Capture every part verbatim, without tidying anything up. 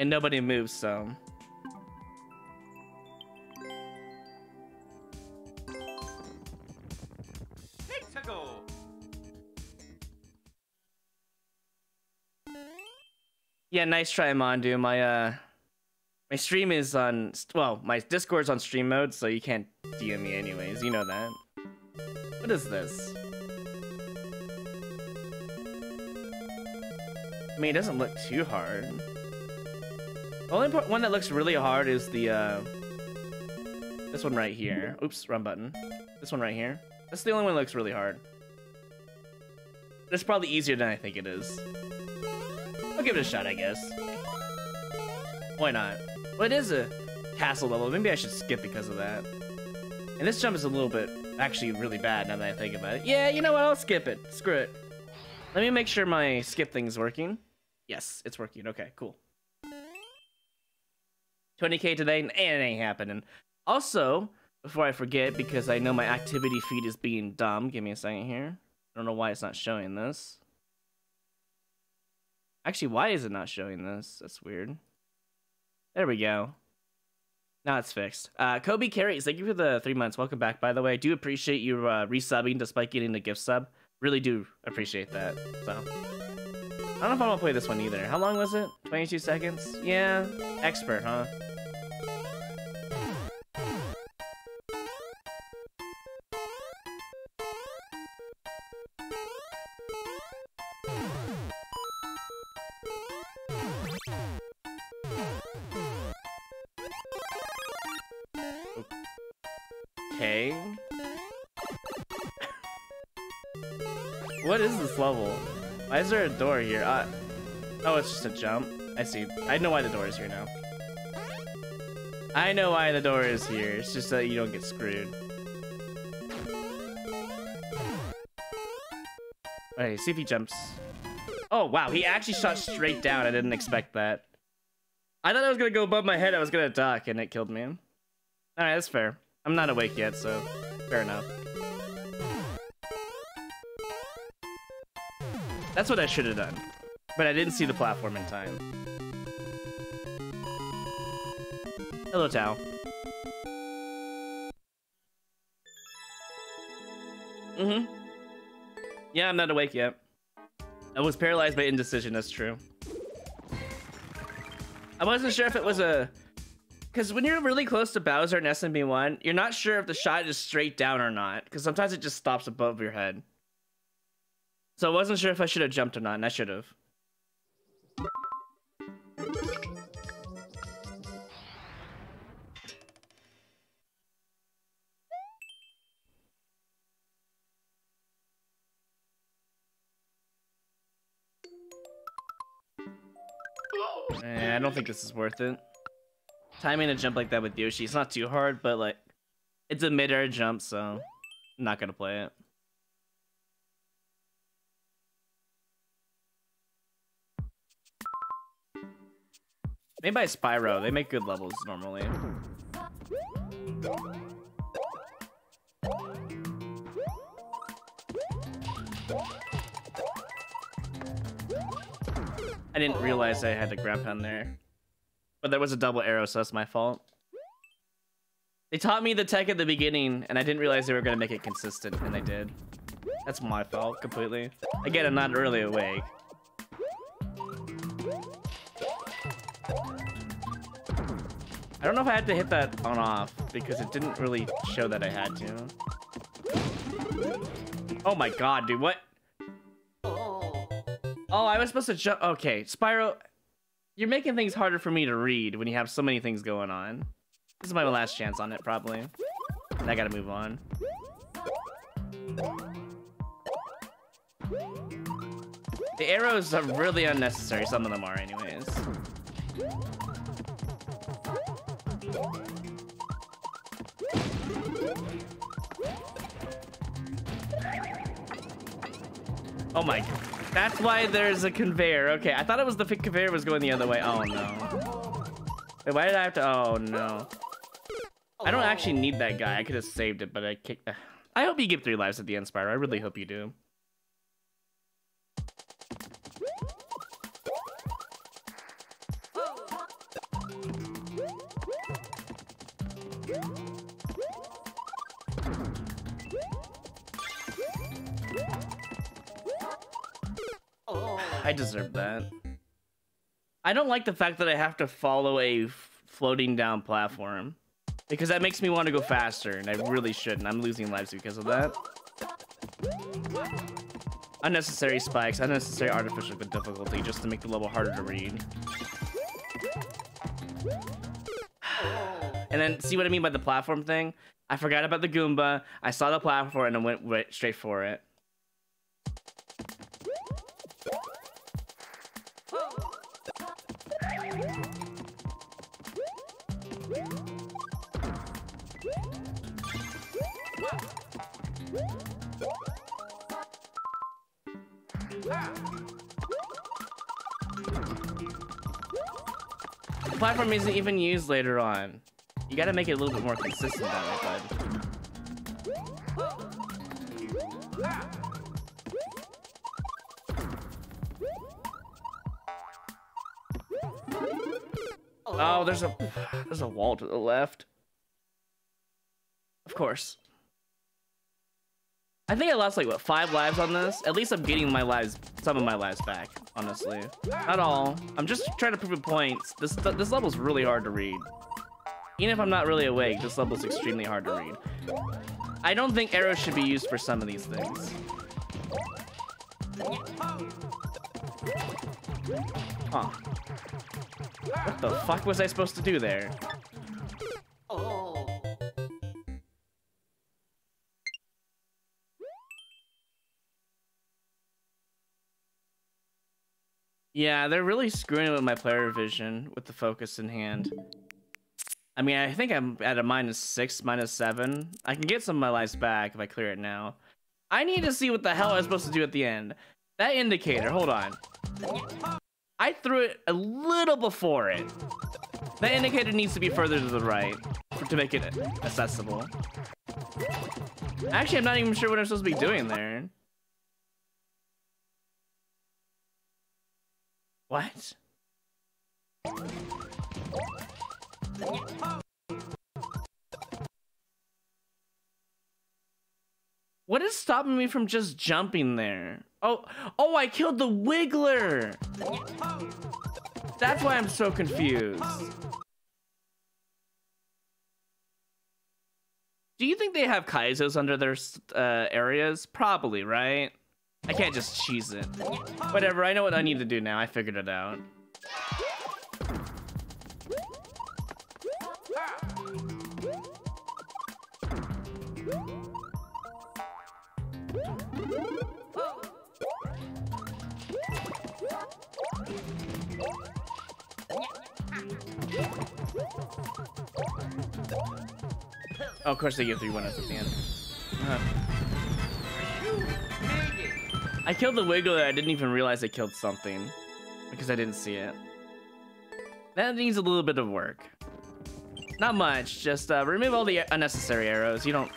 And nobody moves, so. Yeah, nice try, Mondu. My uh, my stream is on. Well, my Discord's on stream mode, so you can't D M me anyways. You know that. What is this? I mean, it doesn't look too hard. The only part, one that looks really hard is the uh, this one right here. Oops, wrong button. This one right here. That's the only one that looks really hard. It's probably easier than I think it is. I'll give it a shot, I guess. Why not? Well, it is a castle level. Maybe I should skip because of that. And this jump is a little bit, actually really bad now that I think about it. Yeah, you know what? I'll skip it. Screw it. Let me make sure my skip thing's working. Yes, it's working. Okay, cool. twenty K today, and it ain't happening. Also, before I forget, because I know my activity feed is being dumb. Give me a second here. I don't know why it's not showing this. Actually, why is it not showing this? That's weird. There we go. Now it's fixed. Uh, Kobe carries. Thank you for the three months. Welcome back, by the way. I do appreciate you uh, resubbing despite getting a gift sub. Really do appreciate that. So, I don't know if I'm gonna play this one either. How long was it? twenty-two seconds? Yeah. Expert, huh? What is this level? Why is there a door here? Uh, oh, it's just a jump. I see. I know why the door is here now. I know why the door is here. It's just that you don't get screwed. Okay, see if he jumps. Oh, wow. He actually shot straight down. I didn't expect that. I thought I was going to go above my head. I was going to duck, and it killed me. All right, that's fair. I'm not awake yet, so fair enough. That's what I should have done, but I didn't see the platform in time. Hello, Tao. Mm-hmm. Yeah, I'm not awake yet. I was paralyzed by indecision, that's true. I wasn't sure if it was a... Because when you're really close to Bowser and S M B one, you're not sure if the shot is straight down or not, because sometimes it just stops above your head. So I wasn't sure if I should have jumped or not, and I should have. Eh, I don't think this is worth it. Timing a jump like that with Yoshi, it's not too hard, but like, it's a mid-air jump, so I'm not gonna play it. Made by Spyro, they make good levels normally. I didn't realize I had to grab on there. But there was a double arrow, so that's my fault. They taught me the tech at the beginning, and I didn't realize they were gonna make it consistent, and they did. That's my fault, completely. Again, I'm not really awake. I don't know if I had to hit that on off because it didn't really show that I had to. Oh my god, dude, what? Oh, I was supposed to jump. Okay, Spyro, you're making things harder for me to read when you have so many things going on. This is my last chance on it, probably. And I gotta move on. The arrows are really unnecessary. Some of them are, anyways. Oh my, that's why there's a conveyor. Okay, I thought it was the conveyor was going the other way. Oh no. Wait, why did I have to, oh no. I don't actually need that guy. I could have saved it, but I kicked. I hope you give three lives at the end, Spyro. I really hope you do. I deserve that. I don't like the fact that I have to follow a floating down platform, because that makes me want to go faster, and I really shouldn't. I'm losing lives because of that. Unnecessary spikes, unnecessary artificial difficulty, just to make the level harder to read. And then, see what I mean by the platform thing? I forgot about the Goomba. I saw the platform and I went right, straight for it. The platform isn't even used later on. You gotta make it a little bit more consistent that way, bud. Oh, there's a there's a wall to the left. Of course. I think I lost like what five lives on this. At least I'm getting my lives, some of my lives back. Honestly, not all. I'm just trying to prove a point. This this level's really hard to read. Even if I'm not really awake, this level's extremely hard to read. I don't think arrows should be used for some of these things. Huh? What the fuck was I supposed to do there? Yeah, they're really screwing with my player vision with the focus in hand. I mean, I think I'm at a minus six, minus seven. I can get some of my lives back if I clear it now. I need to see what the hell I'm supposed to do at the end. That indicator, hold on. I threw it a little before it. That indicator needs to be further to the right to make it accessible. Actually, I'm not even sure what I'm supposed to be doing there. What? What is stopping me from just jumping there? Oh, oh, I killed the Wiggler. That's why I'm so confused. Do you think they have Kaizos under their uh, areas? Probably, right? I can't just cheese it. Whatever, I know what I need to do now. I figured it out. Oh, of course they give three one-ups at the end. Uh. I killed the Wiggler. I didn't even realize I killed something because I didn't see it. That needs a little bit of work. Not much. Just uh, remove all the unnecessary arrows. You don't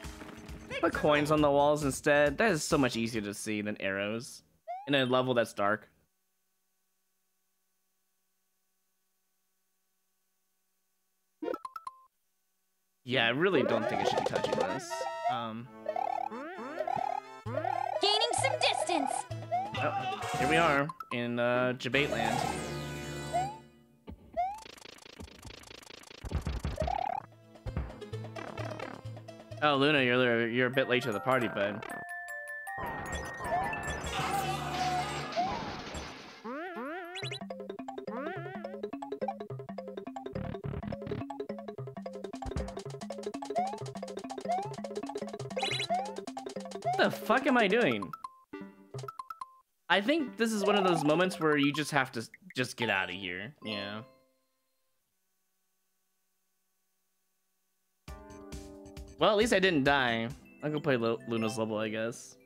put coins on the walls instead. That is so much easier to see than arrows in a level that's dark. Yeah, I really don't think I should be touching this. Um, Gaining some distance. Oh, here we are in uh, Jebaitland. Oh, Luna, you're you're a bit late to the party, bud. What the fuck am I doing? I think this is one of those moments where you just have to just get out of here. Yeah. Well, at least I didn't die. I'll go play Luna's level, I guess.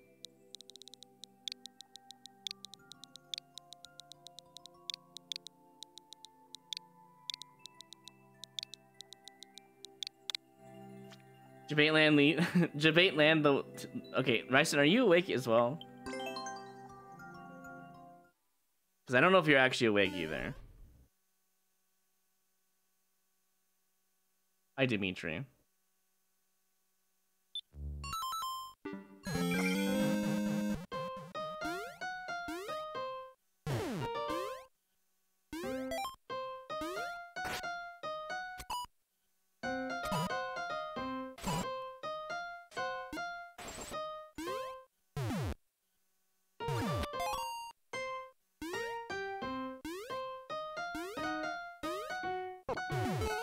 Jebaitland, lead. Jebaitland, the. Okay, Ryson, are you awake as well? Because I don't know if you're actually awake either. Hi, Dimitri.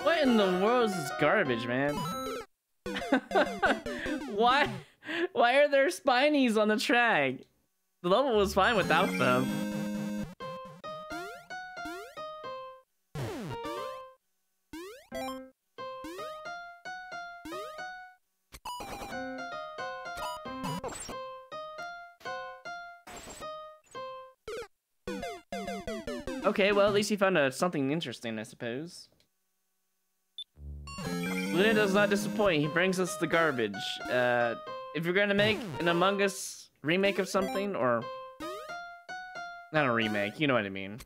What in the world is this garbage, man? Why? Why are there Spinies on the track? The level was fine without them. Okay, well, at least he found uh, something interesting, I suppose. Luna does not disappoint. He brings us the garbage. Uh, if you're gonna make an Among Us remake of something, or... not a remake, you know what I mean.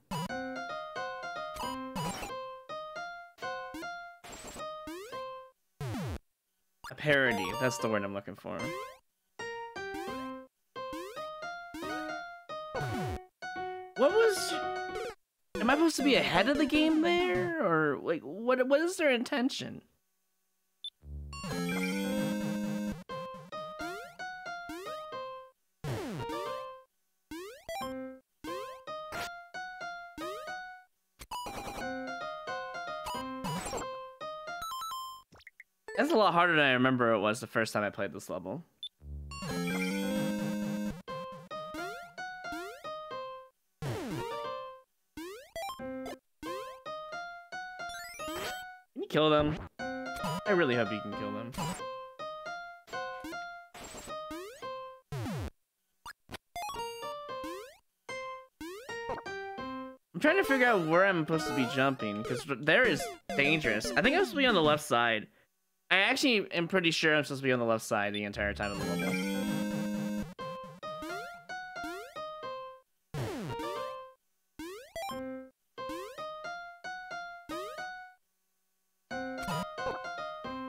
A parody, that's the word I'm looking for. What was... am I supposed to be ahead of the game there, or like what? What is their intention? That's a lot harder than I remember it was the first time I played this level. Kill them. I really hope you can kill them. I'm trying to figure out where I'm supposed to be jumping, because there is dangerous. I think I'm supposed to be on the left side. I actually am pretty sure I'm supposed to be on the left side the entire time of the level.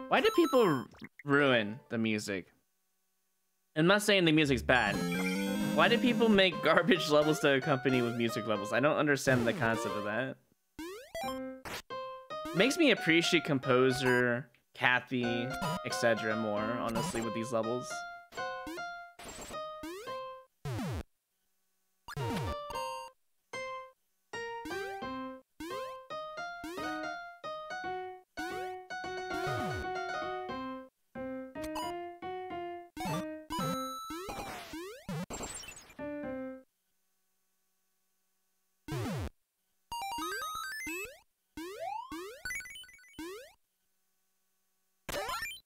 Why do people ruin the music? I'm not saying the music's bad. Why do people make garbage levels to accompany with music levels? I don't understand the concept of that. Makes me appreciate composer, Kathy, et cetera more, honestly, with these levels.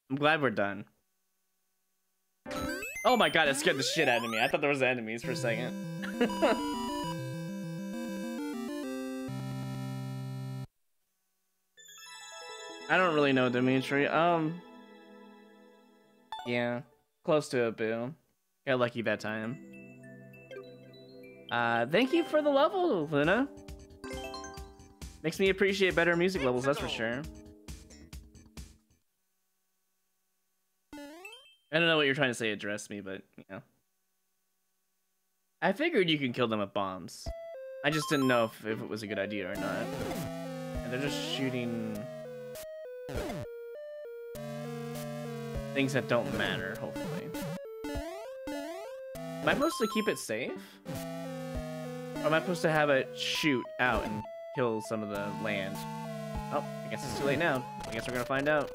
I'm glad we're done. Oh my god, it scared the shit out of me. I thought there was enemies for a second. I don't really know, Dimitri. Um, yeah, close to it, boo. Got lucky that time. Uh, thank you for the level, Luna. Makes me appreciate better music levels, that's for sure. I don't know what you're trying to say, address me, but, you know. I figured you can kill them with bombs. I just didn't know if, if it was a good idea or not. And they're just shooting... things that don't matter, hopefully. Am I supposed to keep it safe? Or am I supposed to have it shoot out and kill some of the land? Oh, I guess it's too late now. I guess we're gonna find out.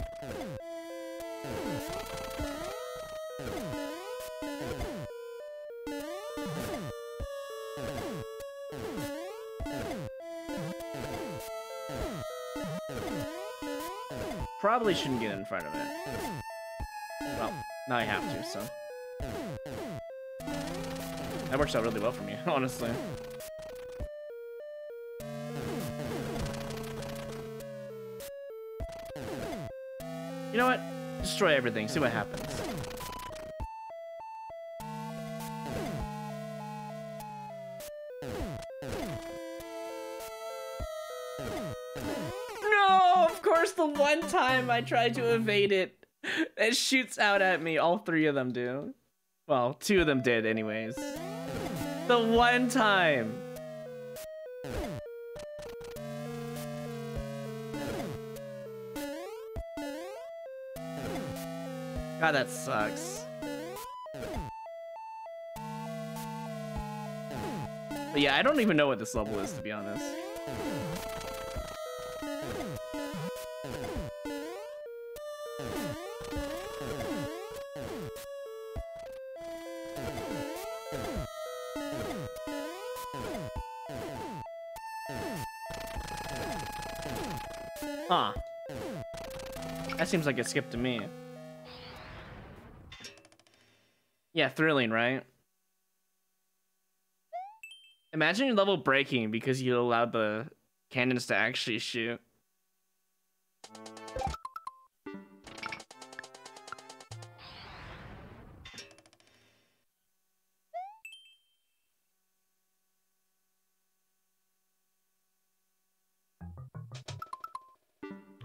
Probably shouldn't get in front of it. Well, now I have to, so. That works out really well for me, honestly. You know what? Destroy everything, see what happens. One time I tried to evade it, it shoots out at me. All three of them do. Well, two of them did anyways. The one time. God, that sucks. But yeah, I don't even know what this level is, to be honest. Huh. That seems like a skip to me. Yeah, thrilling, right? Imagine your level breaking because you allowed the cannons to actually shoot.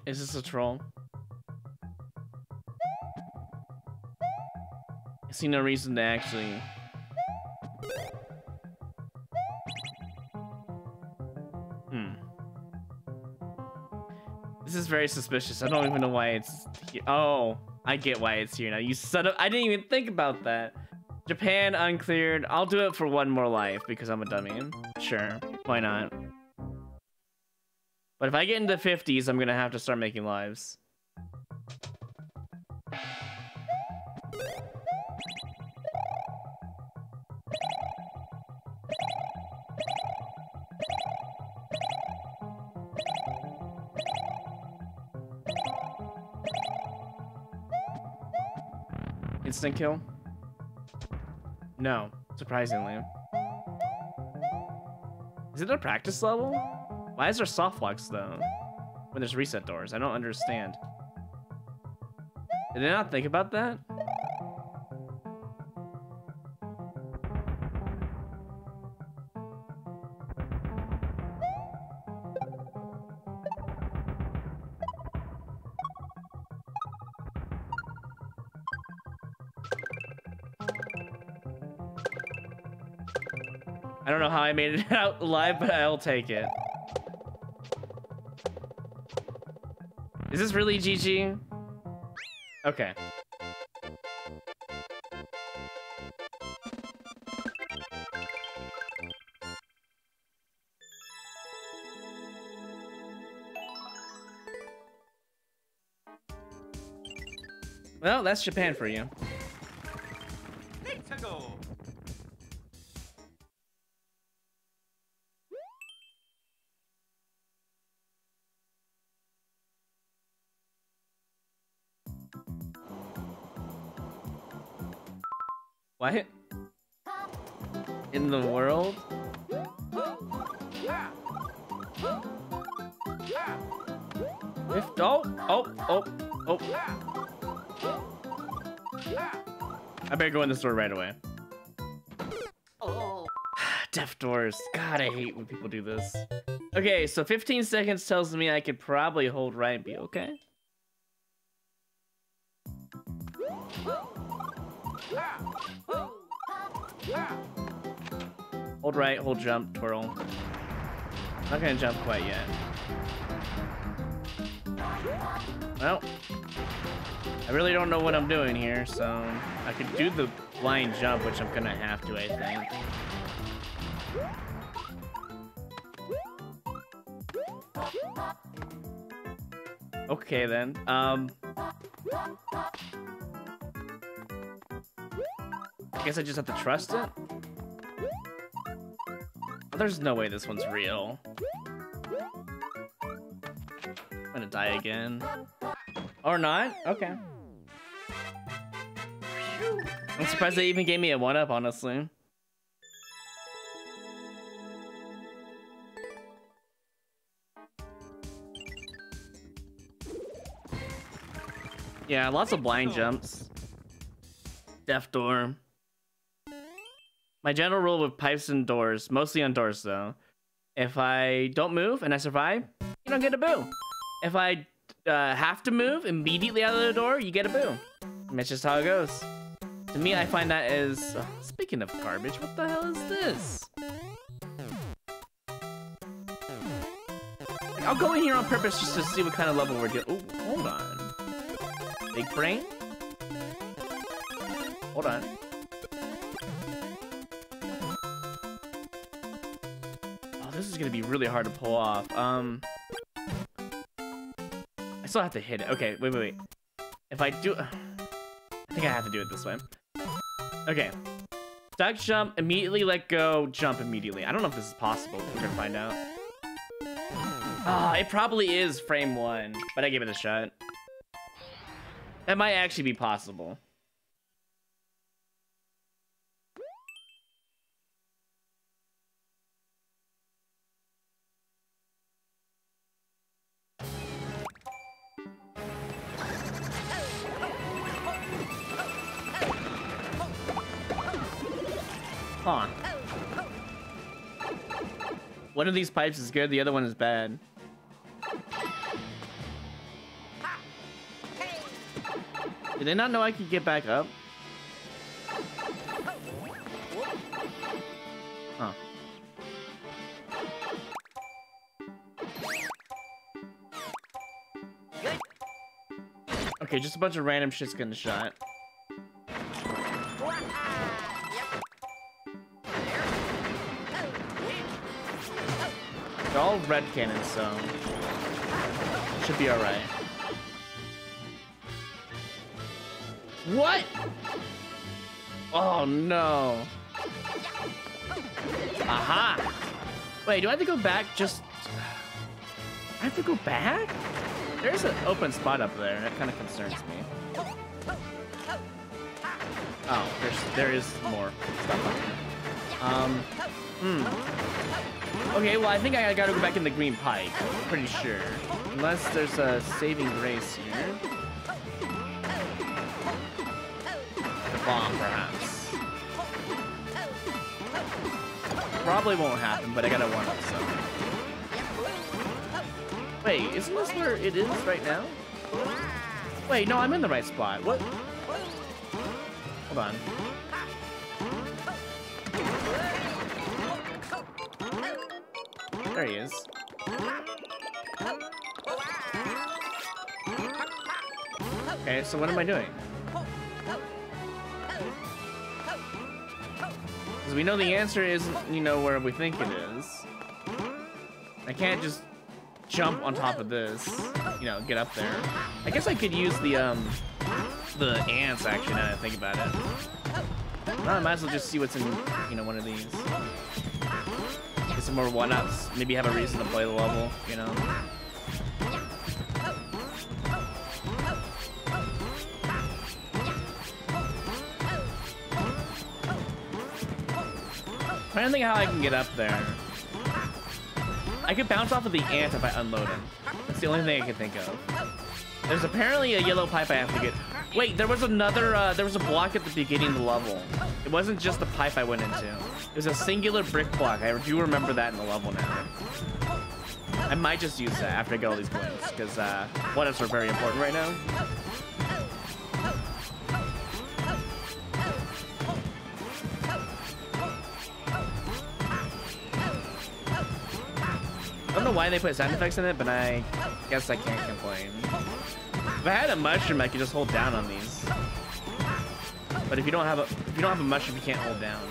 Is this a troll? I see no reason to actually... Hmm. This is very suspicious. I don't even know why it's here. Oh, I get why it's here now. You set up... I didn't even think about that. Japan uncleared. I'll do it for one more life because I'm a dummy. Sure. Why not? But if I get into the fifties, I'm gonna have to start making lives. Instant kill? No, surprisingly. Is it a practice level? Why is there softlocks though? When there's reset doors, I don't understand. Did I not think about that? I don't know how I made it out alive, but I'll take it. Is this really G G? Okay. Well, that's Japan for you. What? In the world? If, oh, oh, oh, oh. I better go in the store right away. Oh. Deaf doors. God, I hate when people do this. Okay, so fifteen seconds tells me I could probably hold right and be okay. Hold right, hold jump, twirl. Not gonna jump quite yet. Well, I really don't know what I'm doing here, so I could do the blind jump, which I'm gonna have to, I think. Okay then. Um. I guess I just have to trust it? Oh, there's no way this one's real. I'm gonna die again. Or not? Okay. I'm surprised they even gave me a one-up, honestly. Yeah, lots of blind jumps. Deaf door. My general rule with pipes and doors, mostly on doors though, if I don't move and I survive, you don't get a boo. If I uh, have to move immediately out of the door, you get a boo. And that's just how it goes. To me, I find that is... Oh, speaking of garbage, what the hell is this? Like, I'll go in here on purpose just to see what kind of level we're getting. Ooh, hold on. Big brain? Hold on. This is gonna be really hard to pull off. Um, I still have to hit it. Okay, wait, wait, wait. If I do, I think I have to do it this way. Okay. Duck, jump, immediately let go, jump immediately. I don't know if this is possible. We're gonna find out. Ah, it probably is frame one, but I give it a shot. That might actually be possible. Huh. One of these pipes is good, the other one is bad. Did they not know I could get back up? Huh. Okay, just a bunch of random shit's getting shot. They're all red cannons, so should be all right. What? Oh no! Aha! Wait, do I have to go back? Just I have to go back? There's an open spot up there. That kind of concerns me. Oh, there's there is more stuff up there. Um. Hmm. Okay, well, I think I gotta go back in the green pipe. I'm pretty sure. Unless there's a saving grace here. The bomb, perhaps. Probably won't happen, but I gotta warm up, so. Wait, isn't this where it is right now? Wait, no, I'm in the right spot. What? Hold on. There he is. Okay, so what am I doing? Because we know the answer isn't, you know, where we think it is. I can't just jump on top of this, you know, get up there. I guess I could use the, um, the ants, actually, now that I think about it. No, I might as well just see what's in, you know, one of these. Some more one-ups, maybe have a reason to play the level, you know. I'm trying to think how I can get up there. I could bounce off of the ant if I unload him. That's the only thing I can think of. There's apparently a yellow pipe I have to get. Wait, there was another, uh, there was a block at the beginning of the level. It wasn't just the pipe I went into. It was a singular brick block. I do remember that in the level now. I might just use that after I get all these points, because uh, one-ups are very important right now. I don't know why they put sound effects in it, but I guess I can't complain. If I had a mushroom, I could just hold down on these. But if you don't have a if you don't have a mushroom, you can't hold down.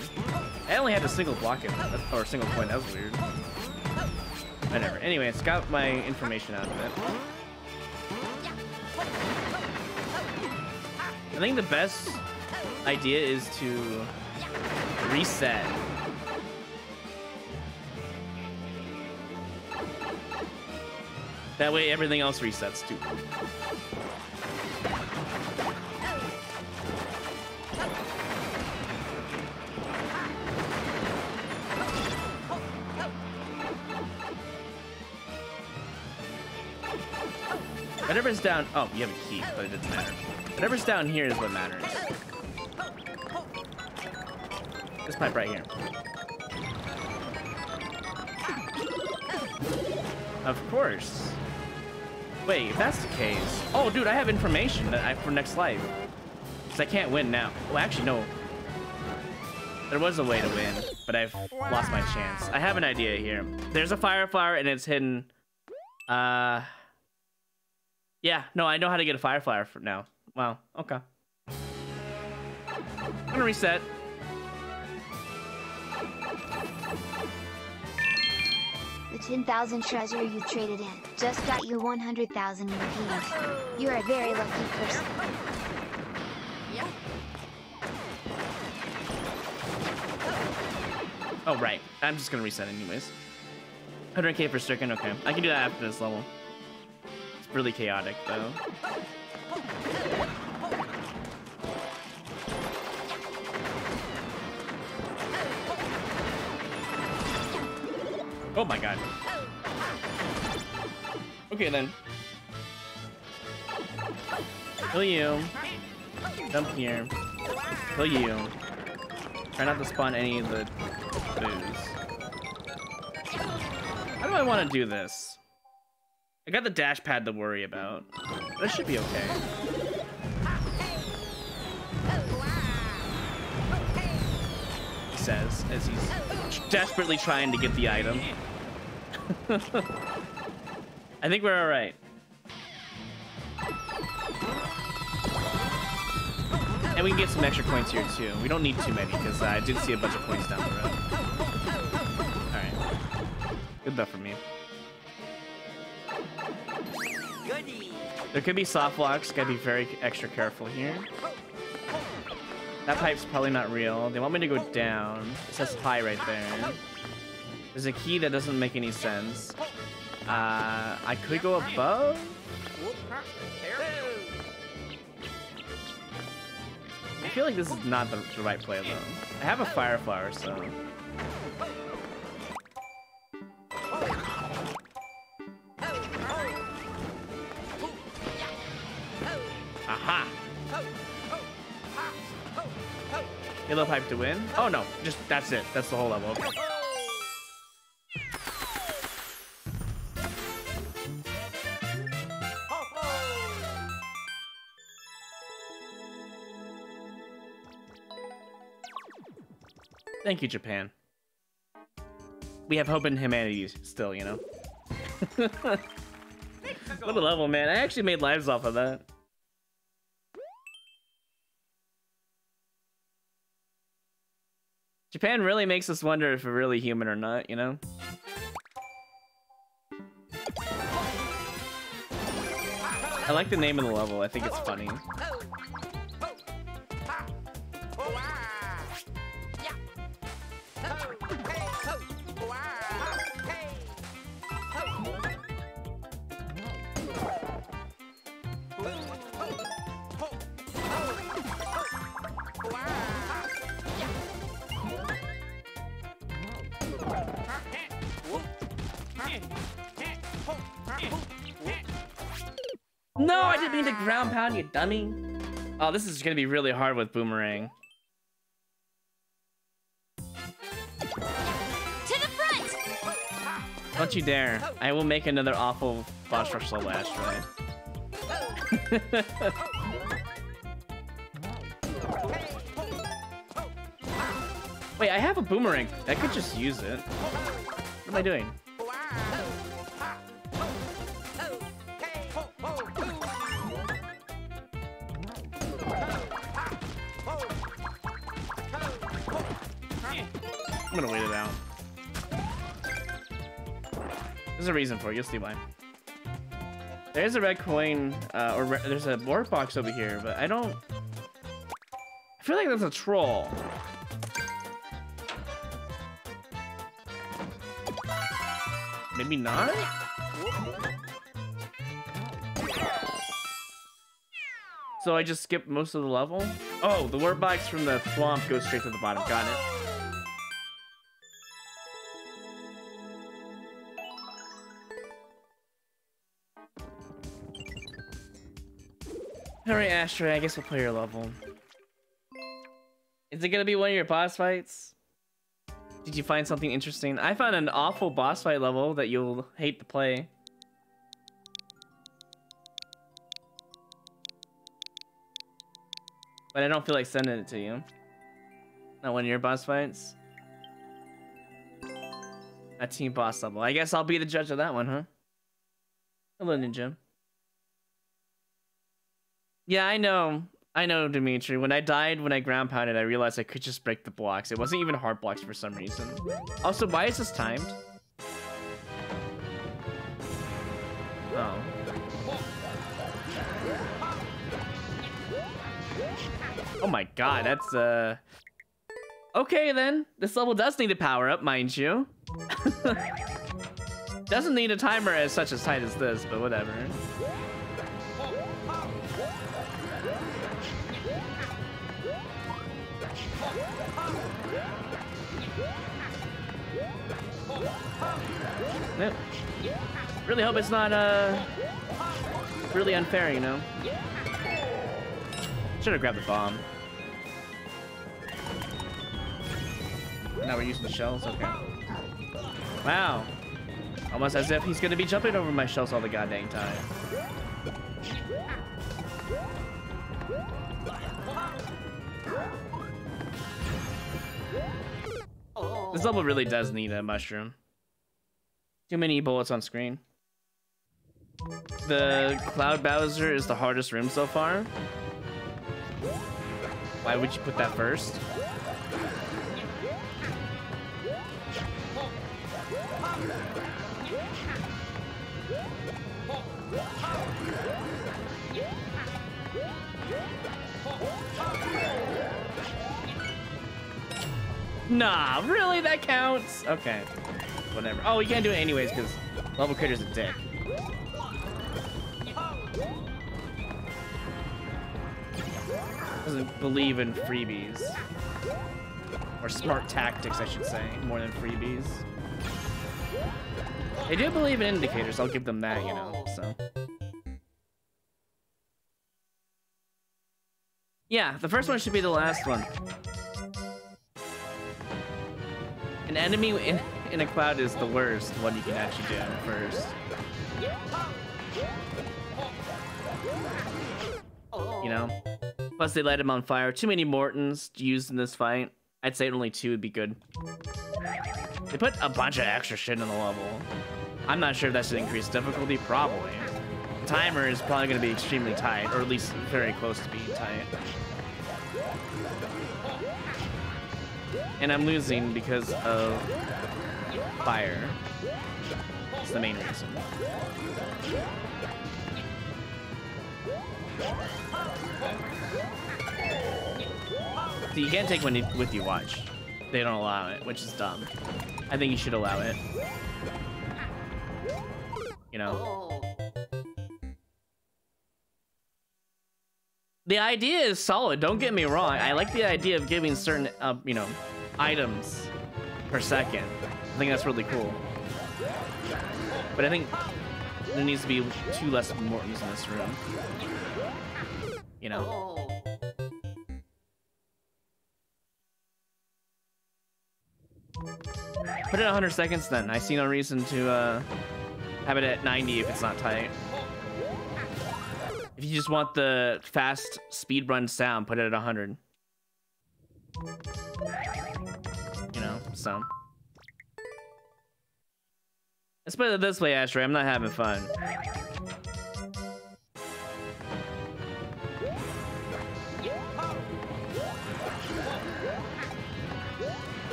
I only had a single block in it, or a single point. That was weird. Whatever. Anyway, it's got my information out of it. I think the best idea is to reset. That way, everything else resets too. Whatever's down, oh, you have a key, but it doesn't matter. Whatever's down here is what matters. This pipe right here. Of course. Wait, if that's the case. Oh, dude, I have information that I for next life. Because I can't win now. Well, actually, no. There was a way to win, but I've lost my chance. I have an idea here. There's a fire flower, and it's hidden. Uh. Yeah, no, I know how to get a fire flower for now. Wow, okay. I'm gonna reset. The ten thousand treasure you traded in just got you one hundred thousand rupees. You're a very lucky person. Oh, right. I'm just gonna reset anyways. one hundred K per second, okay. I can do that after this level. It's really chaotic, though. Oh my god. Okay then. Kill you. Jump here. Kill you. Try not to spawn any of the boos. How do I want to do this? I got the dash pad to worry about. That should be okay. He says as he's desperately trying to get the item. I think we're all right. And we can get some extra points here too. We don't need too many because uh, I did see a bunch of points down the road. All right, good enough for me. There could be soft blocks. Gotta be very extra careful here. That pipe's probably not real. They want me to go down. It says high right there. There's a key that doesn't make any sense. Uh, I could go above. I feel like this is not the, the right play, though. I have a fire flower, so. Aha! Yellow pipe to win? Oh no, just that's it. That's the whole level. Okay. Thank you, Japan. We have hope in humanity still, you know. What a level, man. I actually made lives off of that. Japan really makes us wonder if we're really human or not, you know? I like the name of the level. I think it's funny. No, I didn't mean to ground pound, you dummy. Oh, this is gonna be really hard with Boomerang. To the front! Don't you dare. I will make another awful boss rush level, Ashray. Wait, I have a boomerang. I could just use it. What am I doing? I'm gonna wait it out. There's a reason for it. You'll see why. There's a red coin, uh, or re there's a board box over here, but I don't. I feel like that's a troll. Maybe not? So I just skipped most of the level? Oh, the warp box from the Thwomp goes straight to the bottom. Got it. Alright, Ashray, I guess we'll play your level. Is it gonna be one of your boss fights? Did you find something interesting? I found an awful boss fight level that you'll hate to play. But I don't feel like sending it to you. Not one of your boss fights? A team boss level. I guess I'll be the judge of that one, huh? Hello, Ninja. Yeah, I know. I know, Dimitri. When I died, when I ground pounded, I realized I could just break the blocks. It wasn't even hard blocks for some reason. Also, why is this timed? Oh. Oh my god, that's, uh... okay, then. This level does need a power-up, mind you. Doesn't need a timer as such as tight as this, but whatever. Nope. Really hope it's not uh really unfair, you know. Should have grabbed the bomb. Now we're using the shells? Okay. Wow. Almost as if he's gonna be jumping over my shells all the goddamn time. This level really does need a mushroom. Too many bullets on screen. The Cloud Bowser is the hardest room so far. Why would you put that first? Nah, really? That counts? Okay. Whatever. Oh, you can't do it anyways because level creator's a dick. Doesn't believe in freebies. Or smart tactics, I should say, more than freebies. They do believe in indicators, I'll give them that, you know, so. Yeah, the first one should be the last one. An enemy in, in a cloud is the worst one you can actually do first. You know? Plus they light him on fire. Too many Mortons used in this fight. I'd say only two would be good. They put a bunch of extra shit in the level. I'm not sure if that should increase difficulty, probably. The timer is probably gonna be extremely tight, or at least very close to being tight. And I'm losing because of fire. That's the main reason. So you can't take one with you, watch. They don't allow it, which is dumb. I think you should allow it. You know? The idea is solid, don't get me wrong. I like the idea of giving certain, uh, you know, items per second. I think that's really cool. But I think there needs to be two less Mortons in this room. You know? Put it at one hundred seconds then. I see no reason to uh, have it at ninety if it's not tight. If you just want the fast speedrun sound, put it at one hundred. You know, so. Let's put it this way, Ashray. I'm not having fun.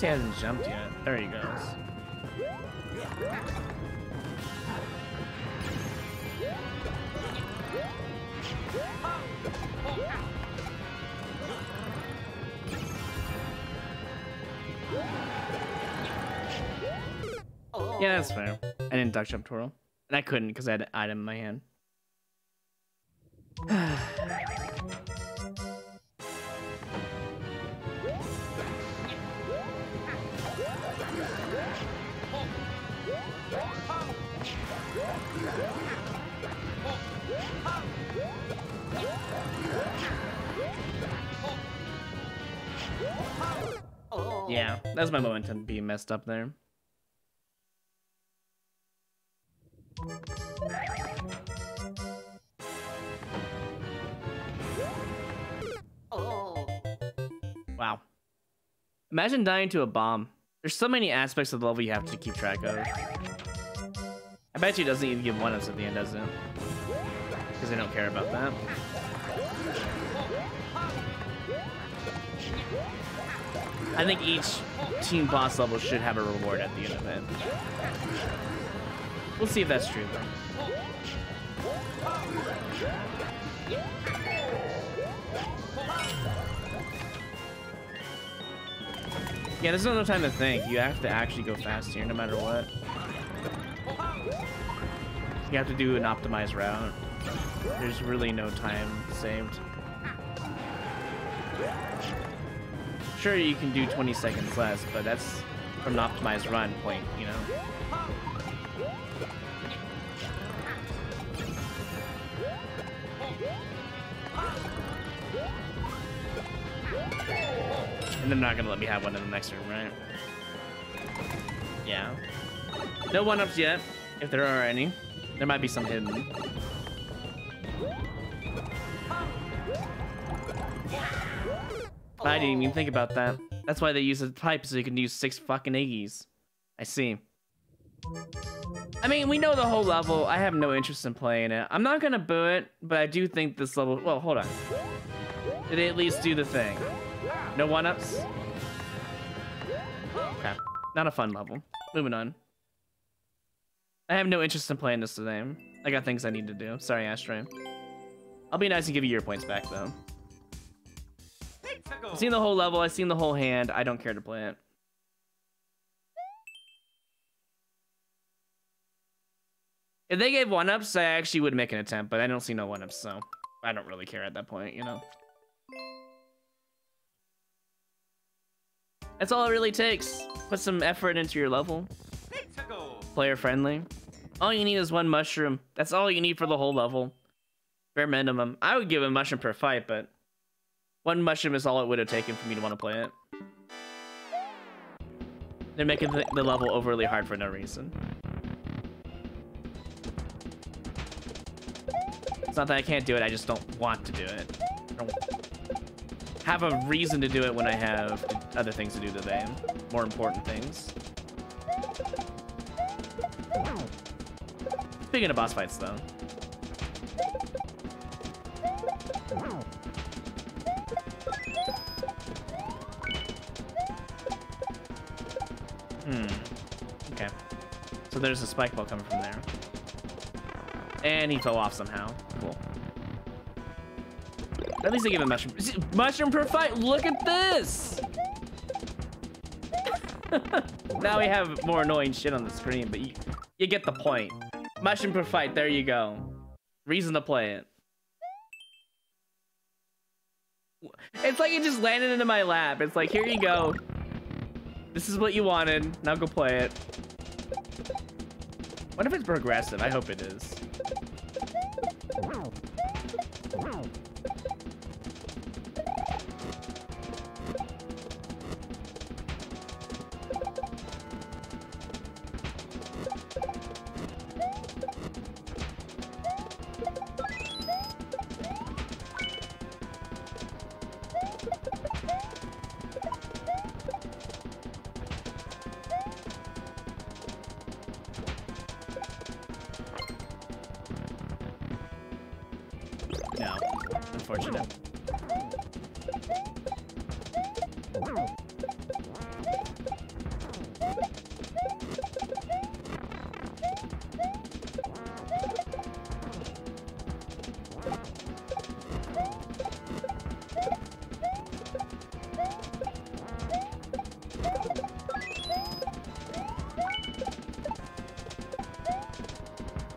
He hasn't jumped yet. There he goes. Yeah, that's fair. I didn't duck jump twirl. And I couldn't because I had an item in my hand. Yeah, that's my momentum being messed up there. Wow. Imagine dying to a bomb. There's so many aspects of the level you have to keep track of. I bet you it doesn't even give one ups at the end, does it? Because they don't care about that. I think each team boss level should have a reward at the end of it. We'll see if that's true, though. Yeah, there's not enough time to think. You have to actually go fast here, no matter what. You have to do an optimized route. There's really no time saved. Sure, you can do twenty seconds less, but that's from an optimized run point, you know? And they're not gonna let me have one in the next room, right? Yeah. No one-ups yet, if there are any. There might be some hidden. I didn't even think about that. That's why they use a pipe, so you can use six fucking Iggies. I see. I mean, we know the whole level. I have no interest in playing it. I'm not gonna boo it, but I do think this level... Well, hold on. Did they at least do the thing? No one-ups? Okay. Not a fun level. Moving on. I have no interest in playing this today. I got things I need to do. Sorry, Ashray. I'll be nice and give you your points back, though. I've seen the whole level. I've seen the whole hand. I don't care to play it. If they gave one-ups, I actually would make an attempt, but I don't see no one-ups, so I don't really care at that point, you know? That's all it really takes. Put some effort into your level. Player-friendly. All you need is one mushroom. That's all you need for the whole level. Bare minimum. I would give a mushroom per fight, but... One mushroom is all it would have taken for me to want to play it. They're making the, the level overly hard for no reason. It's not that I can't do it, I just don't want to do it. I don't have a reason to do it when I have other things to do today. More important things. Speaking of boss fights, though. Hmm. Okay. So there's a spike ball coming from there. And he fell off somehow. Cool. At least they give him mushroom. Mushroom per fight! Look at this! Now we have more annoying shit on the screen, but you, you get the point. Mushroom per fight, there you go. Reason to play it. It's like it just landed into my lap. It's like, here you go. This is what you wanted. Now go play it. What if it's progressive? I hope it is.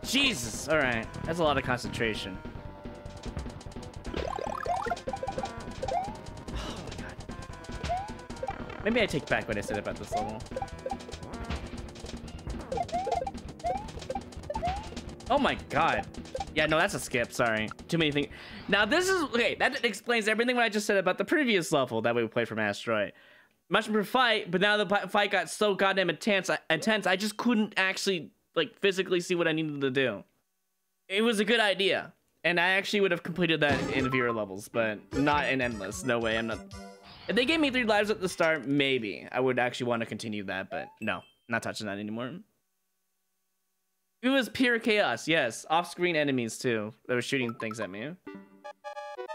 Jesus! Alright, that's a lot of concentration. Oh my god. Maybe I take back what I said about this level. Oh my god. Yeah, no, that's a skip, sorry. Too many things. Now this is, okay, that explains everything what I just said about the previous level that we played from Astro. Mushroom for fight, but now the fight got so goddamn intense, intense I just couldn't actually... like physically see what I needed to do. It was a good idea. And I actually would have completed that in viewer levels, but not in endless. No way, I'm not. If they gave me three lives at the start, maybe I would actually want to continue that, but no, not touching that anymore. It was pure chaos, yes. Off-screen enemies, too. They were shooting things at me.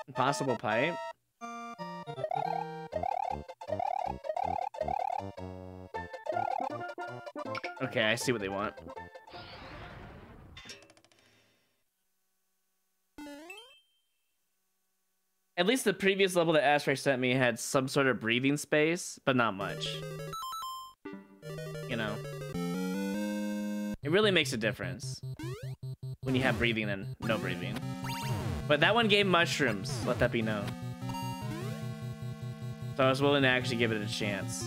Impossible pipe. Okay, I see what they want. At least the previous level that Ashray sent me had some sort of breathing space, but not much. You know. It really makes a difference when you have breathing and no breathing. But that one gave mushrooms, let that be known. So I was willing to actually give it a chance.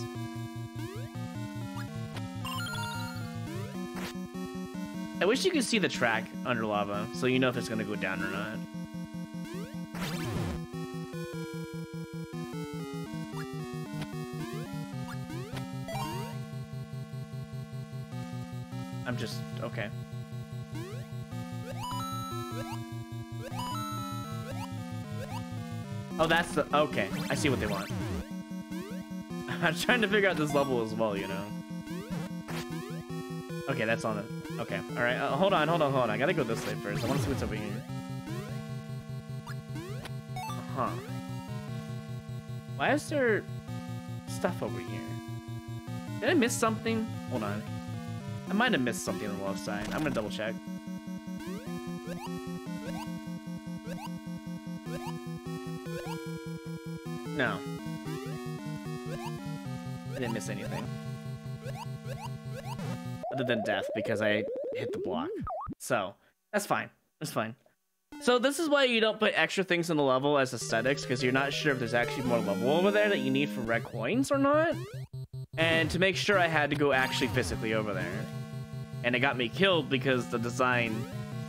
I wish you could see the track under lava, so you know if it's gonna go down or not. I'm just, okay. Oh, that's the, okay. I see what they want. I'm trying to figure out this level as well, you know. Okay, that's on it. Okay, all right, uh, hold on, hold on, hold on. I gotta go this way first. I wanna see what's over here. Huh. Why is there stuff over here? Did I miss something? Hold on. I might have missed something on the left side. I'm gonna double check. No. I didn't miss anything. Other than death, because I hit the block. So, that's fine. That's fine. So this is why you don't put extra things in the level as aesthetics, because you're not sure if there's actually more level over there that you need for red coins or not. And to make sure, I had to go actually physically over there. And it got me killed because the design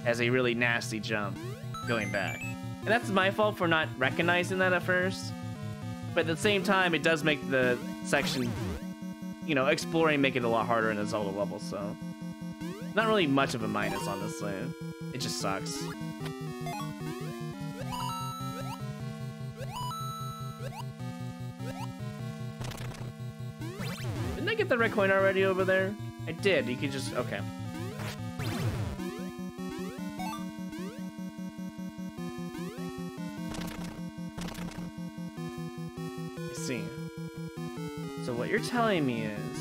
has a really nasty jump going back. And that's my fault for not recognizing that at first. But at the same time, it does make the section, you know, exploring make it a lot harder in a Zelda level, so. Not really much of a minus, honestly. It just sucks. Get the red coin already over there? I did. You could just okay. I see. So what you're telling me is,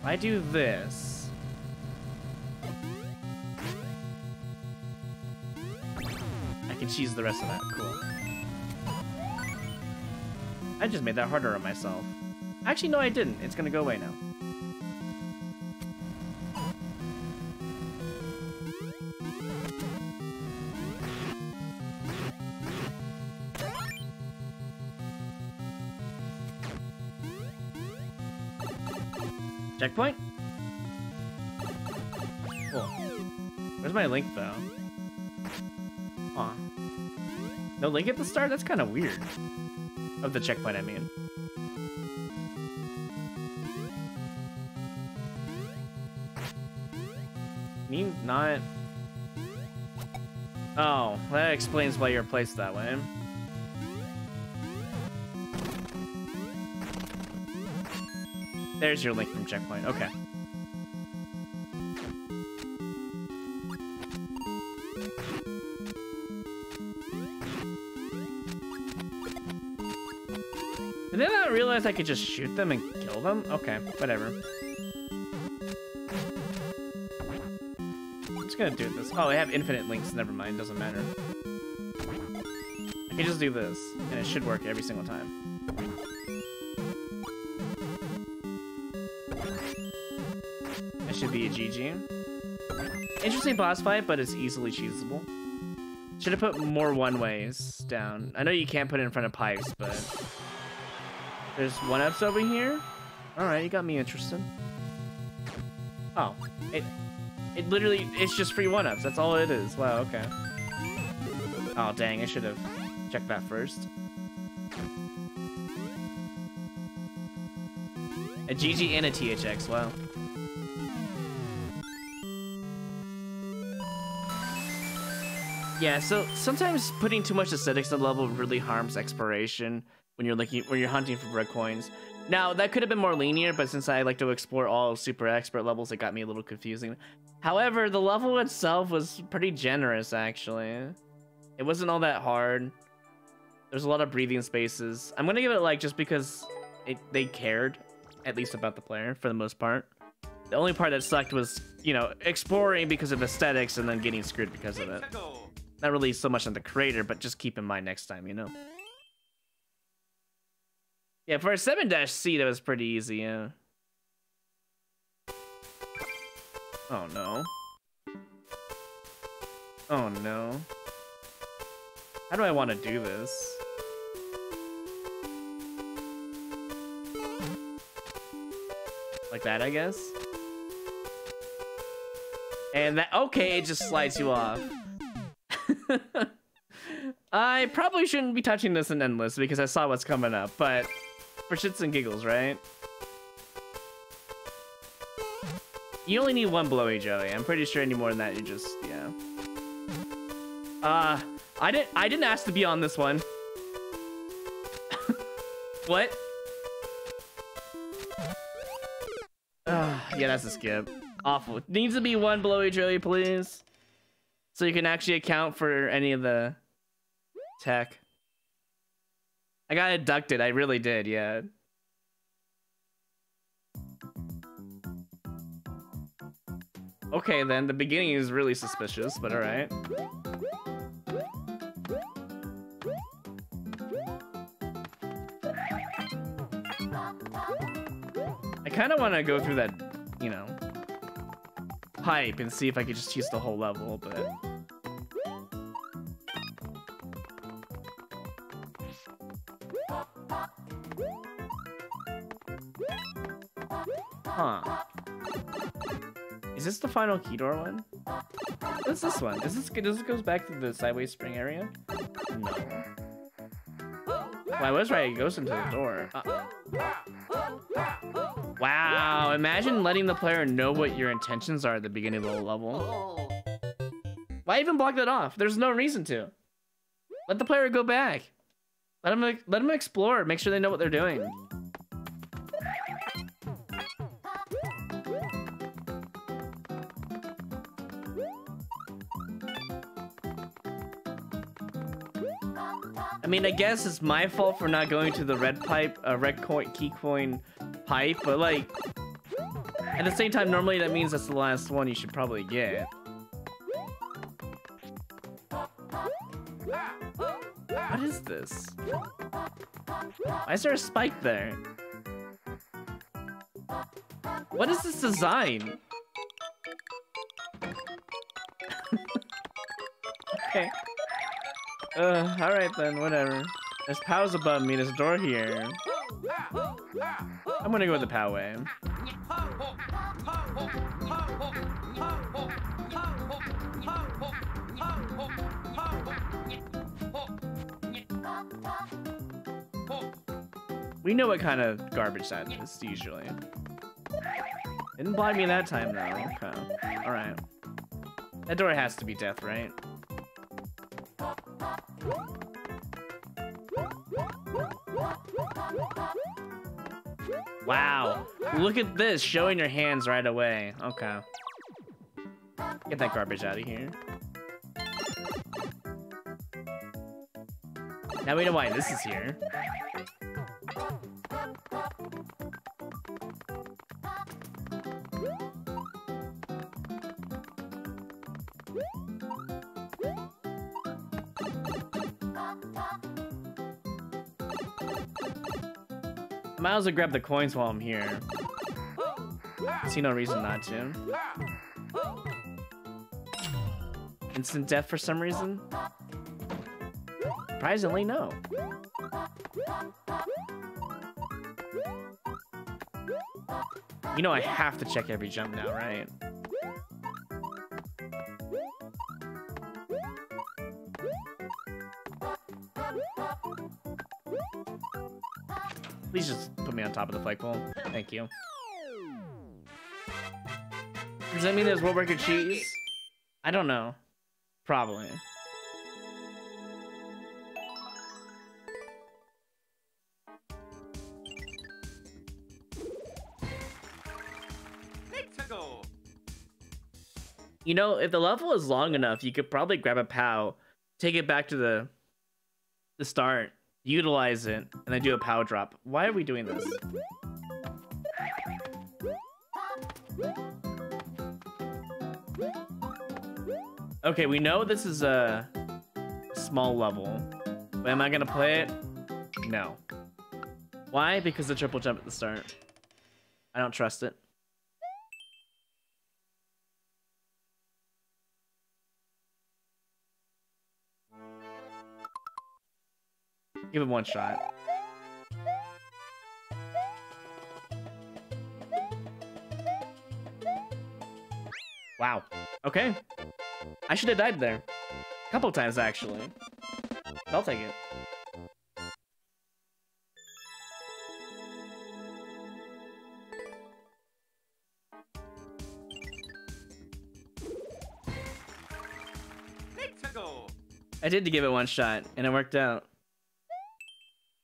if I do this, I can cheese the rest of that. Cool. I just made that harder on myself. Actually, no, I didn't. It's gonna go away now. Checkpoint? Cool. Where's my link, though? Aw. No link at the start? That's kind of weird. Of the checkpoint, I mean. Not. Oh, that explains why you're placed that way. There's your link from checkpoint. Okay. Did I not realize I could just shoot them and kill them? Okay, whatever. Gonna do this. Oh, I have infinite links. Never mind. Doesn't matter. I can just do this, and it should work every single time. That should be a G G. Interesting boss fight, but it's easily cheesable. Should have put more one-ways down. I know you can't put it in front of pipes, but there's one-ups over here. All right, you got me interested. Oh, it. It literally, it's just free one-ups. That's all it is. Wow, okay. Oh, dang, I should have checked that first. A G G and a T H X, wow. Yeah, so sometimes putting too much aesthetics in the level really harms exploration when you're looking, when you're hunting for red coins. Now, that could have been more lenient, but since I like to explore all super expert levels, it got me a little confusing. However, the level itself was pretty generous, actually. It wasn't all that hard. There's a lot of breathing spaces. I'm going to give it a like just because it, they cared, at least about the player, for the most part. The only part that sucked was, you know, exploring because of aesthetics and then getting screwed because of it. Not really so much on the creator, but just keep in mind next time, you know. Yeah, for a seven dash C, that was pretty easy, yeah. Oh, no. Oh, no. How do I want to do this? Like that, I guess? And that... Okay, it just slides you off. I probably shouldn't be touching this in Endless because I saw what's coming up, but... For shits and giggles, right? You only need one blowy jelly. I'm pretty sure any more than that, you just, yeah. Uh, I didn't, I didn't ask to be on this one. What? Uh, yeah, that's a skip. Awful. Needs to be one blowy jelly, please. So you can actually account for any of the tech. I got abducted, I really did, yeah. Okay then, the beginning is really suspicious, but alright. I kinda wanna go through that, you know, pipe and see if I could just use the whole level, but... Huh. Is this the final key door one? What's this one? Is this, does this go back to the sideways spring area? No. Well, I was right. It goes into the door. Uh wow. Imagine letting the player know what your intentions are at the beginning of the level. Why even block that off? There's no reason to. Let the player go back. Let them, let them explore. Make sure they know what they're doing. I mean, I guess it's my fault for not going to the red pipe, uh, red coin, key coin pipe, but like, at the same time, normally that means that's the last one you should probably get. What is this? Why is there a spike there? What is this design? Okay. Uh, alright then, whatever. There's pows above me, there's a door here. I'm gonna go with the pow way. We know what kind of garbage that is, usually. Didn't blind me that time, though. Okay. Alright. That door has to be death, right? Wow, look at this, showing your hands right away. Okay. Get that garbage out of here. Now we know why this is here. I might as well grab the coins while I'm here. I see no reason not to. Instant death for some reason? Surprisingly, no. You know I have to check every jump now, right? Please just put me on top of the flagpole. Thank you. Does that mean there's Woodworker cheese? I don't know. Probably. You know, if the level is long enough, you could probably grab a POW, take it back to the the start, utilize it, and then do a POW drop. Why are we doing this? Okay, we know this is a small level, but am I gonna play it? No. Why? Because the triple jump at the start. I don't trust it. Give it one shot. Wow. Okay. I should have died there. A couple times, actually. I'll take it. I did give it one shot, and it worked out.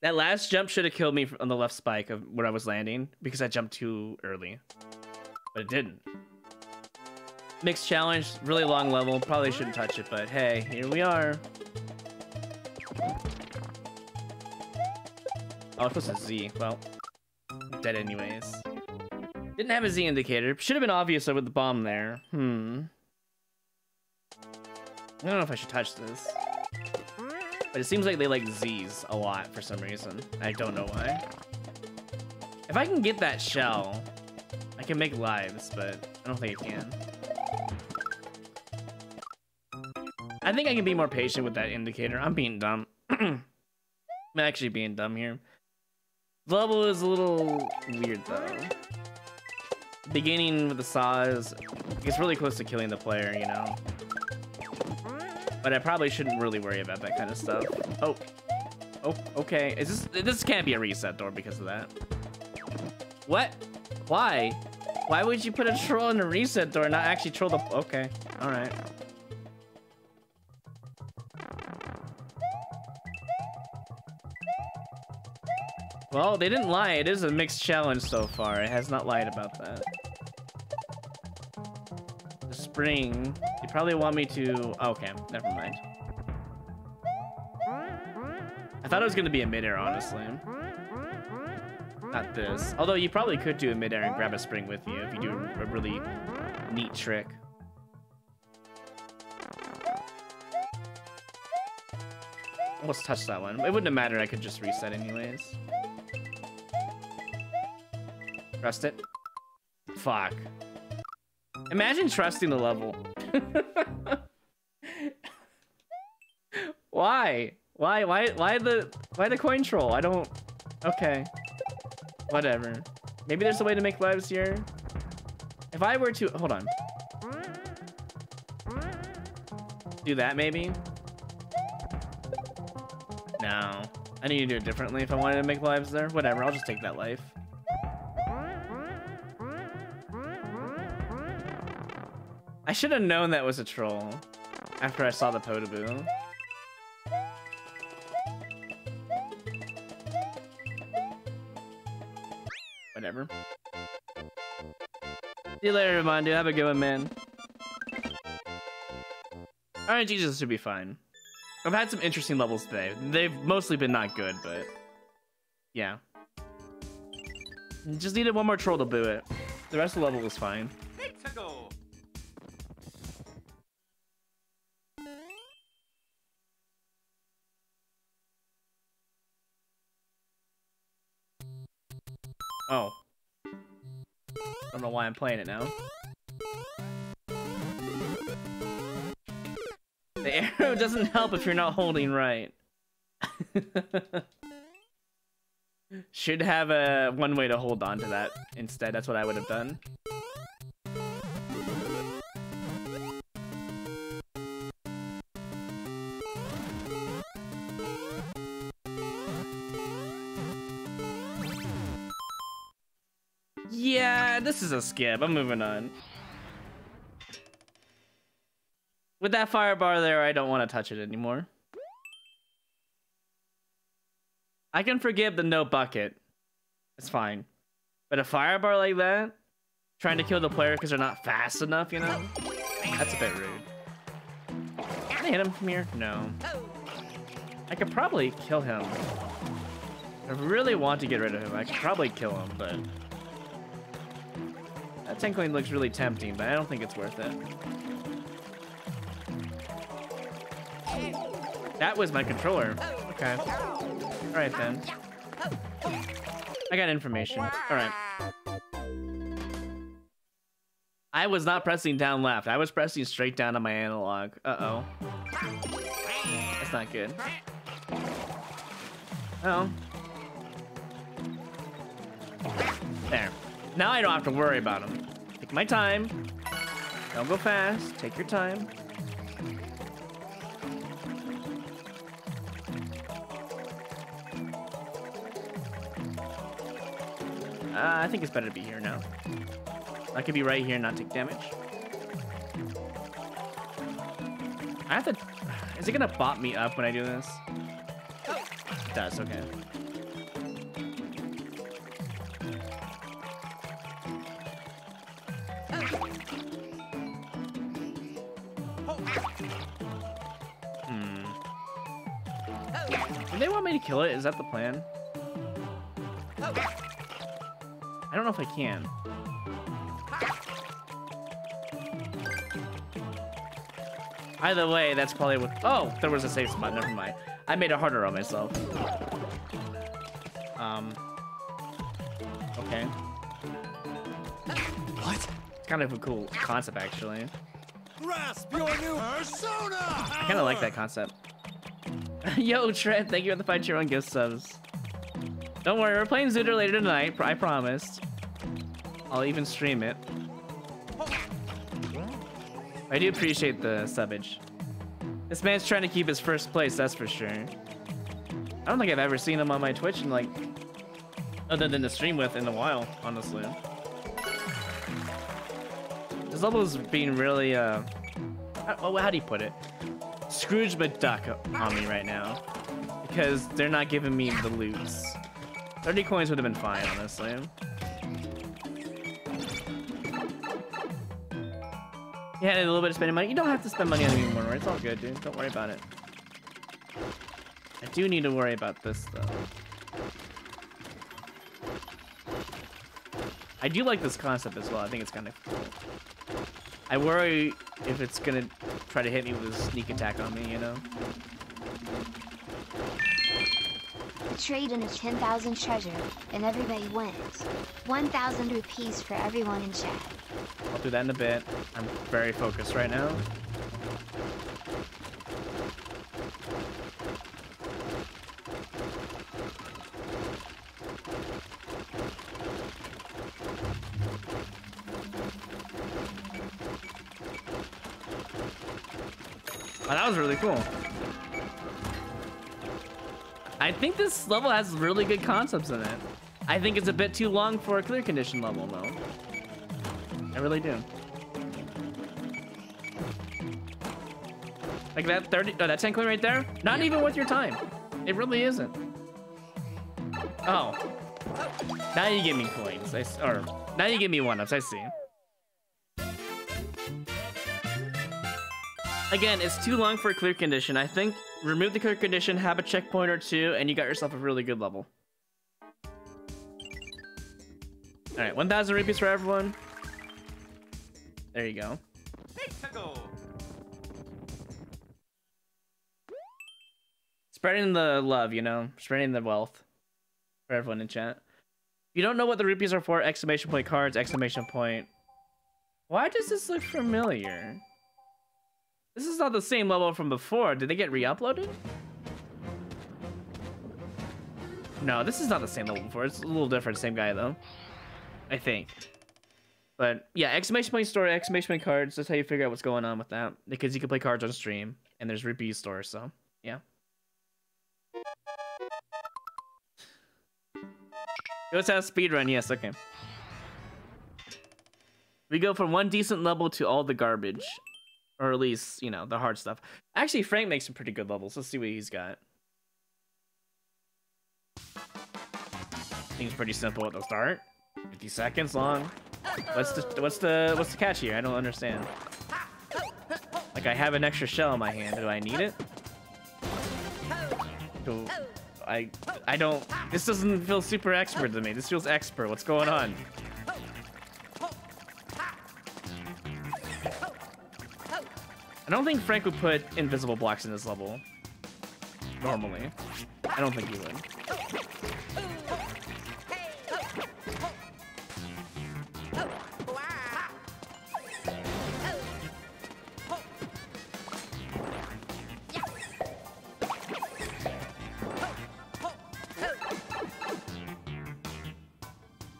That last jump should have killed me on the left spike of where I was landing, because I jumped too early. But it didn't. Mixed challenge, really long level, probably shouldn't touch it, but hey, here we are. Oh, it's supposed to Z. Well, I'm dead anyways. Didn't have a Z indicator. Should have been obvious with the bomb there. Hmm. I don't know if I should touch this. But it seems like they like Z's a lot for some reason. I don't know why. If I can get that shell, I can make lives, but I don't think I can. I think I can be more patient with that indicator. I'm being dumb. I'm actually being dumb here. The level is a little weird though. Beginning with the saws, it's really close to killing the player, you know? But I probably shouldn't really worry about that kind of stuff. Oh. Oh, okay. Is this this can't be a reset door because of that. What? Why? Why would you put a troll in a reset door and not actually troll the... Okay. Alright. Well, they didn't lie. It is a mixed challenge so far. It has not lied about that. The spring... You probably want me to... Oh, okay, never mind. I thought it was going to be a midair, honestly. Not this. Although you probably could do a midair and grab a spring with you if you do a really neat trick. Let's touch that one. It wouldn't have mattered. I could just reset anyways. Trust it. Fuck. Imagine trusting the level. Why? Why? Why? Why the? Why the coin troll? I don't. Okay. Whatever. Maybe there's a way to make lives here. If I were to hold on. Do that maybe. No. I need to do it differently if I wanted to make lives there. Whatever. I'll just take that life. I should have known that was a troll after I saw the Podoboo. Whatever. See you later, Mondu. Have a good one, man. R N G just should be fine. I've had some interesting levels today. They've mostly been not good, but yeah. Just needed one more troll to boo it. The rest of the level was fine. Oh. I don't know why I'm playing it now. The arrow doesn't help if you're not holding right. Should have a one way to hold on to that instead. That's what I would have done. This is a skip. I'm moving on. With that fire bar there, I don't want to touch it anymore. I can forgive the no bucket. It's fine. But a fire bar like that, trying to kill the player because they're not fast enough, you know? That's a bit rude. Can I hit him from here? No. I could probably kill him. I really want to get rid of him. I could probably kill him, but... That tinkling looks really tempting, but I don't think it's worth it. That was my controller. Okay. Alright then. I got information. Alright. I was not pressing down left. I was pressing straight down on my analog. Uh-oh. That's not good. Oh. There. Now I don't have to worry about him. Take my time. Don't go fast. Take your time. Uh, I think it's better to be here now. I could be right here and not take damage. I have to... Is it gonna bop me up when I do this? It does, okay. Kill it? Is that the plan? I don't know if I can. Either way, that's probably what... Oh, there was a safe spot. Never mind. I made it harder on myself. Um. Okay. What? It's kind of a cool concept, actually. Grasp your new persona. I kind of like that concept. Yo, Trent, thank you for the five tier one gift subs. Don't worry, we're playing Zooter later tonight, I promise. I'll even stream it. I do appreciate the subbage. This man's trying to keep his first place, that's for sure. I don't think I've ever seen him on my Twitch in like... Other than the stream with in a while, honestly. This level's being really, uh... How, how do you put it? Scrooge McDuck on me right now because they're not giving me the loots. thirty coins would have been fine, honestly. You had a little bit of spending money. You don't have to spend money on me anymore. It's all good, dude. Don't worry about it. I do need to worry about this, though. I do like this concept as well. I think it's kind of cool. I worry if it's gonna try to hit me with a sneak attack on me, you know? Trade in a ten thousand treasure, and everybody wins. one thousand rupees for everyone in chat. I'll do that in a bit. I'm very focused right now. Oh, that was really cool. I think this level has really good concepts in it. I think it's a bit too long for a clear condition level, though. I really do. Like that thirty, oh, that ten coin right there, not even worth your time. It really isn't. Oh, now you give me coins, I, or now you give me one-ups, I see. Again, it's too long for a clear condition. I think remove the clear condition, have a checkpoint or two, and you got yourself a really good level. All right, one thousand rupees for everyone. There you go. Spreading the love, you know, spreading the wealth for everyone in chat. If you don't know what the rupees are for, exclamation point cards, exclamation point. Why does this look familiar? This is not the same level from before. Did they get re-uploaded? No, this is not the same level before. It's a little different. Same guy, though. I think. But, yeah, exclamation point store, exclamation point cards. That's how you figure out what's going on with that. Because you can play cards on stream. And there's rupees store, so, yeah. Let's have a speedrun. Yes, okay. We go from one decent level to all the garbage. Or at least, you know, the hard stuff. Actually, Frank makes some pretty good levels. Let's see what he's got. Seems pretty simple at the start. fifty seconds long. What's the what's the what's the catch here? I don't understand. Like, I have an extra shell in my hand. Do I need it? Do I, I don't... This doesn't feel super expert to me. This feels expert. What's going on? I don't think Frank would put invisible blocks in this level. Normally. I don't think he would.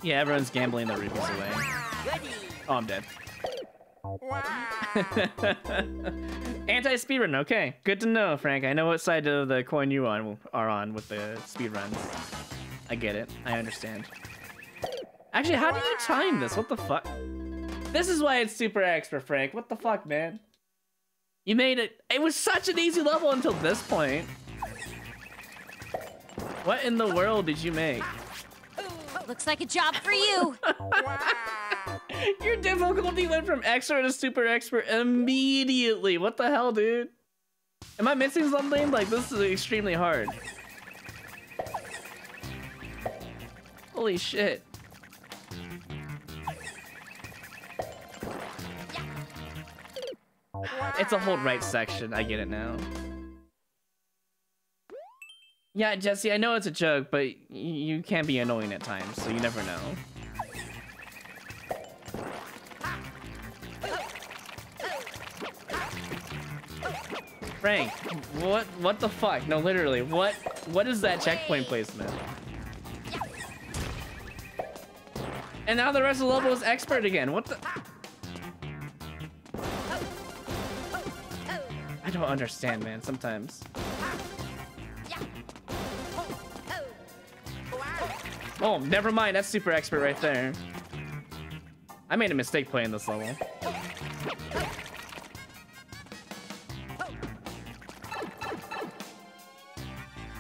Yeah, everyone's gambling their rupees away. Oh, I'm dead. Anti-speedrun, okay. Good to know, Frank. I know what side of the coin you on, are on with the speedruns. I get it. I understand. Actually, how do you time this? What the fuck? This is why it's super expert, Frank. What the fuck, man? You made it. It was such an easy level until this point. What in the world did you make? Looks like a job for you. Your difficulty went from expert to super expert immediately. What the hell, dude? Am I missing something? Like, this is extremely hard. Holy shit. It's a hold right section. I get it now. Yeah, Jesse, I know it's a joke, but you can be annoying at times, so you never know. Frank, what what the fuck? No, literally, what what is that checkpoint placement? And now the rest of the level is expert again. What the? I don't understand, man, sometimes. Oh, never mind. That's super expert right there. I made a mistake playing this level.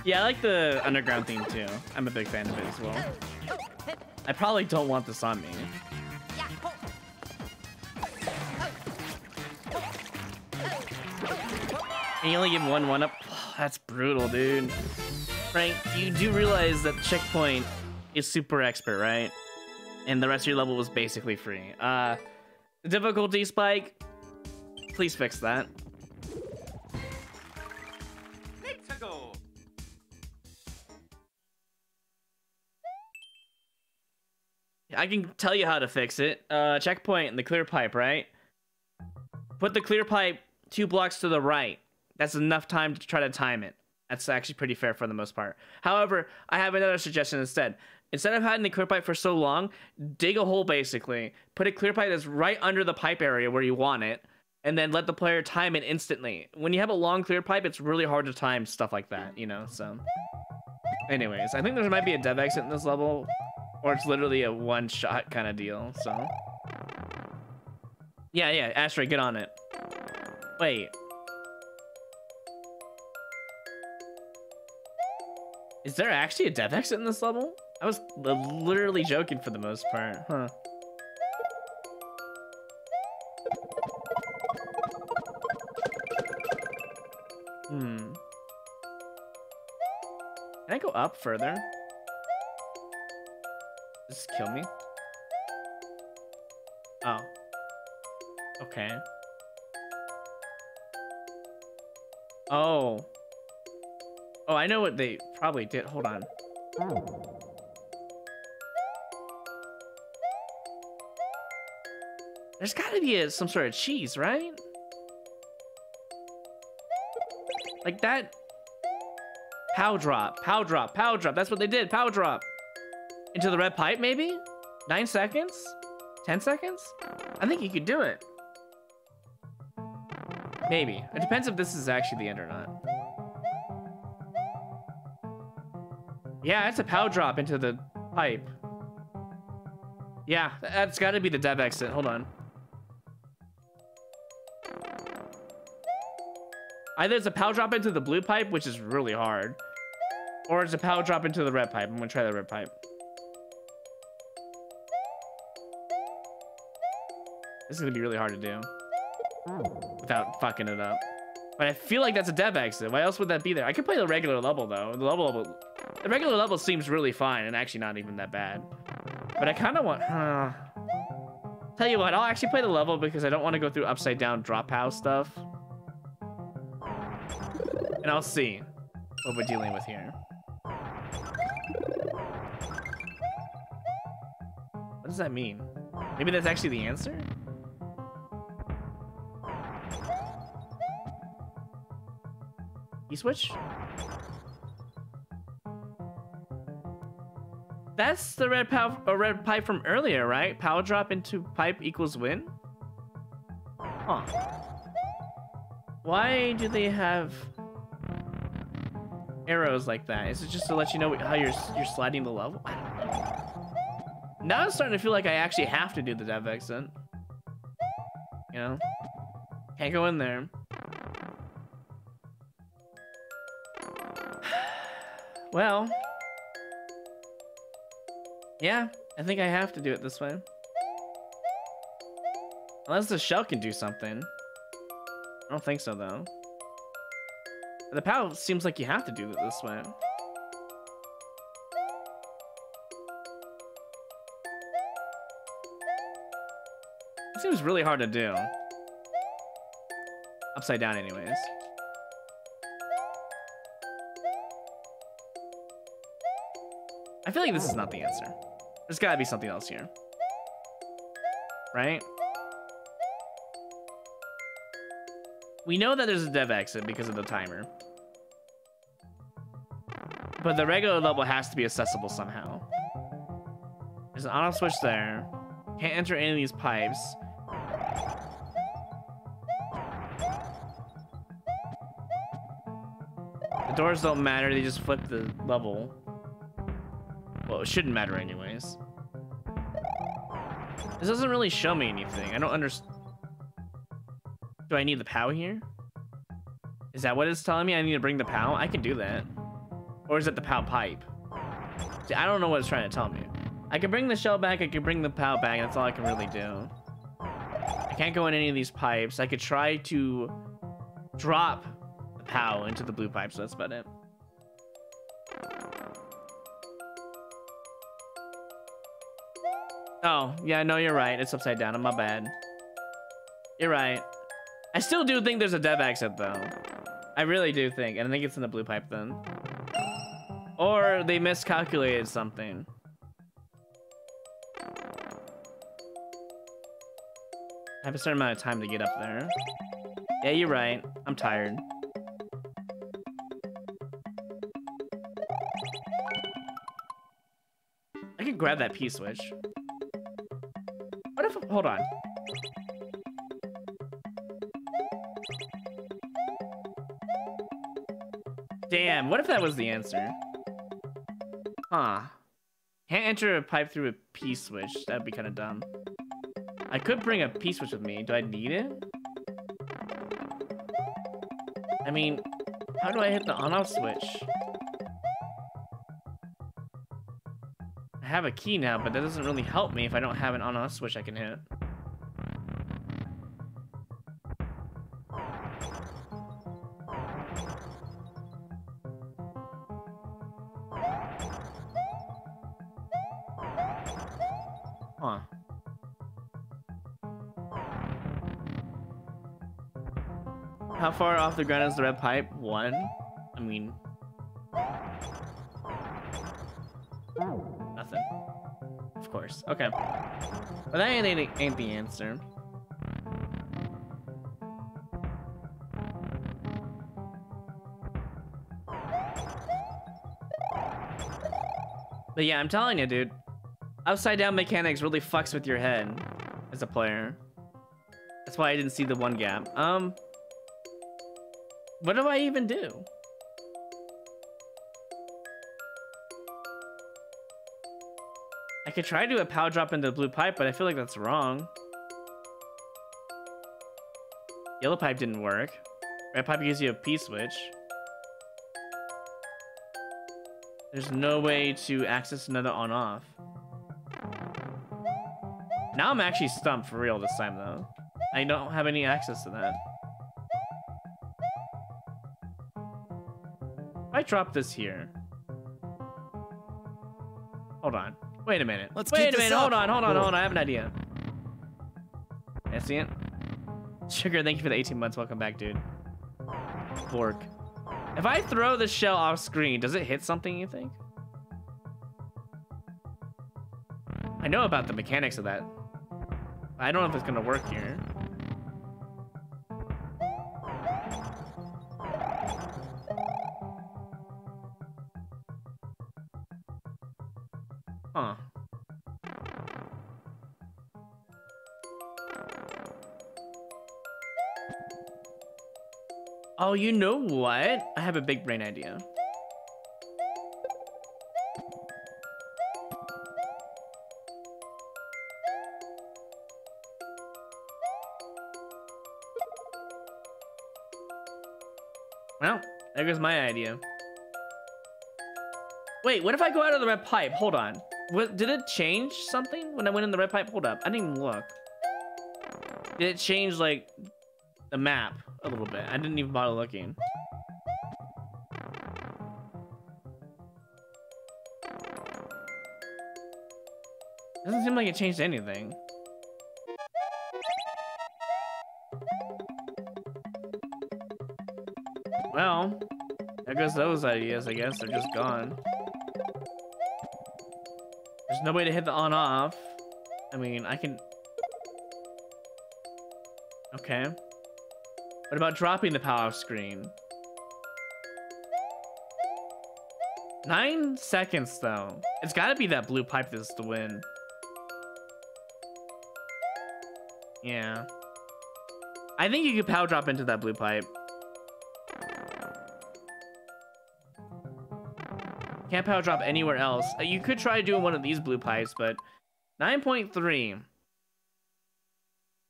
Yeah, I like the underground theme too. I'm a big fan of it as well. I probably don't want this on me. And you only give one one up. Oh, that's brutal, dude. Frank, you do realize that the checkpoint is super expert, right? And the rest of your level was basically free. Uh, the difficulty spike, please fix that. Let's go. I can tell you how to fix it. Uh, checkpoint and the clear pipe, right? Put the clear pipe two blocks to the right. That's enough time to try to time it. That's actually pretty fair for the most part. However, I have another suggestion instead. Instead of having the clear pipe for so long, dig a hole basically. Put a clear pipe that's right under the pipe area where you want it, and then let the player time it instantly. When you have a long clear pipe, it's really hard to time stuff like that, you know, so. Anyways, I think there might be a dev exit in this level, or it's literally a one-shot kind of deal, so. Yeah, yeah, Ashray, get on it. Wait. Is there actually a dev exit in this level? I was literally joking for the most part, huh? Hmm. Can I go up further? Does this kill me? Oh. Okay. Oh. Oh, I know what they probably did. Hold on. There's gotta be a, some sort of cheese, right? Like that. Pow drop, pow drop, pow drop. That's what they did, pow drop. Into the red pipe, maybe? Nine seconds? Ten seconds? I think you could do it. Maybe. It depends if this is actually the end or not. Yeah, it's a pow drop into the pipe. Yeah, that's gotta be the dev exit. Hold on. Either it's a pow drop into the blue pipe, which is really hard, or it's a pow drop into the red pipe. I'm gonna try the red pipe. This is gonna be really hard to do. without fucking it up. But I feel like that's a dev exit. Why else would that be there? I could play the regular level though. The level level, the regular level seems really fine and actually not even that bad. But I kind of want. Uh, tell you what, I'll actually play the level because I don't want to go through upside down drop house stuff. And I'll see what we're dealing with here. What does that mean? Maybe that's actually the answer? E-switch? That's the red, pow or red pipe from earlier, right? Power drop into pipe equals win? Huh. Why do they have arrows like that? Is it just to let you know how you're you're sliding the level? I don't know. Now I'm starting to feel like I actually have to do the dev exit. You know? Can't go in there. Well, yeah, I think I have to do it this way. Unless the shell can do something. I don't think so though. The power seems like you have to do it this way. It seems really hard to do. Upside down anyways. I feel like this is not the answer. There's gotta be something else here. Right? We know that there's a dev exit because of the timer. But the regular level has to be accessible somehow. There's an auto switch there. Can't enter any of these pipes. The doors don't matter, they just flip the level. Well, it shouldn't matter anyways. This doesn't really show me anything. I don't understand. Do I need the POW here? Is that what it's telling me? I need to bring the POW? I can do that. Or is it the POW pipe? See, I don't know what it's trying to tell me. I can bring the shell back. I can bring the POW back. That's all I can really do. I can't go in any of these pipes. I could try to drop the POW into the blue pipe. So that's about it. Oh, yeah, no, you're right. It's upside down. I'm my bad. You're right. I still do think there's a dev exit, though. I really do think. And I think it's in the blue pipe, then. Or they miscalculated something. I have a certain amount of time to get up there. Yeah, you're right. I'm tired. I could grab that P-switch. What if... Hold on. Damn, what if that was the answer? Huh. Can't enter a pipe through a P-switch. That'd be kind of dumb. I could bring a P-switch with me. Do I need it? I mean, how do I hit the on-off switch? I have a key now, but that doesn't really help me if I don't have an on-off switch I can hit. How far off the ground is the red pipe? One? I mean... Nothing. Of course. Okay. But that ain't, ain't the answer. But yeah, I'm telling you, dude. Upside down mechanics really fucks with your head as a player. That's why I didn't see the one gap. Um... What do I even do? I could try to do a power drop into the blue pipe, but I feel like that's wrong. Yellow pipe didn't work. Red pipe gives you a P-switch. There's no way to access another on-off. Now I'm actually stumped for real this time, though. I don't have any access to that. If I drop this here. Hold on. Wait a minute. Let's Wait a minute. Hold on. Hold on. Hold on. I have an idea. I see it. Sugar, thank you for the eighteen months. Welcome back, dude. Bork. If I throw the shell off screen, does it hit something, you think? I know about the mechanics of that. I don't know if it's gonna work here. Huh. Oh, you know what? I have a big brain idea. Well, there goes my idea. Wait, what if I go out of the red pipe? Hold on. What, did it change something when I went in the red pipe? Hold up. I didn't even look. Did it change, like, the map a little bit? I didn't even bother looking. Doesn't seem like it changed anything. Well, I guess those ideas, I guess, they're just gone. There's no way to hit the on-off. I mean, I can... Okay. What about dropping the power screen? Nine seconds, though. It's gotta be that blue pipe that's the win. Yeah. I think you could power drop into that blue pipe. Can't power drop anywhere else. You could try doing one of these blue pipes, but nine point three.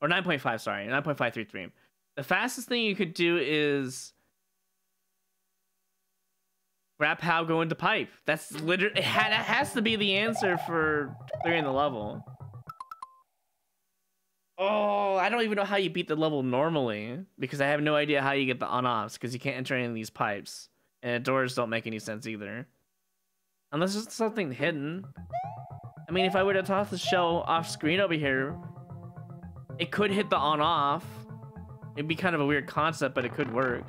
Or nine point five, sorry. nine point five three three. The fastest thing you could do is grab how go into pipe. That's literally, it has to be the answer for clearing the level. Oh, I don't even know how you beat the level normally because I have no idea how you get the on-offs because you can't enter any of these pipes. And the doors don't make any sense either. Unless there's something hidden. I mean, if I were to toss the shell off screen over here, it could hit the on-off. It'd be kind of a weird concept, but it could work.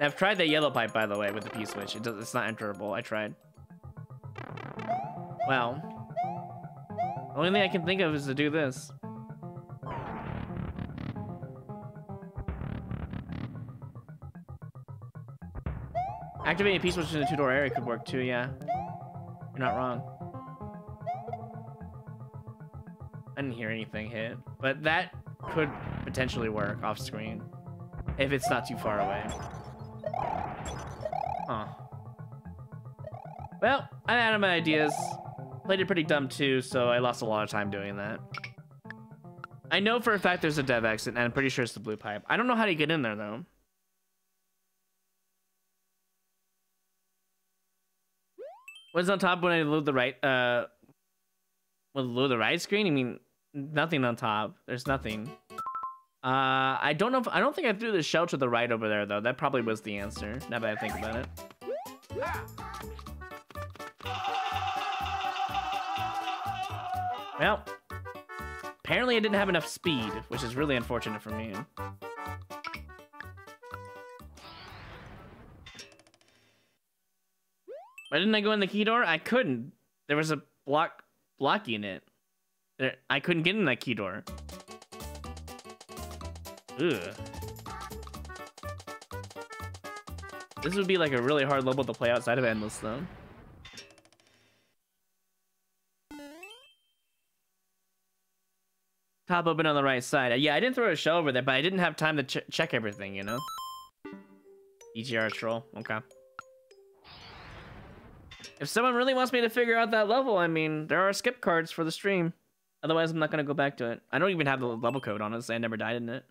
I've tried that yellow pipe, by the way, with the P-switch. It does, it's not enterable. I tried. Wow. The only thing I can think of is to do this. Activating a P-switch in the two-door area could work too, yeah. You're not wrong. I didn't hear anything hit, but that could potentially work off screen if it's not too far away. Huh. Well, I'm out of my ideas. Played it pretty dumb too, so I lost a lot of time doing that. I know for a fact there's a dev exit, and I'm pretty sure it's the blue pipe. I don't know how to get in there though. What's on top when I load the right? Uh, when load the right screen? I mean. Nothing on top. There's nothing. Uh, I don't know if, I don't think I threw the shell to the right over there though. That probably was the answer. Now that I think about it. Well, apparently I didn't have enough speed, which is really unfortunate for me. Why didn't I go in the key door? I couldn't. There was a block blocking it. There, I couldn't get in that key door. Ugh. This would be like a really hard level to play outside of Endless, though. Top open on the right side. Yeah, I didn't throw a shell over there, but I didn't have time to ch check everything, you know? E G R troll. Okay. If someone really wants me to figure out that level, I mean, there are skip cards for the stream. Otherwise, I'm not going to go back to it. I don't even have the level code, honestly. I never died in it.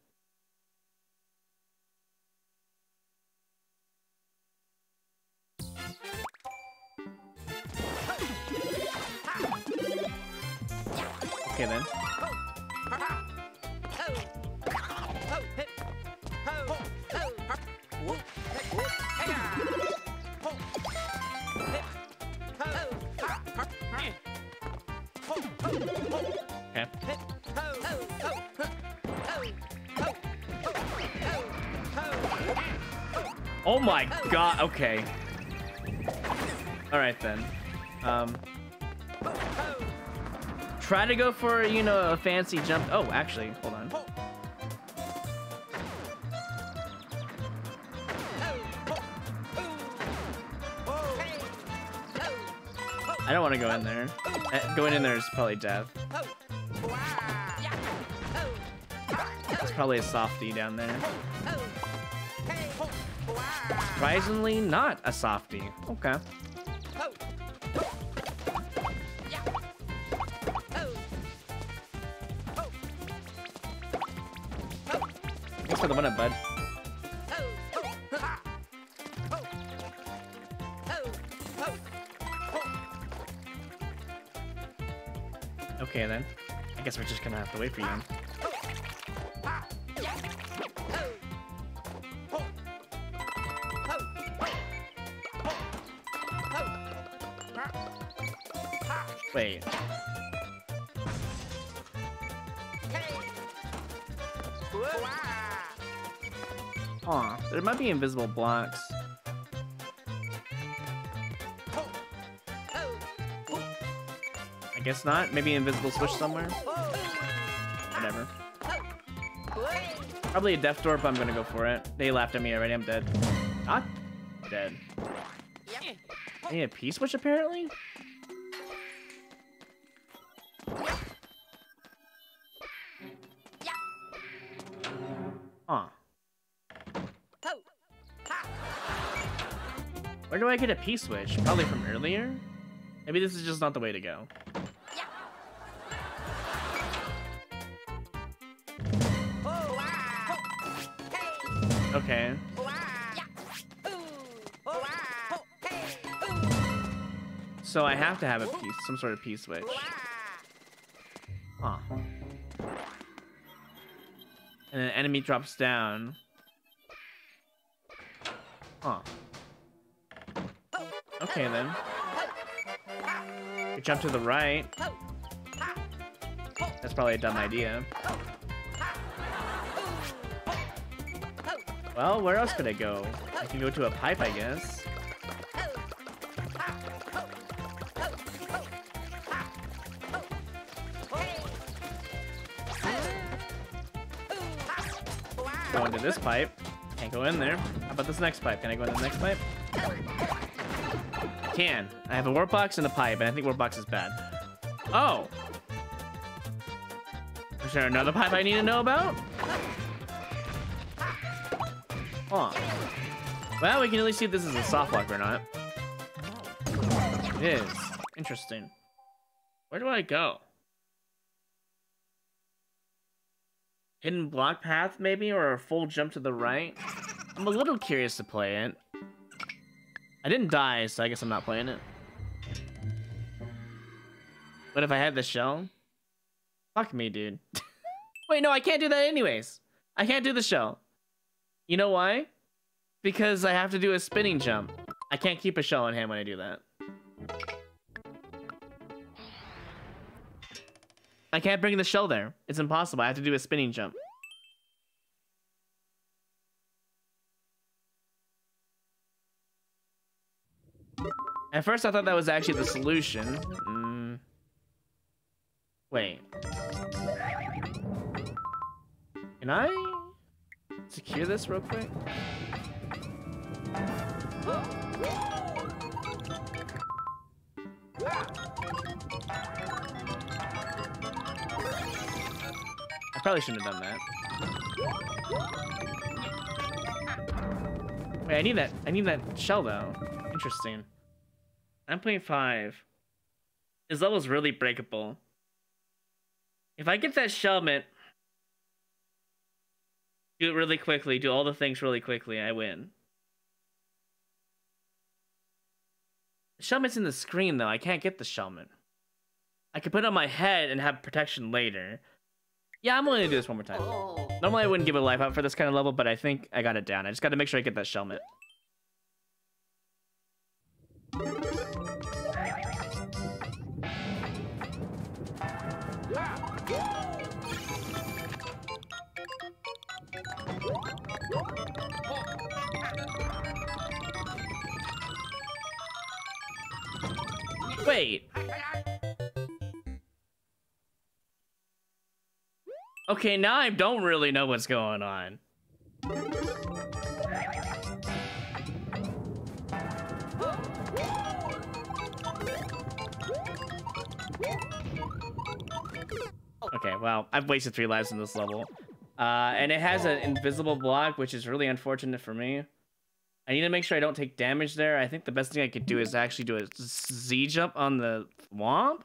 Okay then. Okay. Oh my god, okay. Alright then. Um, try to go for, you know, a fancy jump. Oh, actually, hold on. I don't want to go in there. Uh, going in there is probably death. It's probably a softie down there. Surprisingly not a softie. Okay. Thanks for the one up, bud. Okay then. I guess we're just gonna have to wait for you. Wait. Aw, there might be invisible blocks. I guess not. Maybe invisible switch somewhere. Whatever. Probably a death door, but I'm gonna go for it. They laughed at me already. I'm dead. Not dead. I need a P-switch apparently? Where do I get a P-switch? Probably from earlier? Maybe this is just not the way to go. Okay. So I have to have a piece, some sort of P-switch. Huh. And an enemy drops down. Huh. Okay then. We jump to the right. That's probably a dumb idea. Well, where else could I go? I can go to a pipe, I guess. Go into this pipe. Can't go in there. How about this next pipe? Can I go in the next pipe? Can. I have a warp box and a pipe, and I think warp box is bad. Oh! Is there another pipe I need to know about? Huh. Well, we can at least see if this is a soft lock or not. It is. Interesting. Where do I go? Hidden block path, maybe? Or a full jump to the right? I'm a little curious to play it. I didn't die, so I guess I'm not playing it. What if I had the shell? Fuck me, dude. Wait, no, I can't do that anyways. I can't do the shell. You know why? Because I have to do a spinning jump. I can't keep a shell in hand when I do that. I can't bring the shell there. It's impossible. I have to do a spinning jump. At first, I thought that was actually the solution. Mm. Wait. Can I secure this real quick? I probably shouldn't have done that. Wait, I need that. I need that shell, though. Interesting. nine point five. This level's really breakable. If I get that shell, man, do it really quickly, do all the things really quickly, I win. The shellman's in the screen though, I can't get the shellman. I could put it on my head and have protection later. Yeah, I'm willing to do this one more time. Oh. Normally, I wouldn't give a life up for this kind of level, but I think I got it down. I just got to make sure I get that Shelmet. Wait. Okay, now I don't really know what's going on. Okay, well, I've wasted three lives in this level. Uh, and it has an invisible block, which is really unfortunate for me. I need to make sure I don't take damage there. I think the best thing I could do is actually do a Z jump on the Thwomp.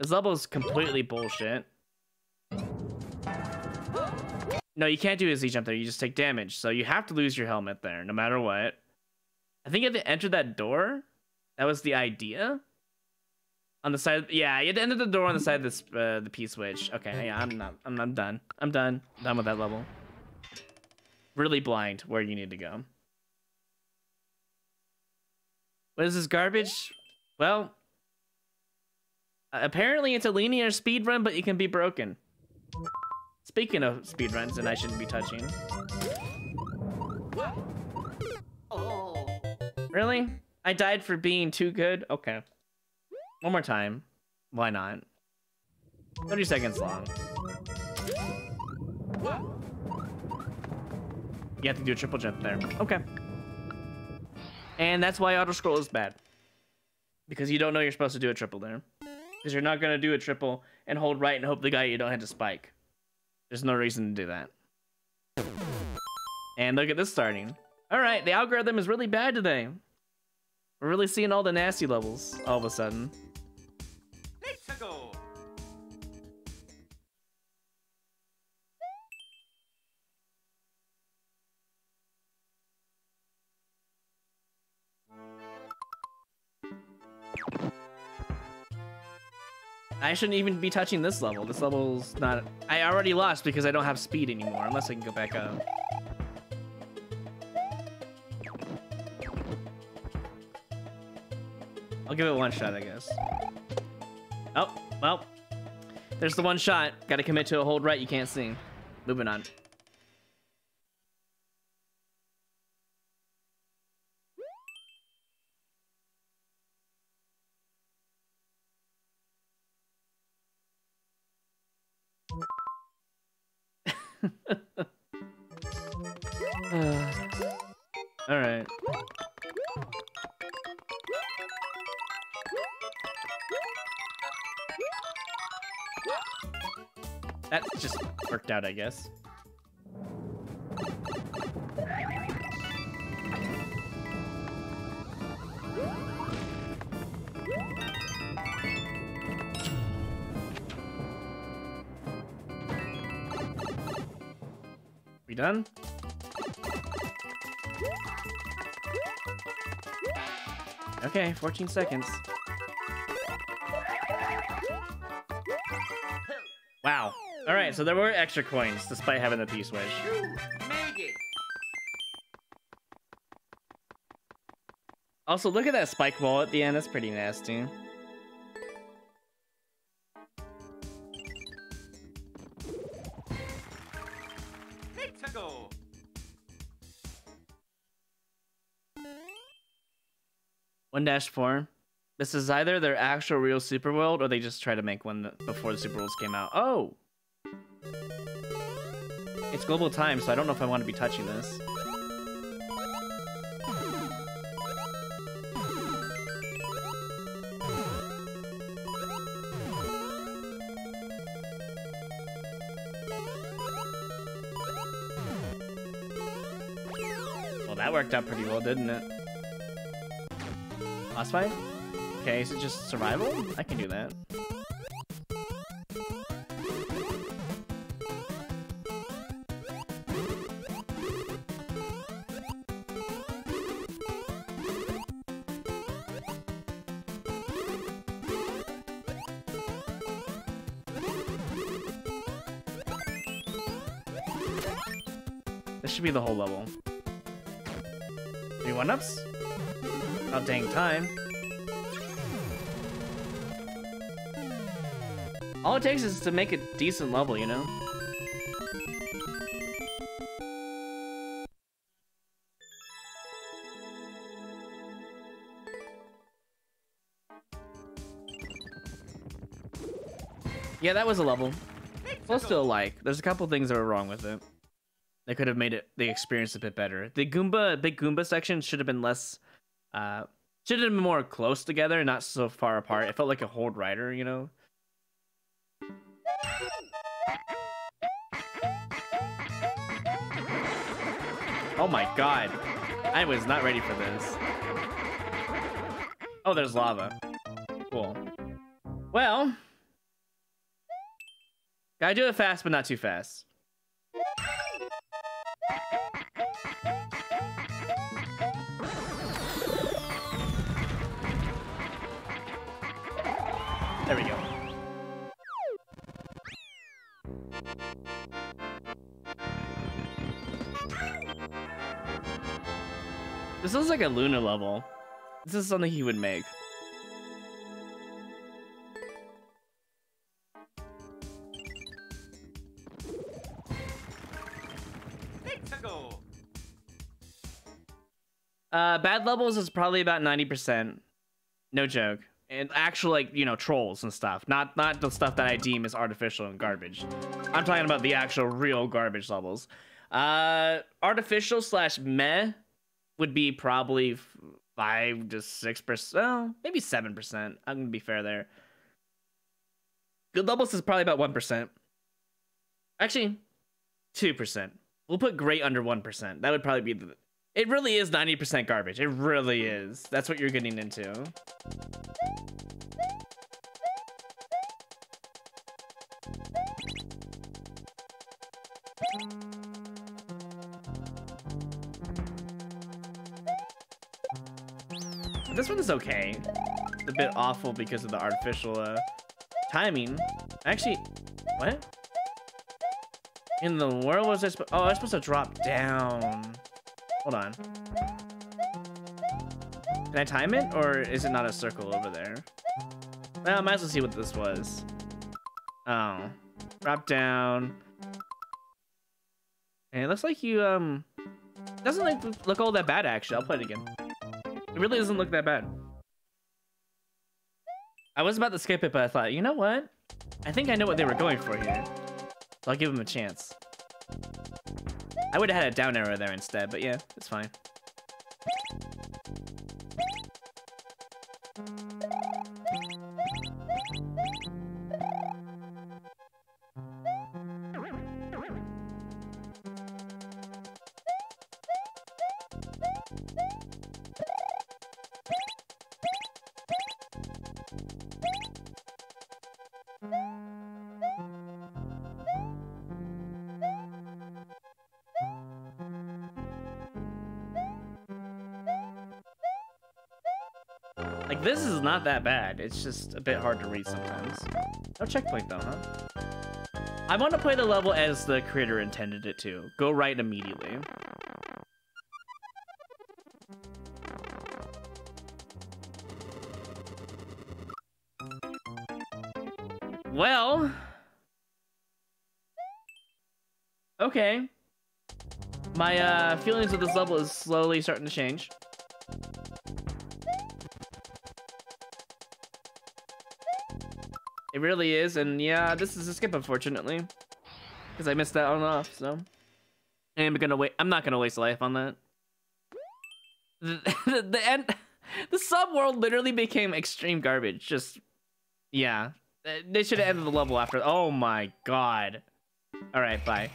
This level is completely bullshit. No, you can't do a Z jump there. You just take damage. So you have to lose your helmet there, no matter what. I think you have to enter that door. That was the idea. On the side, of, yeah, you had to enter the door on the side of this, uh, the P switch. Okay, yeah, I'm not, I'm, I'm done. I'm done. I'm done with that level. Really blind where you need to go. What is this garbage? Well, apparently it's a linear speedrun, but it can be broken. Speaking of speedruns that I shouldn't be touching. Oh. Really? I died for being too good? Okay. One more time. Why not? thirty seconds long. You have to do a triple jump there. Okay. And that's why auto scroll is bad. Because you don't know you're supposed to do a triple there. Because you're not going to do a triple and hold right and hope the guy you don't have to spike. There's no reason to do that. And look at this starting. All right, the algorithm is really bad today. We're really seeing all the nasty levels all of a sudden. Let's go. I shouldn't even be touching this level. This level's not... I already lost because I don't have speed anymore, unless I can go back up. I'll give it one shot, I guess. Oh, well. There's the one shot. Gotta commit to a hold right you can't see. Moving on. uh, all right. That just worked out, I guess. Done. Okay, fourteen seconds. Wow. All right, so there were extra coins despite having the P-switch. Also, look at that spike ball at the end. That's pretty nasty. one dash four. This is either their actual real Super World or they just try to make one that before the Super Worlds came out. Oh! It's global time, so I don't know if I want to be touching this. Well, that worked out pretty well, didn't it? Boss fight? Okay, is it just survival? I can do that. This should be the whole level. Three one-ups? About dang time. All it takes is to make a decent level, you know? Yeah, that was a level. Well, still, like, there's a couple things that were wrong with it. They could have made it the experience a bit better. The Goomba, big Goomba section should have been less, uh, should have been more close together, not so far apart. It felt like a whole rider, you know? Oh my god. I was not ready for this. Oh, there's lava. Cool. Well... gotta do it fast, but not too fast. There we go. This looks like a Luna level. This is something he would make. Uh, bad levels is probably about ninety percent. No joke. And actual, like, you know, trolls and stuff. Not not the stuff that I deem as artificial and garbage. I'm talking about the actual real garbage levels. Uh, artificial slash meh would be probably five to six percent. Well, maybe seven percent. I'm going to be fair there. Good levels is probably about one percent. Actually, two percent. We'll put great under one percent. That would probably be the... it really is ninety percent garbage. It really is. That's what you're getting into. This one is okay. It's a bit awful because of the artificial uh, timing. Actually, what? In the world was I supposed? Oh, I was supposed to drop down. Hold on. Can I time it, or is it not a circle over there? Well, I might as well see what this was. Oh. Drop down. And it looks like you, um... it doesn't like, look all that bad, actually. I'll play it again. It really doesn't look that bad. I was about to skip it, but I thought, you know what? I think I know what they were going for here. So I'll give them a chance. I would have had a down arrow there instead, but yeah, it's fine. This is not that bad. It's just a bit hard to read sometimes. No checkpoint though, huh? I want to play the level as the creator intended it to. Go right immediately. Well. Okay. My uh, feelings of this level is slowly starting to change. It really is, and yeah, this is a skip, unfortunately, because I missed that on off. So, I'm gonna wait. I'm not gonna waste life on that. The, the, the end. The subworld literally became extreme garbage. Just, yeah, they should have ended the level after. Oh my god! All right, bye.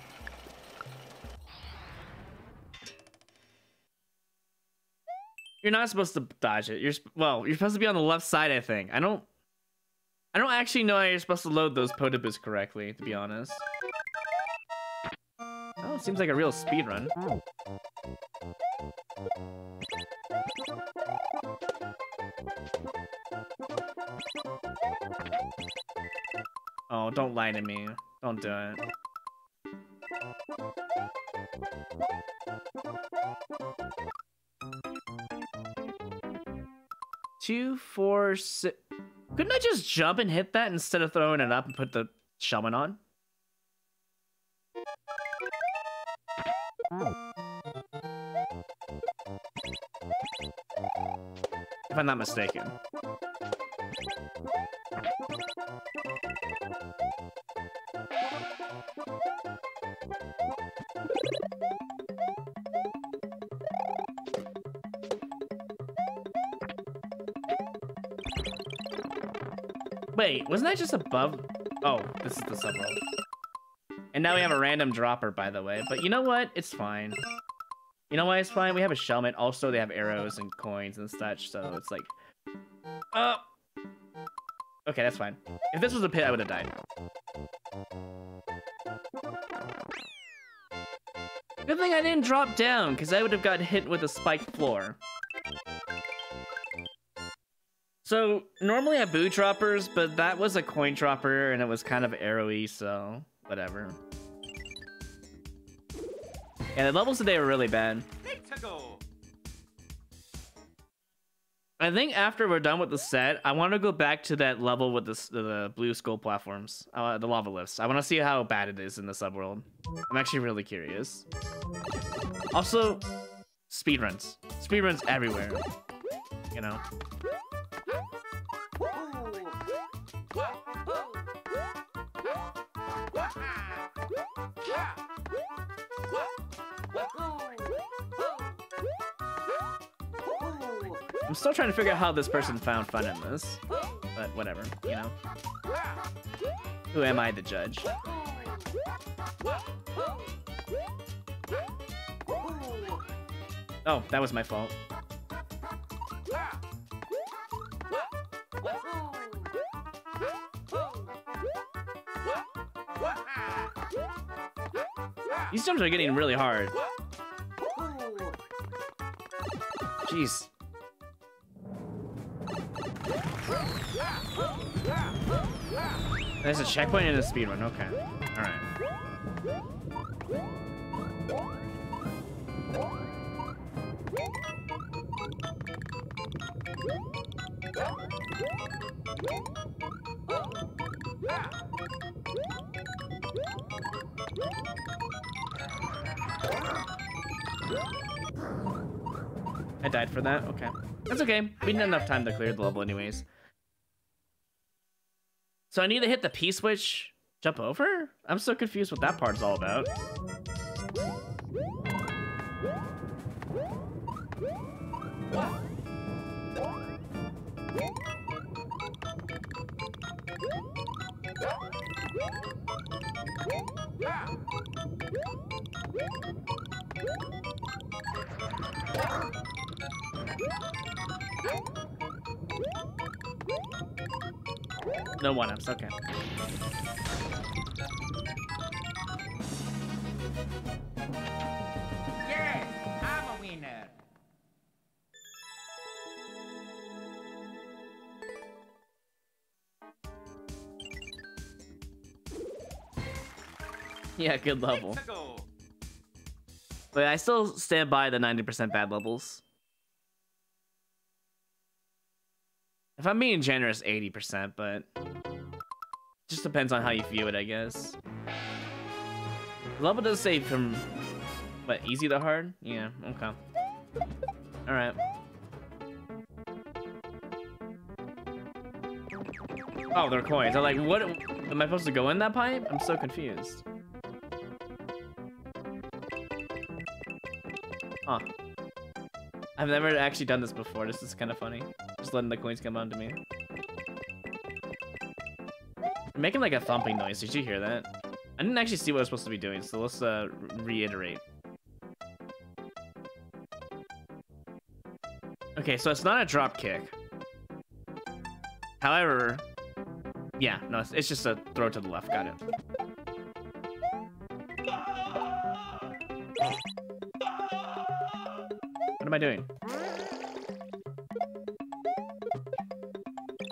You're not supposed to dodge it. You're well. You're supposed to be on the left side, I think. I don't. I don't actually know how you're supposed to load those Podoboos correctly, to be honest. Oh, it seems like a real speedrun. Oh, don't lie to me. Don't do it. Two, four, six. Couldn't I just jump and hit that instead of throwing it up and put the shaman on? If I'm not mistaken. Wait, wasn't I just above? Oh, this is the subworld. And now we have a random dropper, by the way. But you know what? It's fine. You know why it's fine? We have a Shelmet. Also, they have arrows and coins and such, so it's like... Oh! Okay, that's fine. If this was a pit, I would have died. Good thing I didn't drop down, because I would have got hit with a spiked floor. So, normally I boo droppers, but that was a coin dropper, and it was kind of arrowy, so... whatever. And the levels today were really bad. I think after we're done with the set, I want to go back to that level with the, the blue skull platforms, uh, the lava lifts. I want to see how bad it is in the subworld. I'm actually really curious. Also, speedruns. Speedruns everywhere. You know? I'm still trying to figure out how this person found fun in this, but whatever, you know. Who am I to judge? Oh, that was my fault. These jumps are getting really hard. Jeez. There's a checkpoint and a speedrun, okay. Alright. I died for that, okay. That's okay. We didn't have enough time to clear the level anyways. So I need to hit the P switch, jump over? I'm so confused what that part's all about. No one-ups, okay. Yeah, I'm a winner. Yeah, good level. But I still stand by the ninety percent bad levels. If I'm being generous, eighty percent, but just depends on how you view it, I guess. The level does say from, what, easy to hard? Yeah, okay. All right. Oh, they're coins. I'm like, what? Am I supposed to go in that pipe? I'm so confused. Huh. I've never actually done this before. This is kind of funny. Just letting the coins come on to me. I'm making like a thumping noise. Did you hear that? I didn't actually see what I was supposed to be doing, so let's uh, reiterate. Okay, so it's not a drop kick. However, yeah, no, it's, it's just a throw to the left. Got it. What am I doing?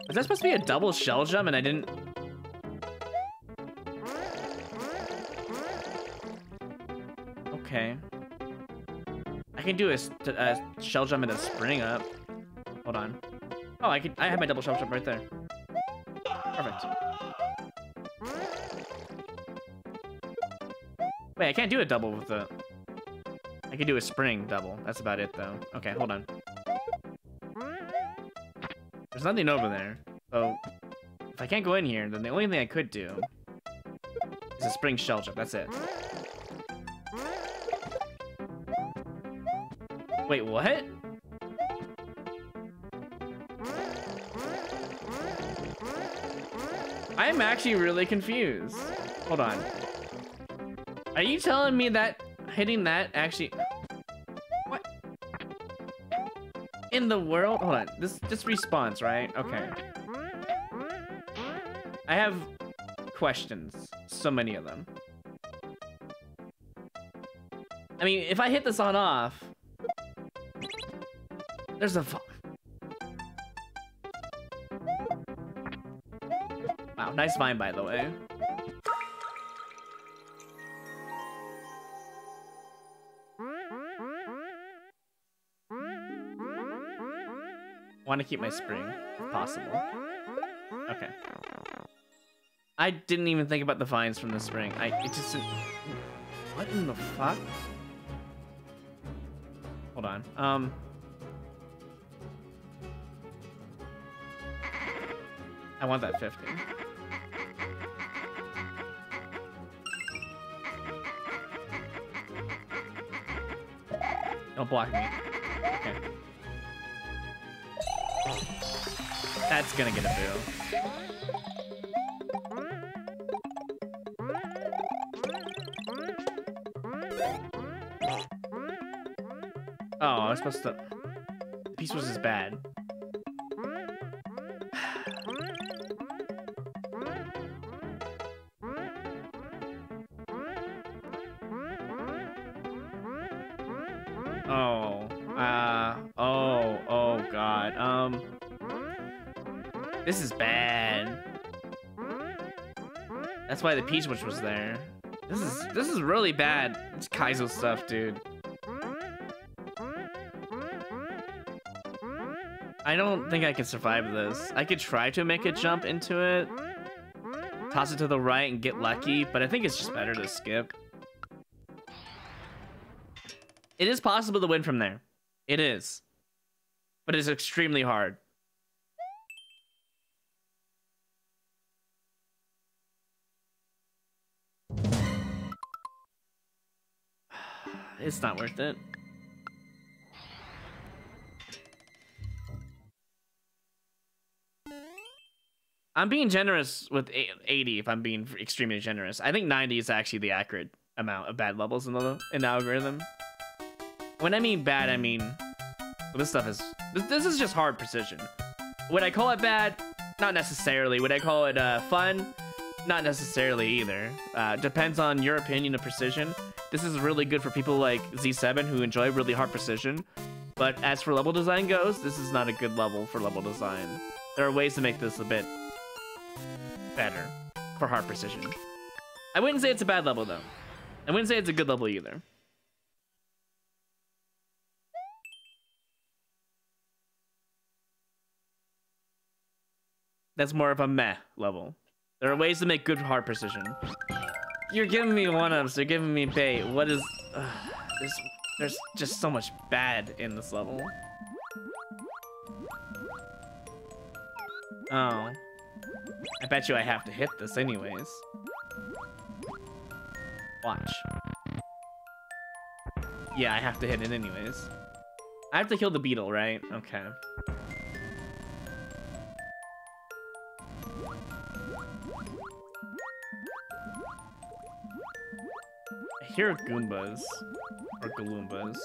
Is that supposed to be a double shell jump and I didn't... Okay. I can do a, a shell jump and a spring up. Hold on. Oh, I could. I have my double shell jump right there. Perfect. Wait, I can't do a double with the. I can do a spring double. That's about it, though. Okay, hold on. There's nothing over there. So, if I can't go in here, then the only thing I could do is a spring shell jump. That's it. Wait, what? I'm actually really confused. Hold on. Are you telling me that hitting that actually... What? In the world? Hold on. This just respawns, right? Okay. I have questions. So many of them. I mean, if I hit this on off... There's a... Wow, nice vine, by the way. Want to keep my spring, if possible. Okay. I didn't even think about the vines from the spring. I it just... What in the fuck? Hold on. Um... I want that fifty. Don't block me. Okay. That's gonna get a boo. Oh, I was supposed to... The piece was just bad. This is bad. That's why the Peach Witch was there. This is this is really bad. It's Kaizo stuff, dude. I don't think I can survive this. I could try to make a jump into it, toss it to the right and get lucky, but I think it's just better to skip. It is possible to win from there. It is. But it's extremely hard. It's not worth it. I'm being generous with eighty if I'm being extremely generous. I think ninety is actually the accurate amount of bad levels in the, in the algorithm. When I mean bad, I mean... Well, this stuff is... This, this is just hard precision. Would I call it bad? Not necessarily. Would I call it uh, fun? Not necessarily either. Uh, depends on your opinion of precision. This is really good for people like Z seven who enjoy really hard precision. But as for level design goes, this is not a good level for level design. There are ways to make this a bit better for hard precision. I wouldn't say it's a bad level though. I wouldn't say it's a good level either. That's more of a meh level. There are ways to make good hard precision. You're giving me one-ups, you're giving me bait. What is... Uh, there's, there's just so much bad in this level. Oh. I bet you I have to hit this anyways. Watch. Yeah, I have to hit it anyways. I have to kill the beetle, right? Okay. Here are Goombas, or Galoombas.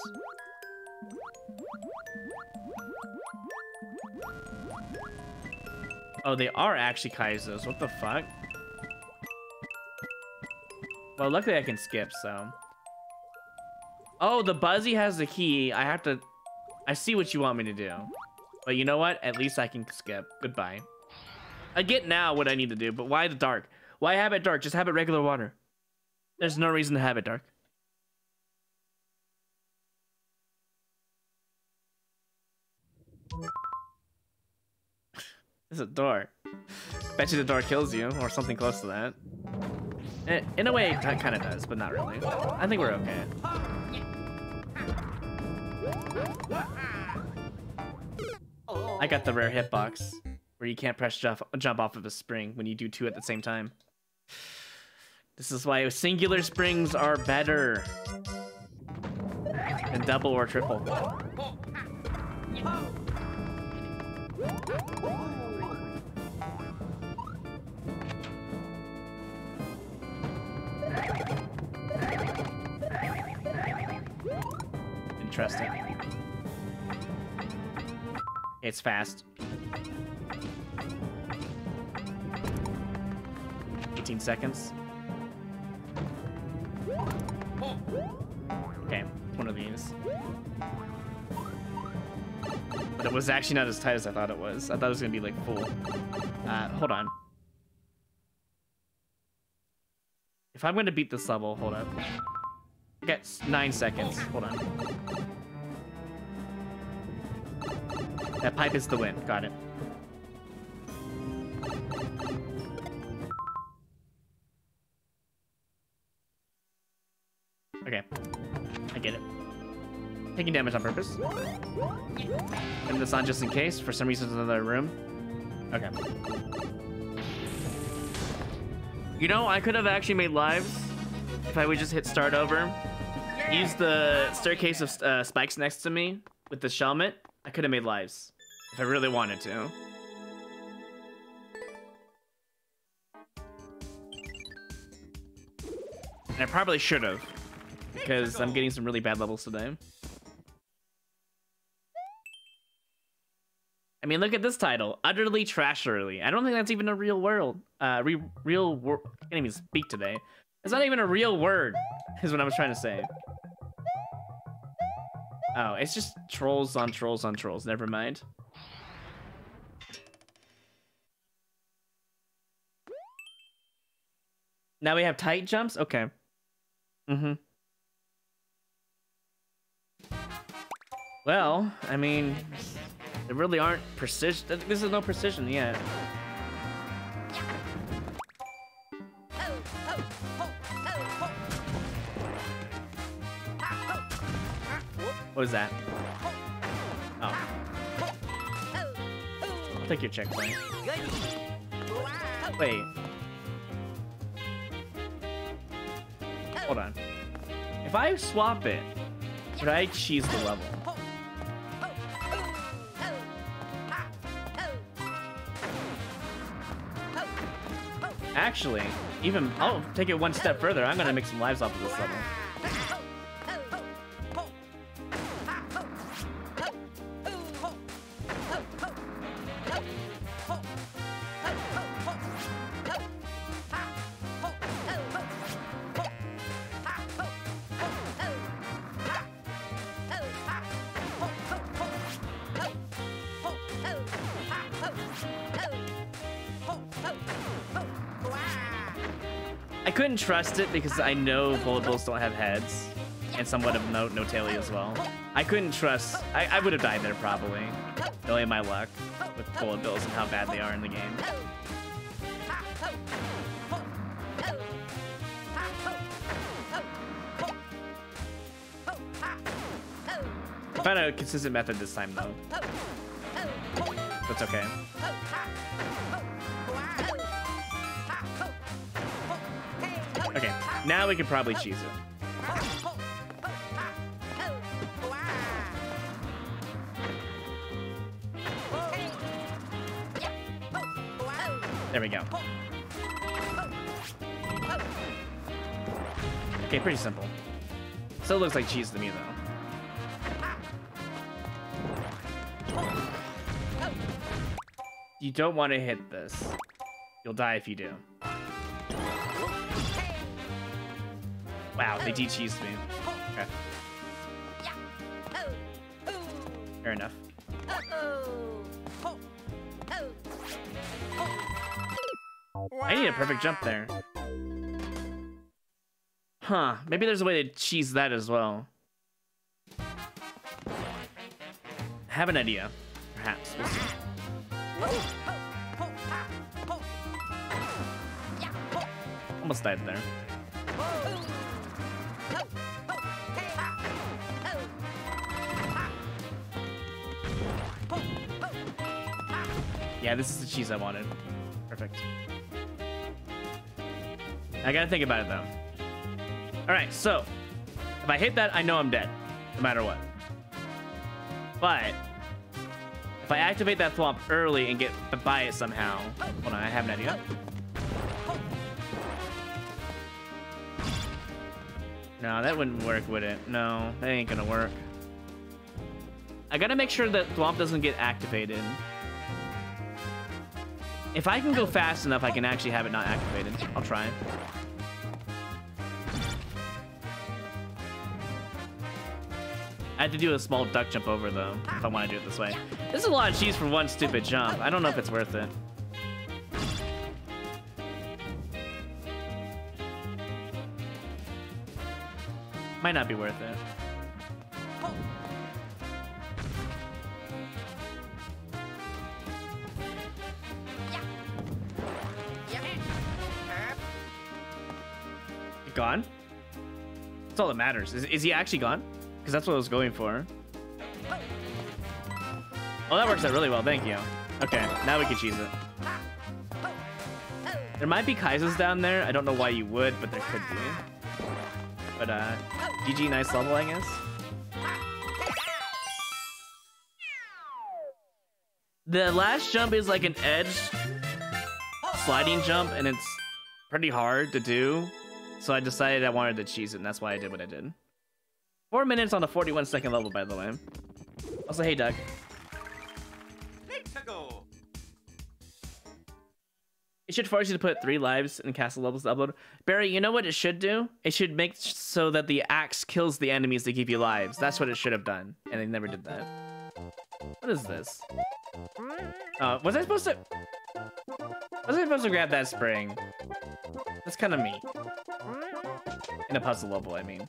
Oh, they are actually Kaizos, what the fuck? Well, luckily I can skip, so. Oh, the Buzzy has the key, I have to, I see what you want me to do. But you know what, at least I can skip, goodbye. I get now what I need to do, but why the dark? Why have it dark, just have it regular water. There's no reason to have it dark. There's a door. Bet you the door kills you, or something close to that. In, in a way, it kind of does, but not really. I think we're okay. I got the rare hitbox, where you can't press jump, jump off of a spring when you do two at the same time. This is why singular springs are better than double or triple. Interesting. It's fast. eighteen seconds. Okay, one of these. But it was actually not as tight as I thought it was. I thought it was gonna be like full. Uh, hold on. If I'm gonna beat this level, hold up. I got nine seconds. Hold on. That pipe is the wind. Got it. Okay, I get it. Taking damage on purpose. And this on just in case. For some reason, it's another room. Okay. You know, I could have actually made lives if I would just hit start over. Use the staircase of uh, spikes next to me with the shelmet. I could have made lives if I really wanted to. And I probably should have, because I'm getting some really bad levels today. I mean, look at this title, Utterly Trasherly. I don't think that's even a real world. Uh, re real word. I can't even speak today. It's not even a real word, is what I was trying to say. Oh, it's just trolls on trolls on trolls. Never mind. Now we have tight jumps? Okay. Mm-hmm. Well, I mean, there really aren't precision. This is no precision yet. What is that? Oh. I'll take your checkpoint. Wait. Hold on. If I swap it, should I cheese the level? Actually, even I'll take it one step further. I'm gonna make some lives off of this level. Trust it because I know Bullet Bills don't have heads and somewhat of no no taily as well. I couldn't trust. I, I would have died there probably. Really my luck with Bullet Bills and how bad they are in the game. I found a consistent method this time though. That's okay. Okay, now we could probably cheese it. There we go. Okay, pretty simple. Still looks like cheese to me, though. You don't want to hit this. You'll die if you do. Wow, they de-cheesed me. Okay. Fair enough. I need a perfect jump there. Huh, maybe there's a way to cheese that as well. I have an idea. I perhaps. We'll see. Almost died there. Yeah, this is the cheese I wanted. Perfect. I gotta think about it though. All right, so if I hit that, I know I'm dead, no matter what. But if I activate that Thwomp early and get by it somehow, hold on, I have an idea. No, that wouldn't work, would it? No, that ain't gonna work. I gotta make sure that Thwomp doesn't get activated. If I can go fast enough, I can actually have it not activated. I'll try. I have to do a small duck jump over though, if I want to do it this way. This is a lot of cheese for one stupid jump. I don't know if it's worth it. Might not be worth it. Gone? That's all that matters. Is, is he actually gone? Because that's what I was going for. Oh, that works out really well. Thank you. Okay, now we can cheese it. There might be Kaizas down there. I don't know why you would, but there could be. But, uh, G G, nice level, I guess. The last jump is like an edge sliding jump, and it's pretty hard to do. So I decided I wanted to cheese it, and that's why I did what I did. Four minutes on a forty-one second level, by the way. Also, hey, Doug. It should force you to put three lives in castle levels to upload. Barry, you know what it should do? It should make so that the axe kills the enemies to give you lives. That's what it should have done, and they never did that. What is this? Uh, was I supposed to... Was I supposed to grab that spring? That's kind of me. In a puzzle level, I mean.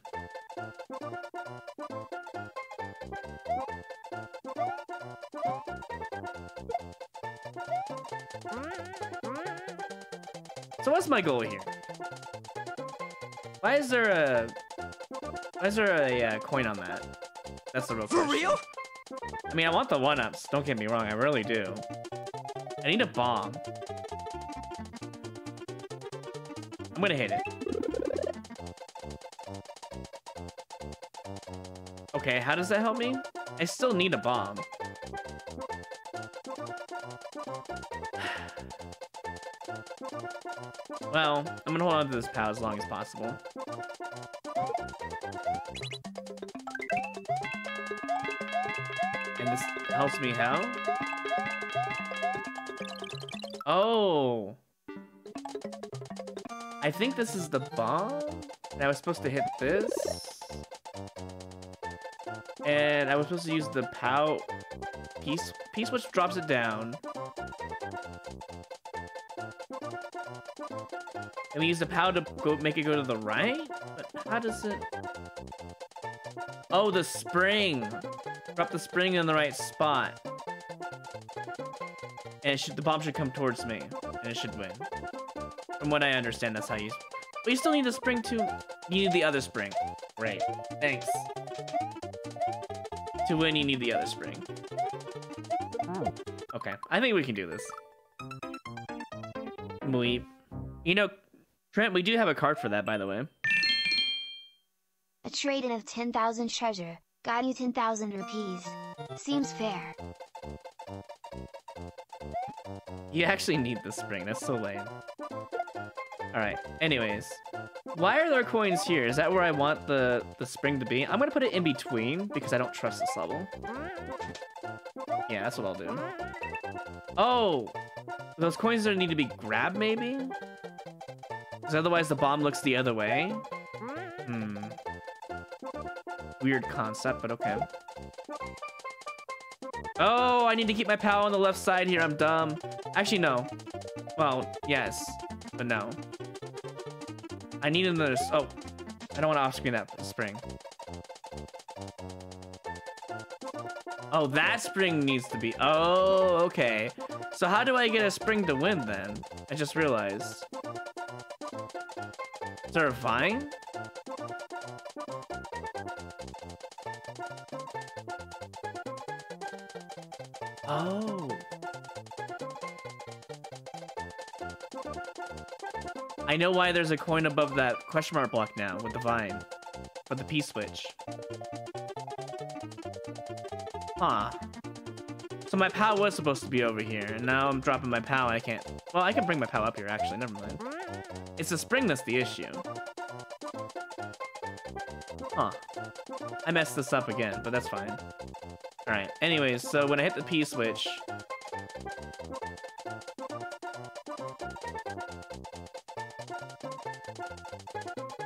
So what's my goal here? Why is there a... Why is there a uh, coin on that? That's the real question. For real? I mean, I want the one-ups. Don't get me wrong. I really do. I need a bomb. I'm gonna hit it. Okay, how does that help me? I still need a bomb. Well, I'm gonna hold on to this pal as long as possible. And this helps me how? Oh! I think this is the bomb. And I was supposed to hit this. And I was supposed to use the pow piece, piece which drops it down. And we use the pow to go, make it go to the right? But how does it... Oh, the spring. Drop the spring in the right spot. And it should, the bomb should come towards me. And it should win. From what I understand, that's how you... But you still need the spring to... You need the other spring. Great. Thanks. To win, you need the other spring. Oh. Okay. I think we can do this. Bleep. You know, Trent, we do have a card for that, by the way. A trade-in of ten thousand treasure. Got you ten thousand rupees. Seems fair. You actually need the spring. That's so lame. Alright, anyways, why are there coins here? Is that where I want the, the spring to be? I'm going to put it in between because I don't trust this level. Yeah, that's what I'll do. Oh, those coins don't need to be grabbed maybe? Because otherwise the bomb looks the other way. Hmm. Weird concept, but okay. Oh, I need to keep my pal on the left side here. I'm dumb. Actually, no. Well, yes, but no. I need another... Oh, I don't want to off-screen that spring. Oh, that spring needs to be... Oh, okay. So how do I get a spring to win then? I just realized. Is there a vine? Oh. I know why there's a coin above that question mark block now with the vine. With the P-switch. Huh. So my pal was supposed to be over here, and now I'm dropping my pal and I can't... Well, I can bring my pal up here, actually. Never mind. It's the spring that's the issue. Huh. I messed this up again, but that's fine. Alright, anyways, so when I hit the P-switch...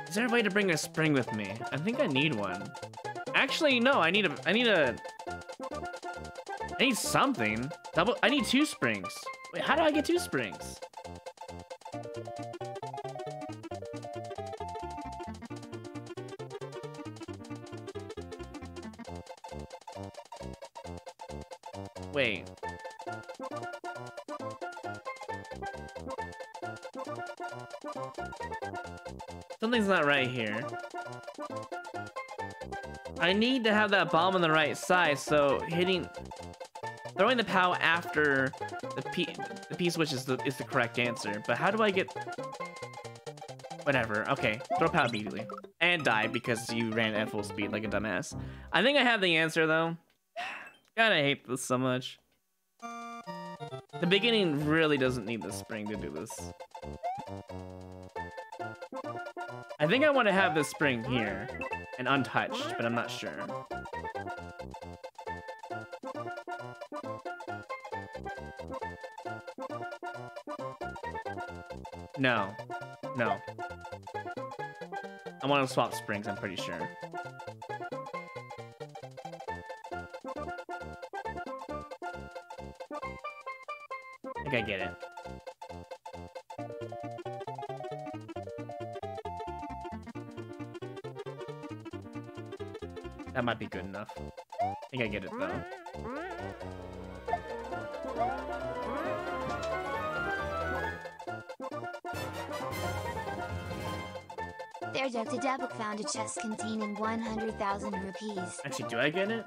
Is there a way to bring a spring with me? I think I need one. Actually, no, I need a... I need a... I need something. Double. I need two springs. Wait, how do I get two springs? Wait. Something's not right here. I need to have that bomb on the right side, so hitting... Throwing the POW after the P, the P switch is the, is the correct answer, but how do I get... Whatever, okay, throw POW immediately. And die because you ran at full speed like a dumbass. I think I have the answer though. God, I hate this so much. The beginning really doesn't need the spring to do this. I think I want to have this spring here and untouched, but I'm not sure. No, no. I want to swap springs, I'm pretty sure. I think I get it. That might be good enough. I think I get it though. Their Doctor Dabuk found a chest containing one hundred thousand rupees. Actually, do I get it?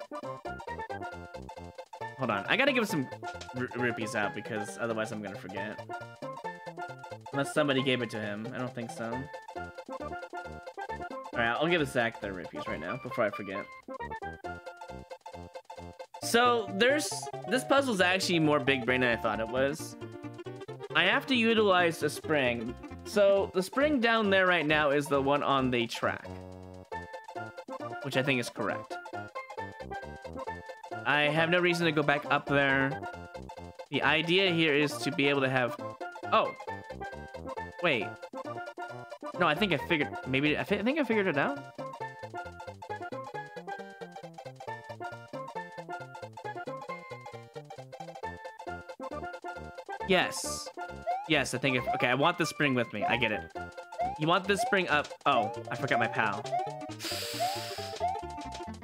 Hold on, I gotta give some r rupees out because otherwise I'm gonna forget. Unless somebody gave it to him. I don't think so. Alright, I'll give Zach their rupees right now before I forget. So, there's... This puzzle's actually more big brain than I thought it was. I have to utilize the spring. So, the spring down there right now is the one on the track. Which I think is correct. I have no reason to go back up there. The idea here is to be able to have... Oh. Wait. No, I think I figured... Maybe... I, fi I think I figured it out. Yes. Yes, I think... If, okay, I want this spring with me. I get it. You want this spring up... Oh, I forgot my pal.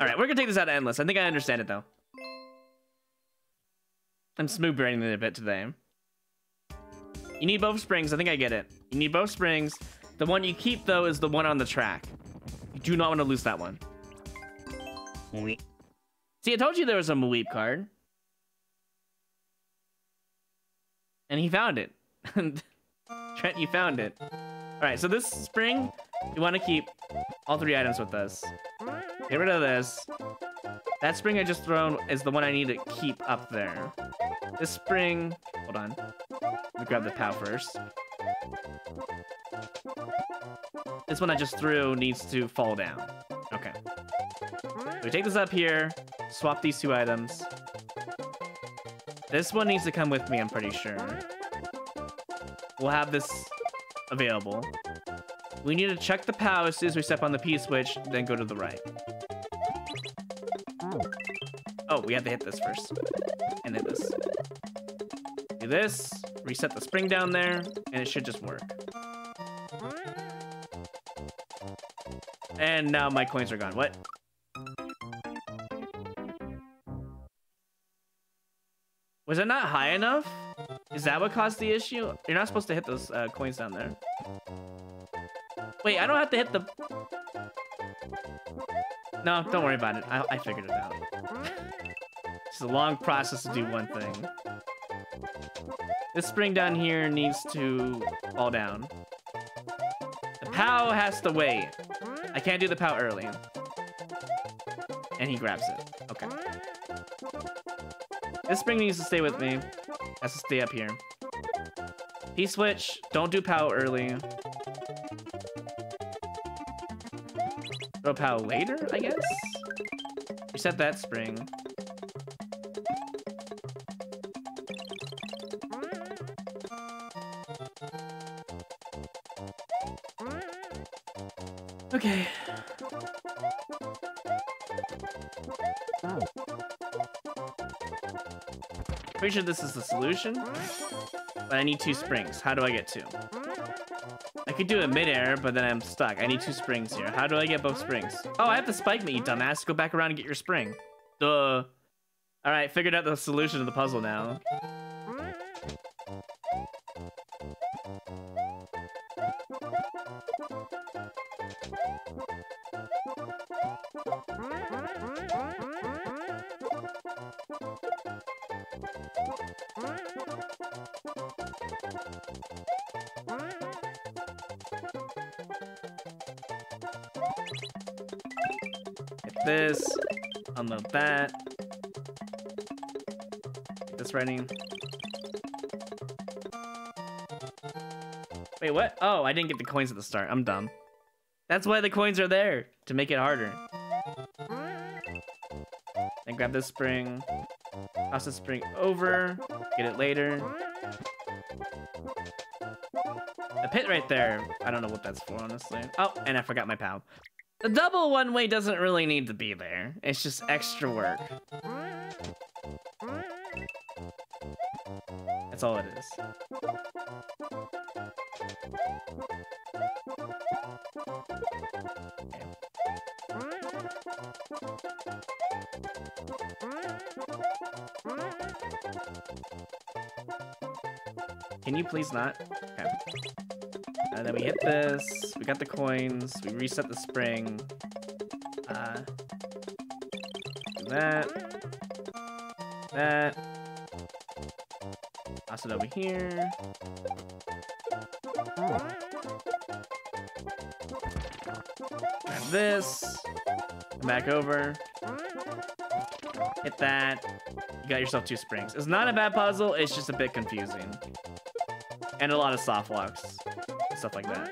Alright, we're gonna take this out of Endless. I think I understand it, though. I'm smooth braining it a bit today. You need both springs. I think I get it. You need both springs. The one you keep, though, is the one on the track. You do not want to lose that one. Weep. See, I told you there was a Mweep card. And he found it. Trent, you found it. Alright, so this spring, you want to keep all three items with us. Get rid of this. That spring I just thrown is the one I need to keep up there. This spring... Hold on. Let me grab the POW first. This one I just threw needs to fall down. Okay. So we take this up here. Swap these two items. This one needs to come with me, I'm pretty sure. We'll have this available. We need to check the POW as soon as we step on the P-switch, then go to the right. Oh, we have to hit this first. And hit this. Do this, reset the spring down there, and it should just work. And now my coins are gone. What? Was it not high enough? Is that what caused the issue? You're not supposed to hit those uh, coins down there. Wait, I don't have to hit the... No, don't worry about it. I, I figured it out. It's a long process to do one thing. This spring down here needs to fall down. The POW has to wait. I can't do the POW early. And he grabs it. Okay. This spring needs to stay with me. Has to stay up here. P-switch. Don't do POW early. Throw POW later, I guess? Reset that spring. Okay. Oh. Pretty sure this is the solution. But I need two springs. How do I get two? I could do it midair, but then I'm stuck. I need two springs here. How do I get both springs? Oh, I have to spike me, you dumbass. Go back around and get your spring. Duh. Alright, figured out the solution to the puzzle now. This, unload that. Get this ready. Wait, what? Oh, I didn't get the coins at the start. I'm dumb. That's why the coins are there, to make it harder. Then grab this spring. Toss the spring over. Get it later. A pit right there. I don't know what that's for, honestly. Oh, and I forgot my POW. The double one-way doesn't really need to be there. It's just extra work. That's all it is. Can you please not? Okay. And then we hit this, we got the coins, we reset the spring. Uh, that. That. Toss it over here. Oh. Grab this. Come back over. Hit that. You got yourself two springs. It's not a bad puzzle, it's just a bit confusing. And a lot of soft locks. Stuff like that.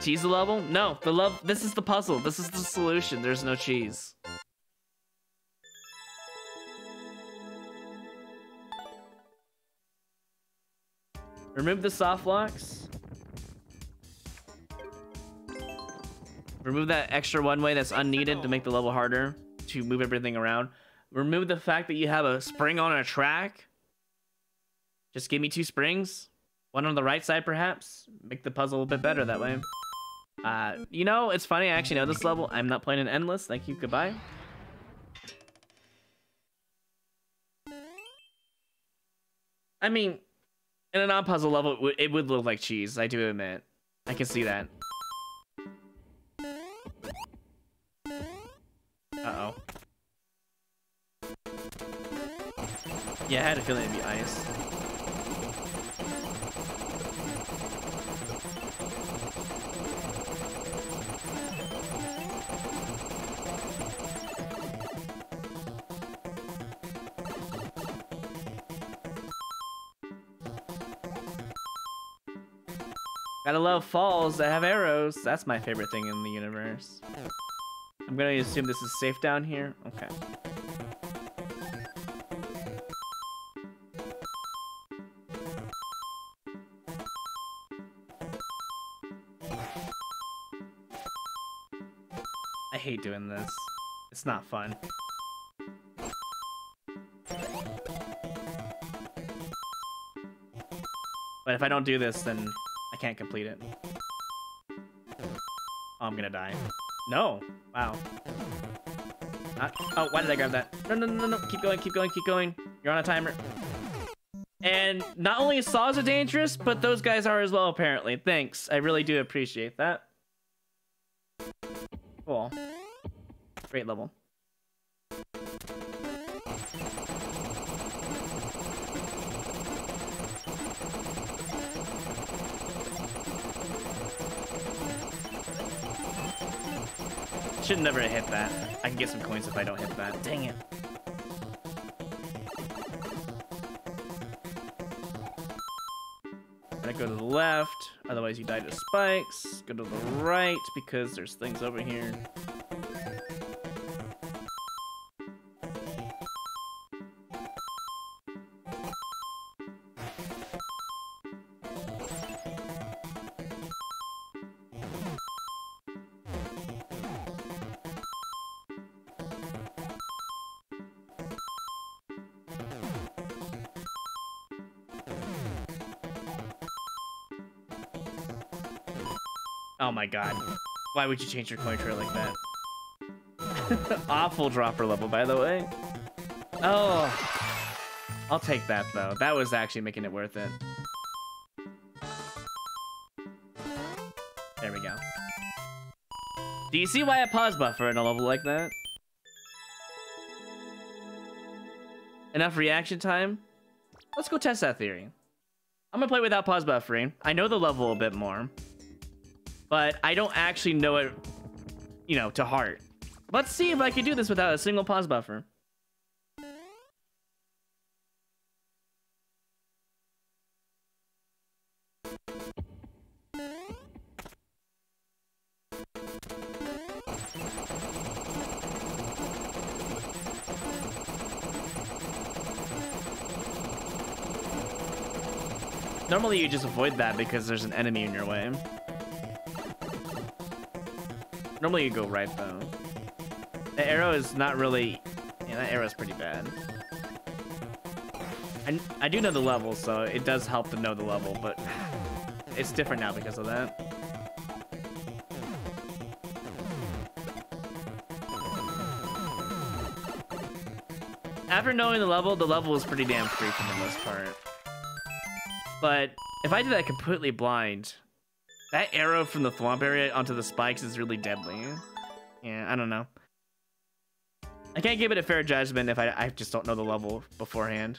Cheese the level? No, the love. This is the puzzle. This is the solution. There's no cheese. Remove the soft locks. Remove that extra one-way that's unneeded to make the level harder. To move everything around. Remove the fact that you have a spring on a track. Just give me two springs. One on the right side, perhaps. Make the puzzle a bit better that way. Uh, you know, it's funny. I actually know this level. I'm not playing an endless. Thank you. Goodbye. I mean, in a non-puzzle level, it, w it would look like cheese. I do admit. I can see that. Uh-oh. Yeah, I had a feeling it'd be ice. Gotta love falls that have arrows. That's my favorite thing in the universe. I'm gonna assume this is safe down here. Okay. I hate doing this. It's not fun. But if I don't do this, then I can't complete it. Oh, I'm gonna die. No. Wow. Not... Oh, why did I grab that? No, no, no, no. Keep going, keep going, keep going. You're on a timer. And not only saws are dangerous, but those guys are as well, apparently. Thanks. I really do appreciate that. Cool. Great level. Should never hit that. I can get some coins if I don't hit that. Dang it. Gotta go to the left, otherwise you die to spikes. Go to the right because there's things over here. Oh my god. Why would you change your coin trail like that? Awful dropper level, by the way. Oh. I'll take that, though. That was actually making it worth it. There we go. Do you see why I pause buffer in a level like that? Enough reaction time? Let's go test that theory. I'm gonna play without pause buffering. I know the level a bit more. But I don't actually know it, you know, to heart. Let's see if I can do this without a single pause buffer. Normally you just avoid that because there's an enemy in your way. Normally you go right though. The arrow is not really... Yeah, that arrow is pretty bad. I, I do know the level, so it does help to know the level, but it's different now because of that. After knowing the level, the level is pretty damn free for the most part. But if I did that completely blind, that arrow from the Thwomp area onto the spikes is really deadly. Yeah, I don't know. I can't give it a fair judgment if I, I just don't know the level beforehand.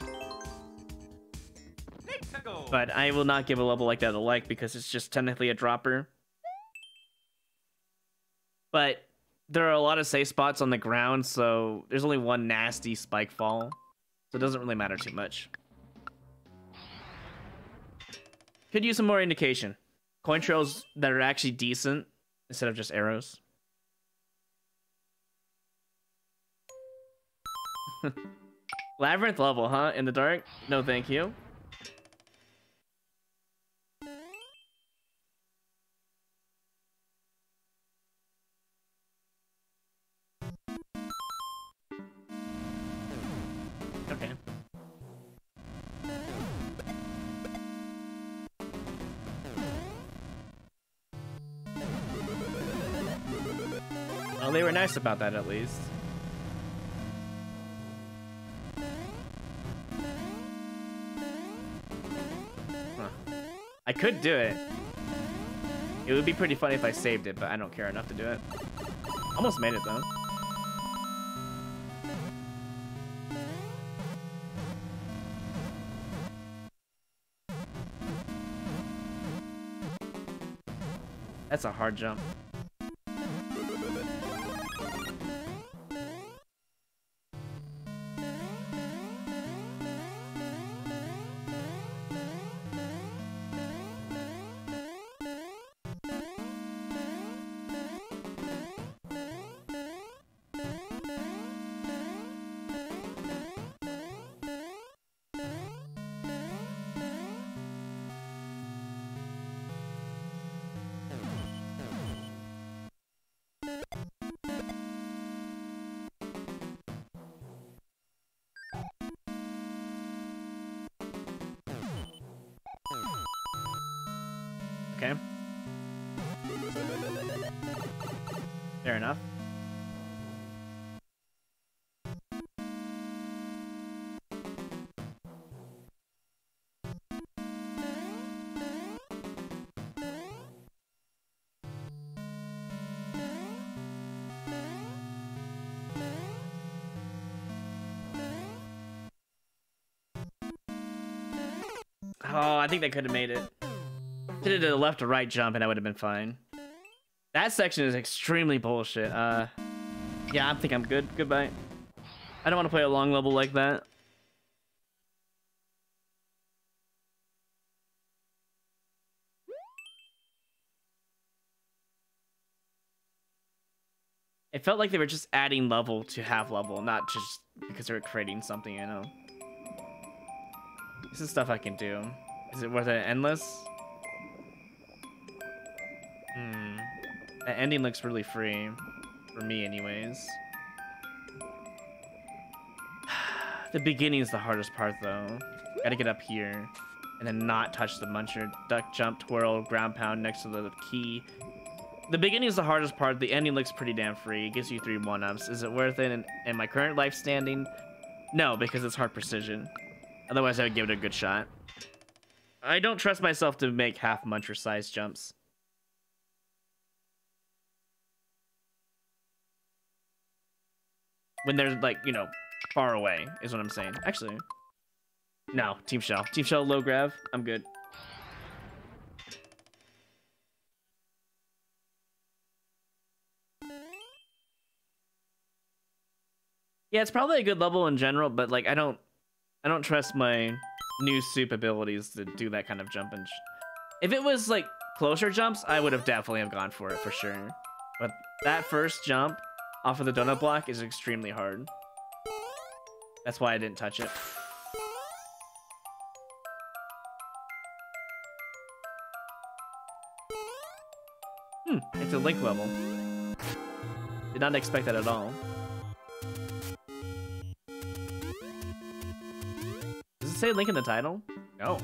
But I will not give a level like that a like because it's just technically a dropper. But there are a lot of safe spots on the ground, so there's only one nasty spike fall. So it doesn't really matter too much. Could use some more indication. Coin trails that are actually decent instead of just arrows. Labyrinth level, huh? In the dark? No, thank you. Okay. Well, they were nice about that, at least. Huh. I could do it. It would be pretty funny if I saved it, but I don't care enough to do it. Almost made it, though. That's a hard jump. Okay. Fair enough. Oh, I think they could have made it. Did it to the left or right jump and I would have been fine. That section is extremely bullshit. Uh, yeah, I think I'm good. Goodbye. I don't want to play a long level like that. It felt like they were just adding level to have level, not just because they were creating something, you know. This is stuff I can do. Is it worth it? Endless? Hmm. The ending looks really free. For me, anyways. The beginning is the hardest part, though. Gotta get up here. And then not touch the muncher. Duck, jump, twirl, ground pound next to the key. The beginning is the hardest part. The ending looks pretty damn free. It gives you three one-ups. Is it worth it? And, and my current life standing? No, because it's hard precision. Otherwise, I would give it a good shot. I don't trust myself to make half muncher size jumps. When they're like, you know, far away is what I'm saying. Actually, no, team shell. Team shell, low grav. I'm good. Yeah, it's probably a good level in general, but like, I don't... I don't trust my new soup abilities to do that kind of jump. And sh if it was like closer jumps, I would have definitely have gone for it for sure. But that first jump off of the donut block is extremely hard. That's why I didn't touch it. Hmm, it's a link level. Did not expect that at all. Say link in the title? No.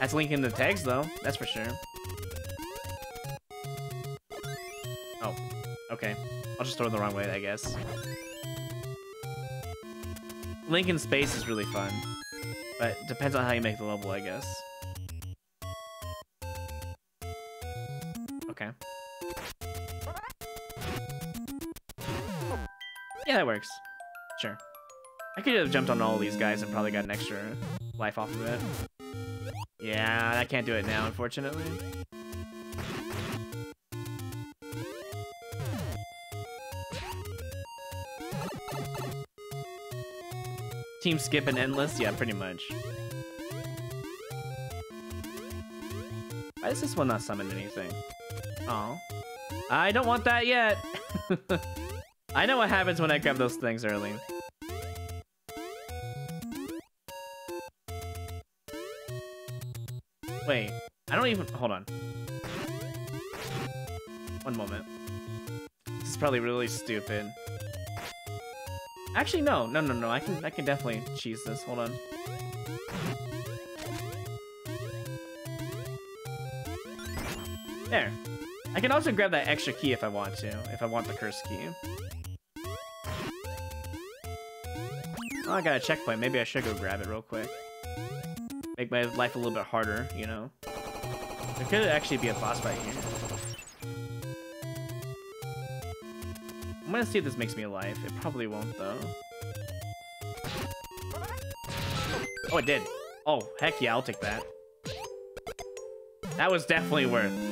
That's link in the tags though, that's for sure. Oh, okay. I'll just throw it the wrong way, I guess. Link in space is really fun, but it depends on how you make the level, I guess. Okay. Yeah, that works. Sure. I could have jumped on all these guys and probably got an extra life off of it. Yeah, I can't do it now, unfortunately. Team skip and endless? Yeah, pretty much. Why does this one not summon anything? Oh, I don't want that yet. I know what happens when I grab those things early. Wait, I don't even... Hold on. One moment. This is probably really stupid. Actually, no. No, no, no. I can I can definitely cheese this. Hold on. There. I can also grab that extra key if I want to. If I want the curse key. Oh, I got a checkpoint. Maybe I should go grab it real quick. Make my life a little bit harder, you know? There could actually be a boss fight here. I'm gonna see if this makes me alive. It probably won't, though. Oh, it did. Oh, heck yeah, I'll take that. That was definitely worth it.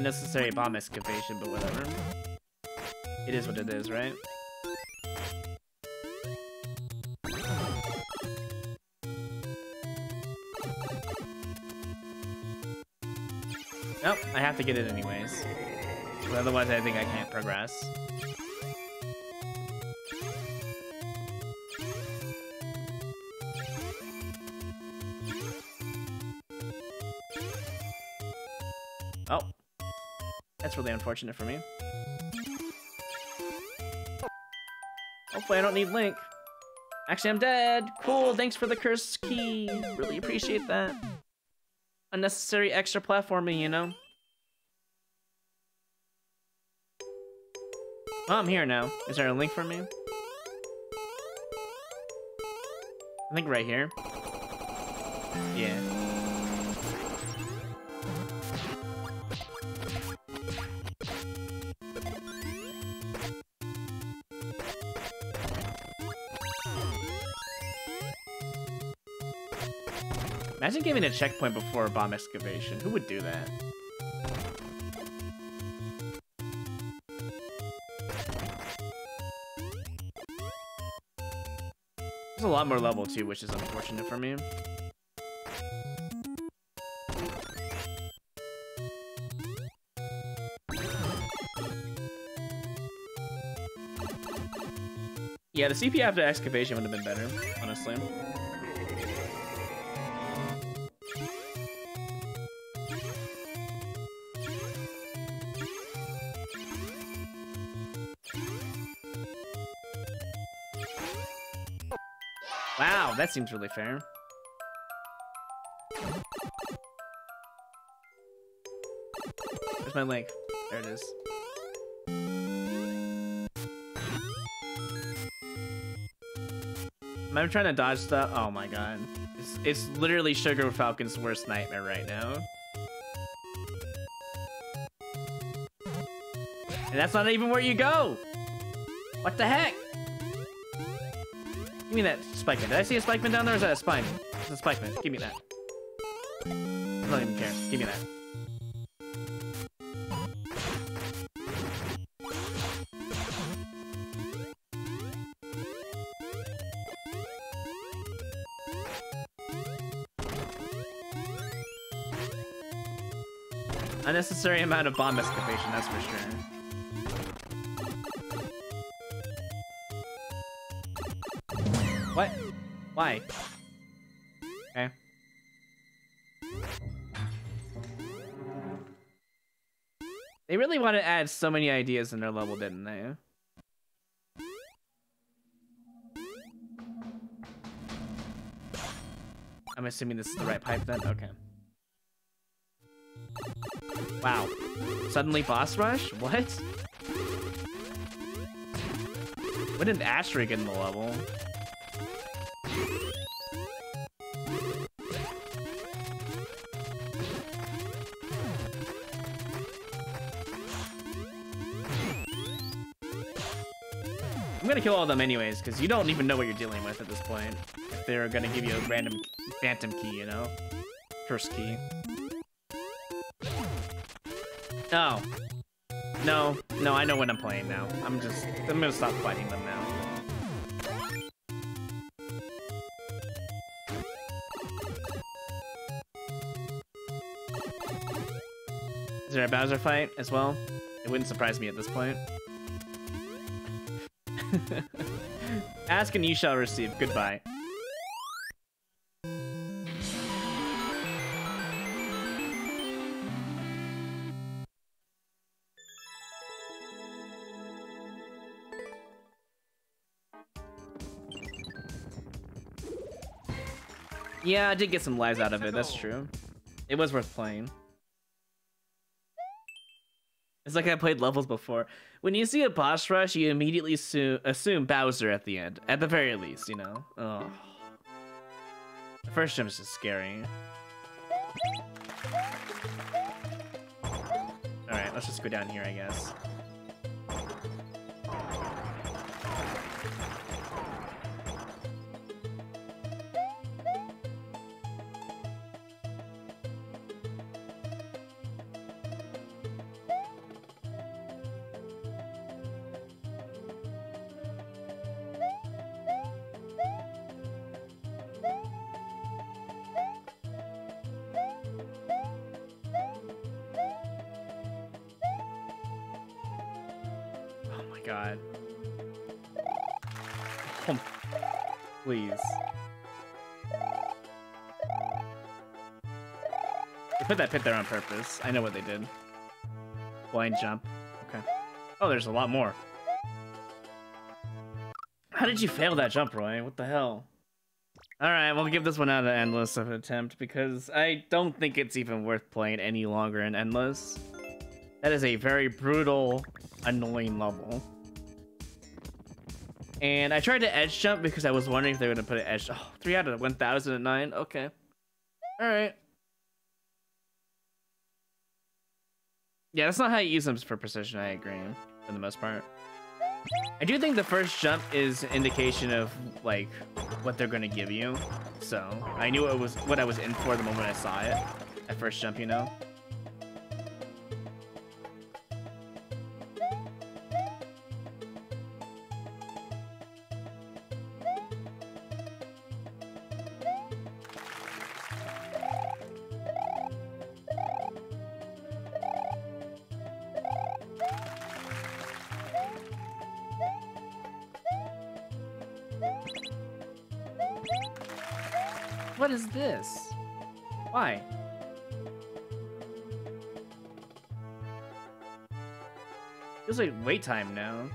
Unnecessary bomb excavation, but whatever. It is what it is, right? Nope, I have to get it anyways. Otherwise, I think I can't progress. really unfortunate for me. Hopefully I don't need Link. Actually, I'm dead. Cool, thanks for the cursed key. Really appreciate that. Unnecessary extra platforming, you know? Oh, I'm here now. Is there a link for me? I think right here. Yeah. Imagine giving a checkpoint before a bomb excavation. Who would do that? There's a lot more level too, which is unfortunate for me. Yeah, the C P after excavation would have been better, honestly. Wow, that seems really fair. Where's my link? There it is. Am I trying to dodge stuff? Oh my god. It's, it's literally Sugar Falcon's worst nightmare right now. And that's not even where you go! What the heck? Give me that Spikeman. Did I see a Spikeman down there or is that a Spiny? It's a Spikeman. Give me that. I don't even care. Give me that. Unnecessary amount of bomb excavation, that's for sure. What? Why? Okay. They really want to add so many ideas in their level, didn't they? I'm assuming this is the right pipe then? Okay. Wow. Suddenly boss rush? What? When did Ashray get in the level? I'm gonna kill all of them anyways, because you don't even know what you're dealing with at this point. If they're gonna give you a random phantom key, you know? Curse key. No. No. No, I know what I'm playing now. I'm just... I'm gonna stop fighting them now. Is there a Bowser fight as well? It wouldn't surprise me at this point. Ask and you shall receive. Goodbye. Yeah, I did get some lives out of it. That's true. It was worth playing. It's like I played levels before. When you see a boss rush, you immediately assume, assume Bowser at the end. At the very least, you know? Oh. The first gym is just scary. Alright, let's just go down here, I guess. God. Oh, please. They put that pit there on purpose. I know what they did. blind jump. Okay. Oh, there's a lot more. How did you fail that jump, Roy? What the hell? Alright, we'll give this one out of Endless of an attempt because I don't think it's even worth playing any longer in Endless. That is a very brutal, annoying level. And I tried to edge jump because I was wondering if they were going to put an edge. Oh, three out of one thousand nine. Okay. Alright. Yeah, that's not how you use them for precision, I agree, for the most part. I do think the first jump is an indication of, like, what they're going to give you. So, I knew it was what I was in for the moment I saw it. That first jump, you know? What is this? Why? Feels like wait time now.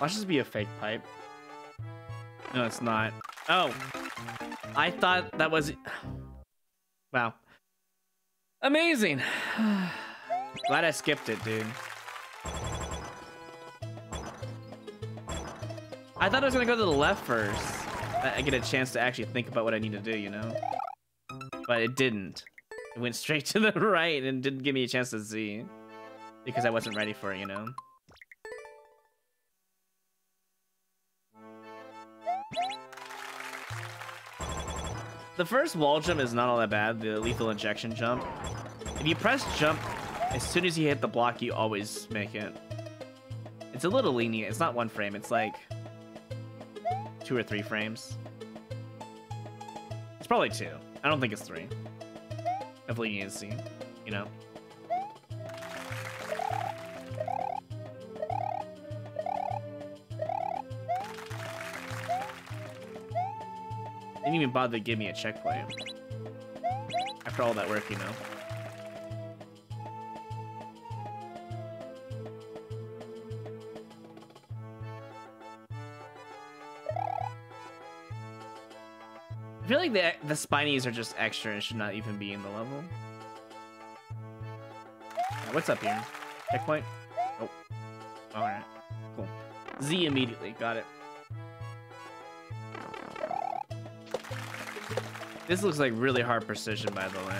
Watch this be a fake pipe. No, it's not. Oh, I thought that was. Wow. Amazing. Glad I skipped it, dude. I thought I was gonna go to the left first. I get a chance to actually think about what I need to do, you know? But it didn't. It went straight to the right and didn't give me a chance to see. Because I wasn't ready for it, you know? The first wall jump is not all that bad, the lethal injection jump. If you press jump, as soon as you hit the block, you always make it. It's a little lenient. It's not one frame. It's like two or three frames. It's probably two. I don't think it's three. Of leniency, you know? Didn't even bother to give me a checkpoint. After all that work, you know. I feel like the, the Spinies are just extra and should not even be in the level. Right, what's up here? Checkpoint? Oh. Alright. Cool. Z immediately. Got it. This looks like really hard precision, by the way.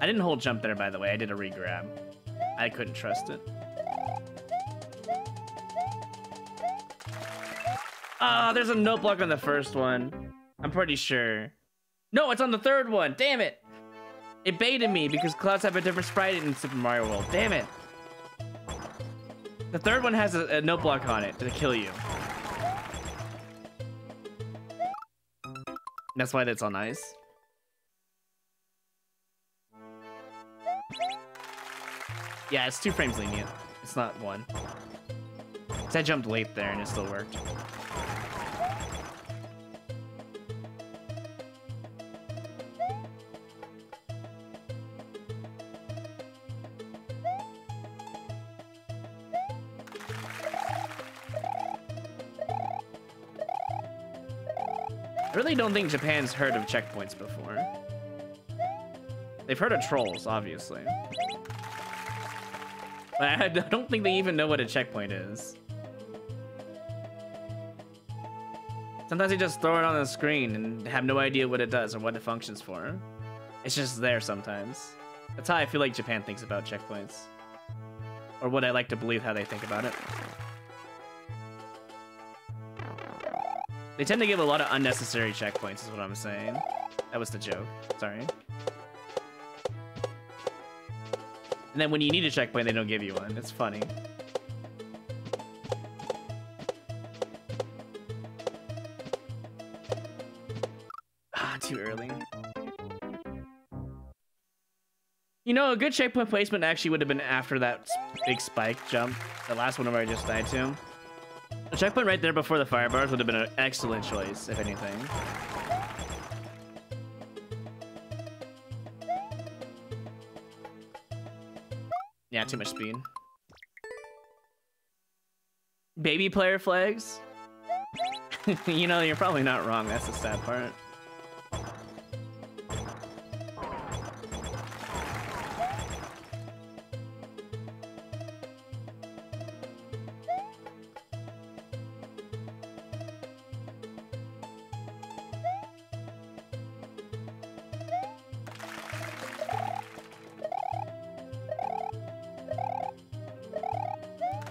I didn't hold jump there, by the way. I did a re-grab. I couldn't trust it. Ah, oh, there's a note block on the first one. I'm pretty sure. No, it's on the third one. Damn it. It baited me because clouds have a different sprite in Super Mario World. Damn it. The third one has a, a note block on it to kill you. That's why that's on ice. Yeah, it's two frames lenient. It's not one. So I jumped late there and it still worked. I really don't think Japan's heard of checkpoints before. They've heard of trolls, obviously. But I don't think they even know what a checkpoint is. Sometimes they just throw it on the screen and have no idea what it does or what it functions for. It's just there sometimes. That's how I feel like Japan thinks about checkpoints. Or what I like to believe how they think about it. They tend to give a lot of unnecessary checkpoints, is what I'm saying. That was the joke. Sorry. And then when you need a checkpoint, they don't give you one. It's funny. too early. You know, a good checkpoint placement actually would have been after that big spike jump, the last one where I just died to. The checkpoint right there before the fire bars would have been an excellent choice, if anything. Yeah, too much speed. Baby player flags? You know, you're probably not wrong. That's the sad part.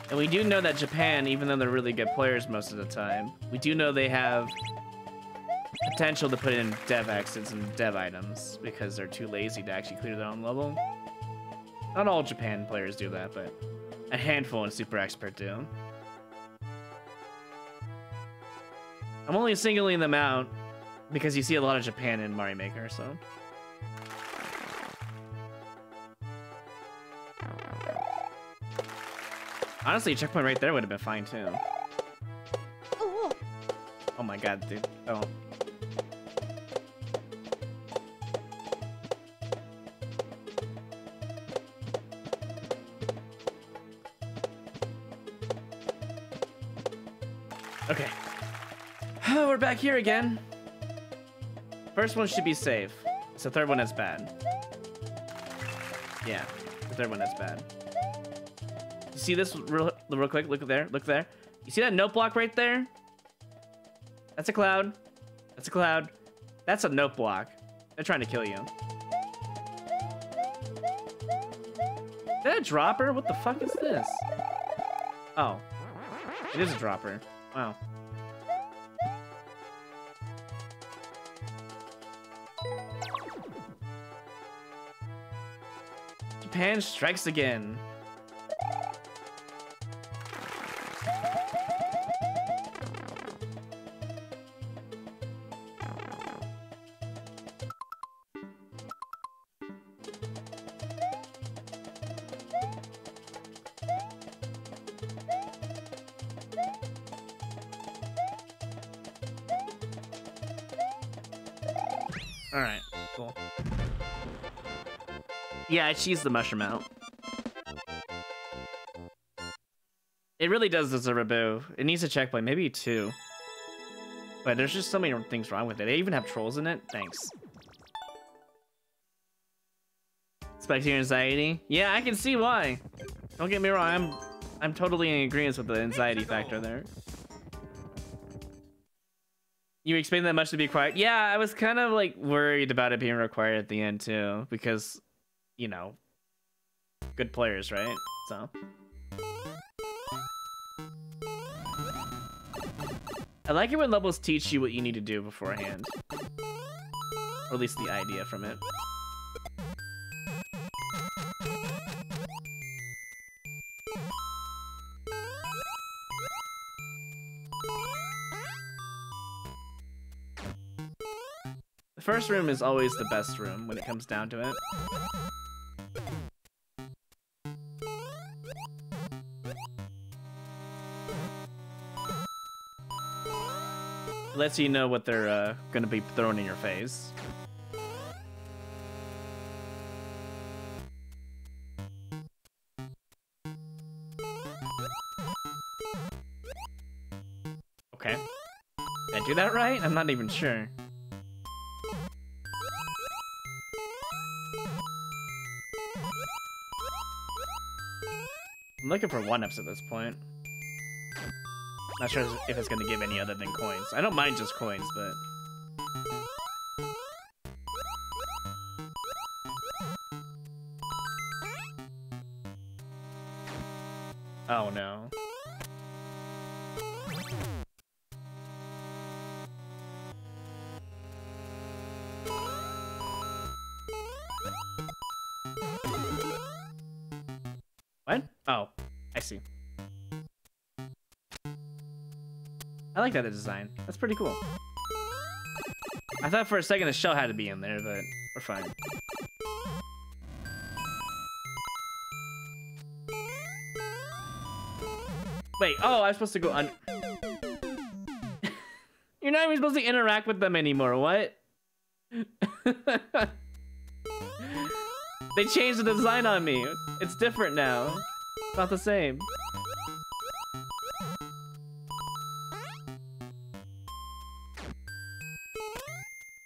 And we do know that Japan, even though they're really good players most of the time, we do know they have potential to put in dev exits and dev items because they're too lazy to actually clear their own level. Not all Japan players do that, but a handful in Super Expert do. I'm only singling them out because you see a lot of Japan in Mario Maker, so... Honestly, checkpoint right there would have been fine too. Oh my god, dude. Oh. Okay. We're back here again. First one should be safe. It's the third one that's bad. Yeah, the third one that's bad. See this real, real quick? Look there. Look there. You see that note block right there? That's a cloud. That's a cloud. That's a note block. They're trying to kill you. Is that a dropper? What the fuck is this? Oh. It is a dropper. Wow. Japan strikes again. Yeah, I cheesed the mushroom out. It really does deserve a boo. It needs a checkpoint, maybe two. But there's just so many things wrong with it. They even have trolls in it. Thanks. Spikes your anxiety? Yeah, I can see why. Don't get me wrong. I'm, I'm totally in agreement with the anxiety factor there. You expect that much to be quiet? Yeah, I was kind of like worried about it being required at the end too, because. You know, good players, right? So I like it when levels teach you what you need to do beforehand, or at least the idea from it. The first room is always the best room when it comes down to it. Lets you know what they're uh, gonna be throwing in your face. Okay. Did I do that right? I'm not even sure. I'm looking for one-ups at this point. Not sure if it's gonna give any other than coins. I don't mind just coins, but oh no. What? Oh, I see. I like that design. That's pretty cool. I thought for a second a shell had to be in there, but we're fine. Wait, oh, I'm supposed to go under. You're not even supposed to interact with them anymore, what? They changed the design on me. It's different now. It's not the same.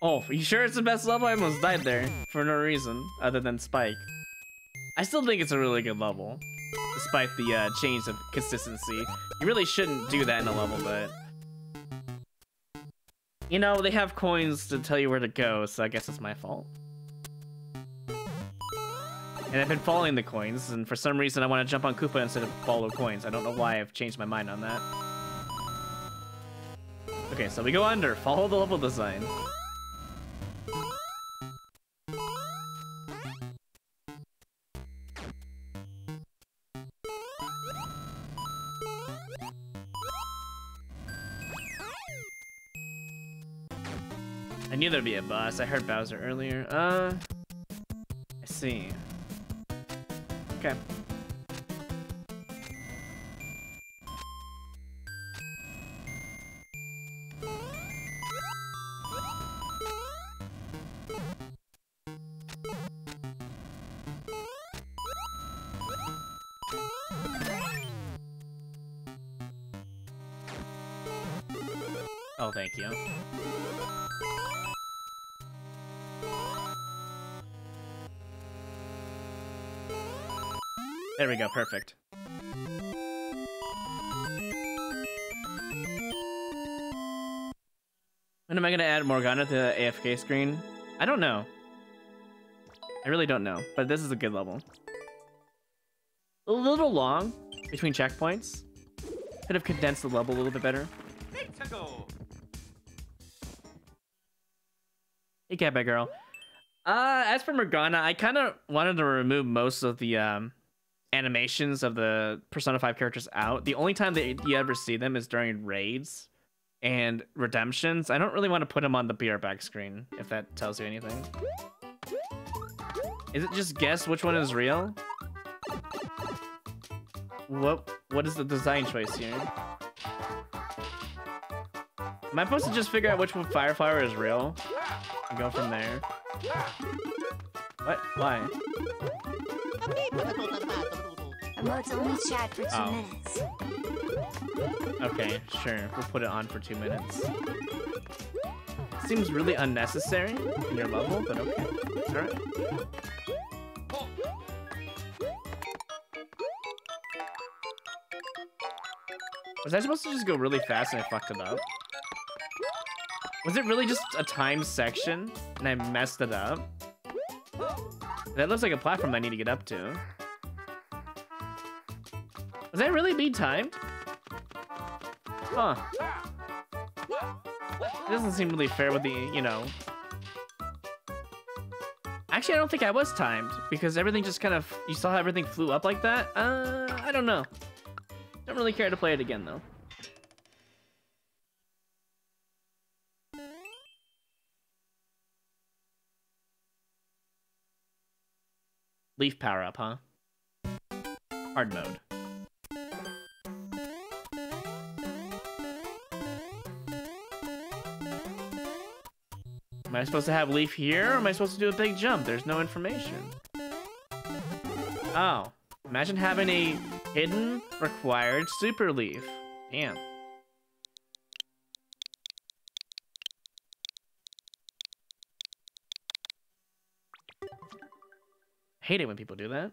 Oh, are you sure it's the best level? I almost died there for no reason other than Spike. I still think it's a really good level, despite the uh, change of consistency. You really shouldn't do that in a level, but... You know, they have coins to tell you where to go, so I guess it's my fault. And I've been following the coins, and for some reason I want to jump on Koopa instead of follow coins. I don't know why I've changed my mind on that. Okay, so we go under. Follow the level design. I knew there'd be a boss. I heard Bowser earlier. Uh, I see. Okay. Oh, thank you. There we go, perfect. When am I gonna add Morgana to the A F K screen? I don't know. I really don't know, but this is a good level. A little long between checkpoints. Could have condensed the level a little bit better. Hey, Catbag Girl. Uh, as for Morgana, I kind of wanted to remove most of the, um, animations of the Persona five characters out. The only time that you ever see them is during raids and redemptions. I don't really want to put them on the B R back screen, if that tells you anything. Is it just guess which one is real? What what is the design choice here? Am I supposed to just figure out which one Fireflower is real and go from there? What? Why? Emotes only chat for two oh. minutes. Okay, sure. We'll put it on for two minutes. Seems really unnecessary in your level, but okay. Alright. Was I supposed to just go really fast and I fucked it up? Was it really just a time section and I messed it up? That looks like a platform I need to get up to. Was that really being timed? Huh. It doesn't seem really fair with the, you know. Actually, I don't think I was timed because everything just kind of, you saw how everything flew up like that? Uh, I don't know. Don't really care to play it again though. Leaf power up, huh? Hard mode. Am I supposed to have Leaf here, or am I supposed to do a big jump? There's no information. Oh. Imagine having a hidden, required Super Leaf. Damn. I hate it when people do that.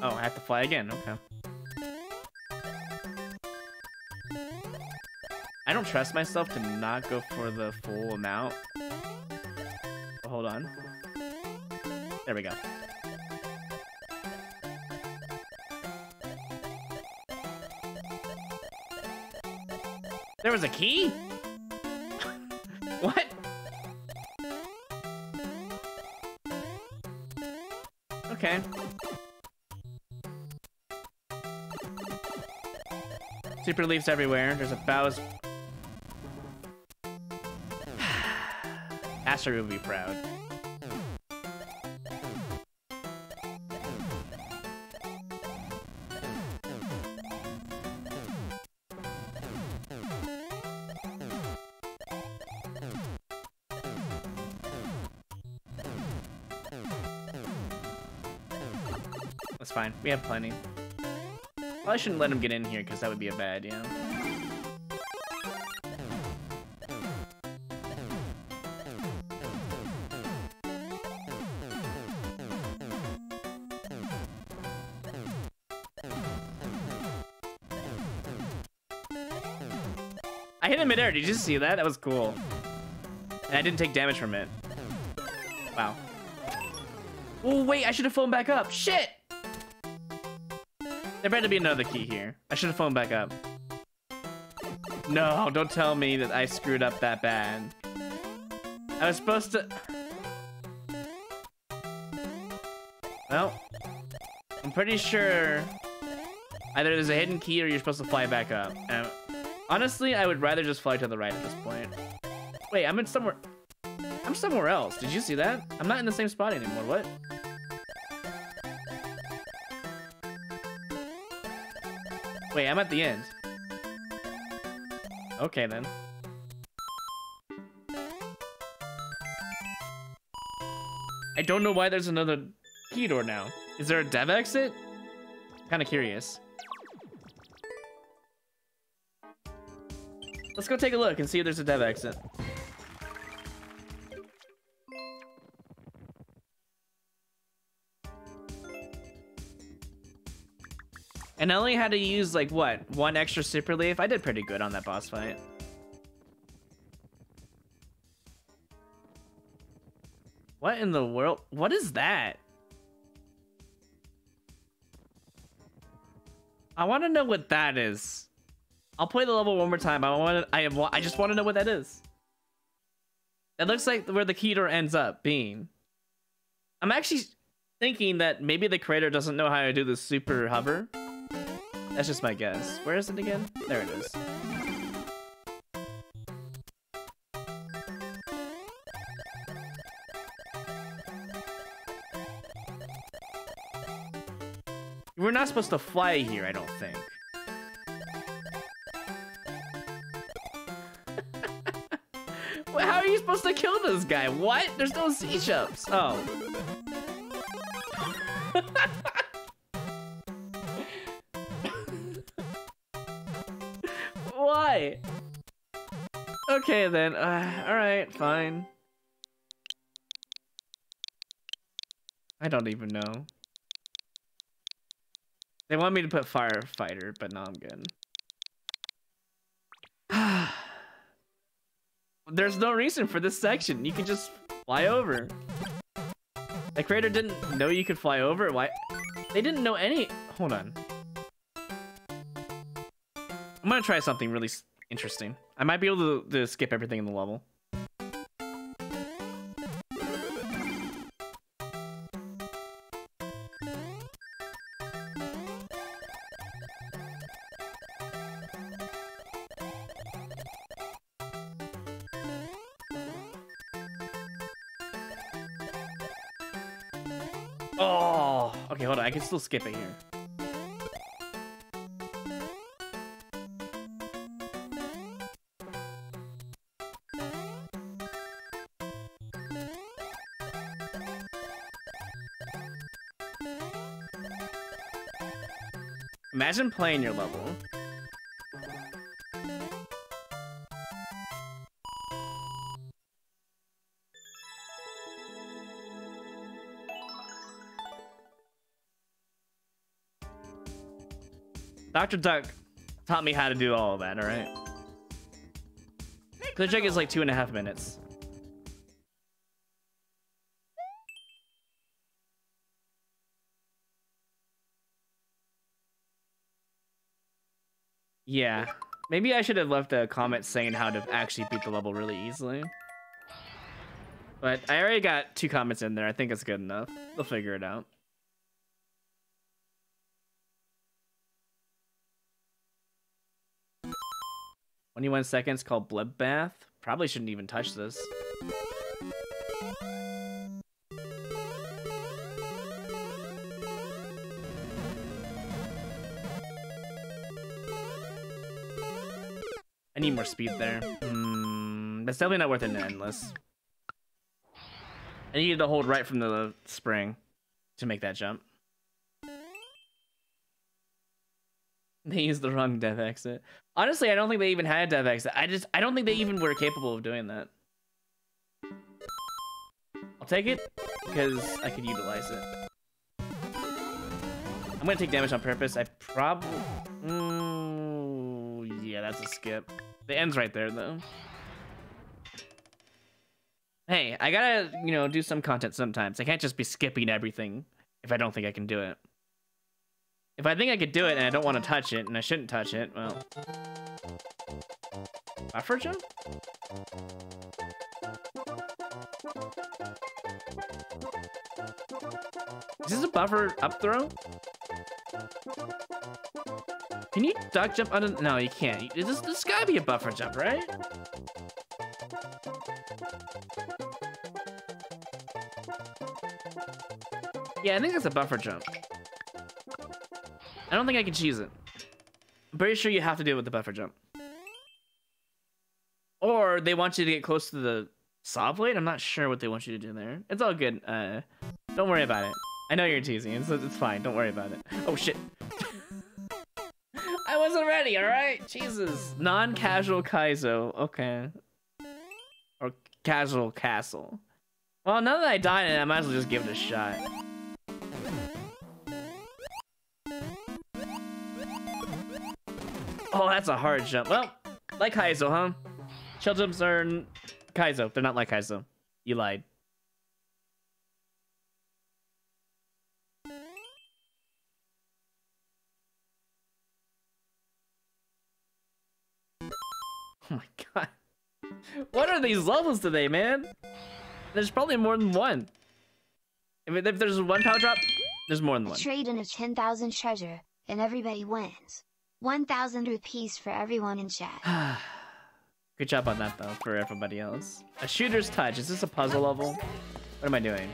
Oh, I have to fly again. Okay. I don't trust myself to not go for the full amount. Oh, hold on. There we go. There was a key? What? Okay. Super leaves everywhere. There's a Bowser. Astro would be proud. That's fine. We have plenty. Well, I shouldn't let him get in here because that would be a bad, you know. I hit him midair. Did you see that? That was cool. And I didn't take damage from it. Wow. Oh, wait. I should have flown back up. Shit. There better be another key here. I should have flown back up. No, don't tell me that I screwed up that bad. I was supposed to... Well, I'm pretty sure either there's a hidden key or you're supposed to fly back up. And honestly, I would rather just fly to the right at this point. Wait, I'm in somewhere... I'm somewhere else. Did you see that? I'm not in the same spot anymore. What? Wait, I'm at the end. Okay, then. I don't know why there's another key door now. Is there a dev exit? Kind of curious. Let's go take a look and see if there's a dev exit. And I only had to use, like, what? One extra super leaf? I did pretty good on that boss fight. What in the world? What is that? I want to know what that is. I'll play the level one more time. I want to, I am, I just want to know what that is. It looks like where the key door ends up being. I'm actually thinking that maybe the creator doesn't know how to do the super hover. That's just my guess. Where is it again? There it is. We're not supposed to fly here, I don't think. How are you supposed to kill this guy? What? There's no C-shups. Oh. Okay, then. Uh, all right, fine. I don't even know. They want me to put firefighter, but no, I'm good. There's no reason for this section. You can just fly over. The creator didn't know you could fly over. Why? They didn't know any. Hold on. I'm gonna try something really interesting. I might be able to, to skip everything in the level. Oh, okay, hold on. I can still skip it here. Imagine playing your level. Doctor Duck taught me how to do all of that, all right? Clear check is like two and a half minutes. Yeah, maybe I should have left a comment saying how to actually beat the level really easily. But I already got two comments in there. I think it's good enough. They'll figure it out. twenty-one seconds called Bleb Bath. Probably shouldn't even touch this. I need more speed there. Mm, that's definitely not worth it in Endless. I needed to hold right from the spring to make that jump. They used the wrong dev exit. Honestly, I don't think they even had a dev exit. I just, I don't think they even were capable of doing that. I'll take it because I could utilize it. I'm gonna take damage on purpose. I probably, mm, yeah, that's a skip. It ends right there though. Hey, I gotta, you know, do some content sometimes. I can't just be skipping everything if I don't think I can do it. If I think I could do it and I don't want to touch it and I shouldn't touch it, well. My first jump? Is this a buffer up throw? Can you duck jump under? No, you can't. Is this, this gotta be a buffer jump, right? Yeah, I think that's a buffer jump. I don't think I can cheese it. I'm pretty sure you have to do it with the buffer jump. Or they want you to get close to the saw blade. I'm not sure what they want you to do there. It's all good. Uh, don't worry about it. I know you're teasing. It's, it's fine. Don't worry about it. Oh, shit. I wasn't ready, all right? Jesus. Non-casual Kaizo. Okay. Or casual castle. Well, now that I died, I might as well just give it a shot. Oh, that's a hard jump. Well, like Kaizo, huh? Shell jumps are Kaizo. They're not like Kaizo. You lied. Oh my god. What are these levels today, man? There's probably more than one. If, if there's one power drop, there's more than one. Trade in a ten thousand treasure, and everybody wins. one thousand rupees for everyone in chat. Good job on that, though, for everybody else. A shooter's touch. Is this a puzzle level? What am I doing?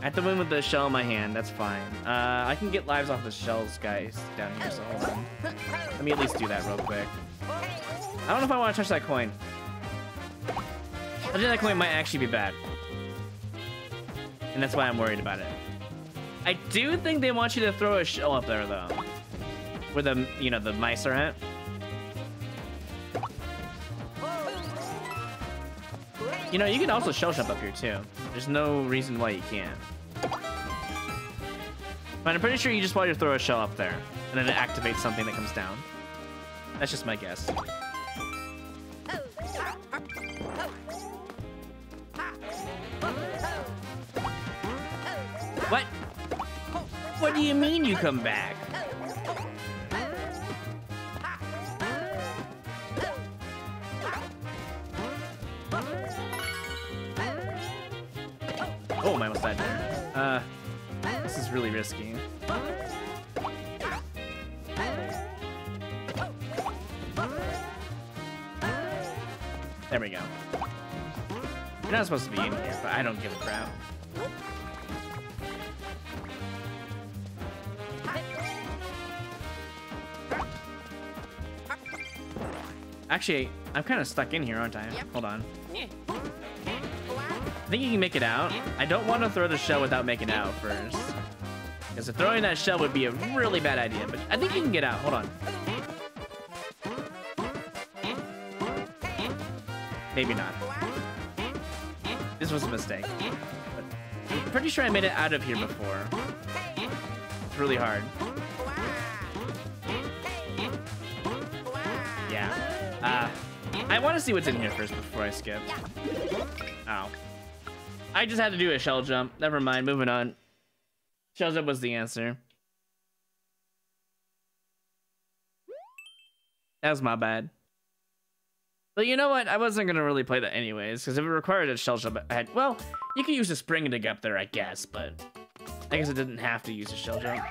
I have to win with the shell in my hand. That's fine. Uh, I can get lives off the shells, guys, down here. So hold on. Let me at least do that real quick. I don't know if I want to touch that coin. Touching that coin might actually be bad. And that's why I'm worried about it. I do think they want you to throw a shell up there, though. Where the, you know, the mice are at. You know, you can also shell jump up here too. There's no reason why you can't. But I'm pretty sure you just want to throw a shell up there and then it activates something that comes down. That's just my guess. What? What do you mean you come back? Oh, I almost died there. Uh, this is really risky. There we go. You're not supposed to be in here, but I don't give a crap. Actually, I'm kind of stuck in here, aren't I? Hold on. I think you can make it out. I don't want to throw the shell without making it out first. Because throwing that shell would be a really bad idea, but I think you can get out. Hold on. Maybe not. This was a mistake. But I'm pretty sure I made it out of here before. It's really hard. Yeah. Uh, I want to see what's in here first before I skip. Ow. I just had to do a shell jump. Never mind, moving on. Shell jump was the answer. That was my bad. But you know what? I wasn't going to really play that anyways, because if it required a shell jump, I had, well, you could use a spring to get up there, I guess, but I guess I didn't have to use a shell jump.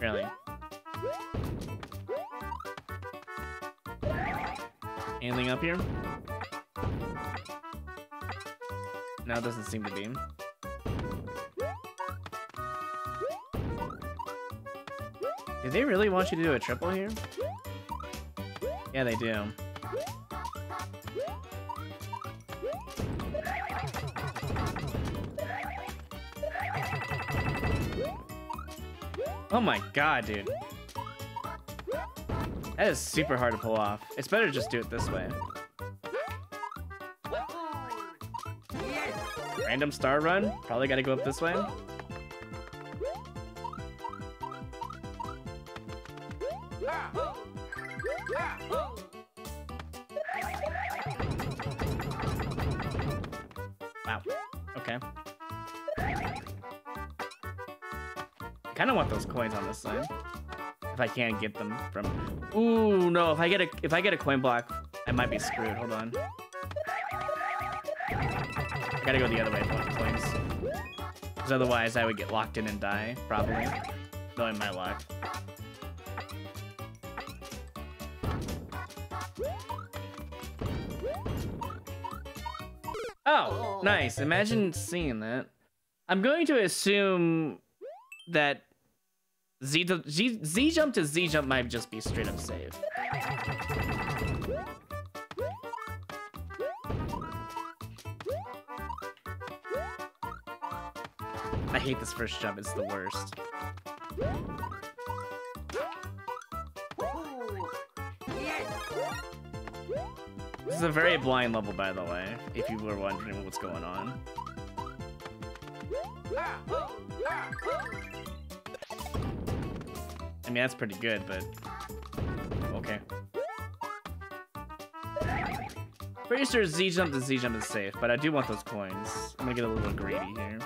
Really. Anything up here? No, it doesn't seem to be. Do they really want you to do a triple here? Yeah, they do. Oh my god, dude. That is super hard to pull off. It's better to just do it this way. Random star run? Probably gotta go up this way. Wow. Okay. I kinda want those coins on this side. If I can't get them from... Ooh, no, if I get a if I get a coin block, I might be screwed. Hold on. I gotta go the other way for the coins. Because otherwise I would get locked in and die, probably. Knowing my luck. Oh, nice. Imagine seeing that. I'm going to assume that Z, to, Z, Z jump to Z jump might just be straight up save. I hate this first jump, it's the worst. This is a very blind level, by the way, if you were wondering what's going on. I mean, that's pretty good, but okay. Pretty sure Z jump to Z jump is safe, but I do want those coins. I'm gonna get a little greedy here.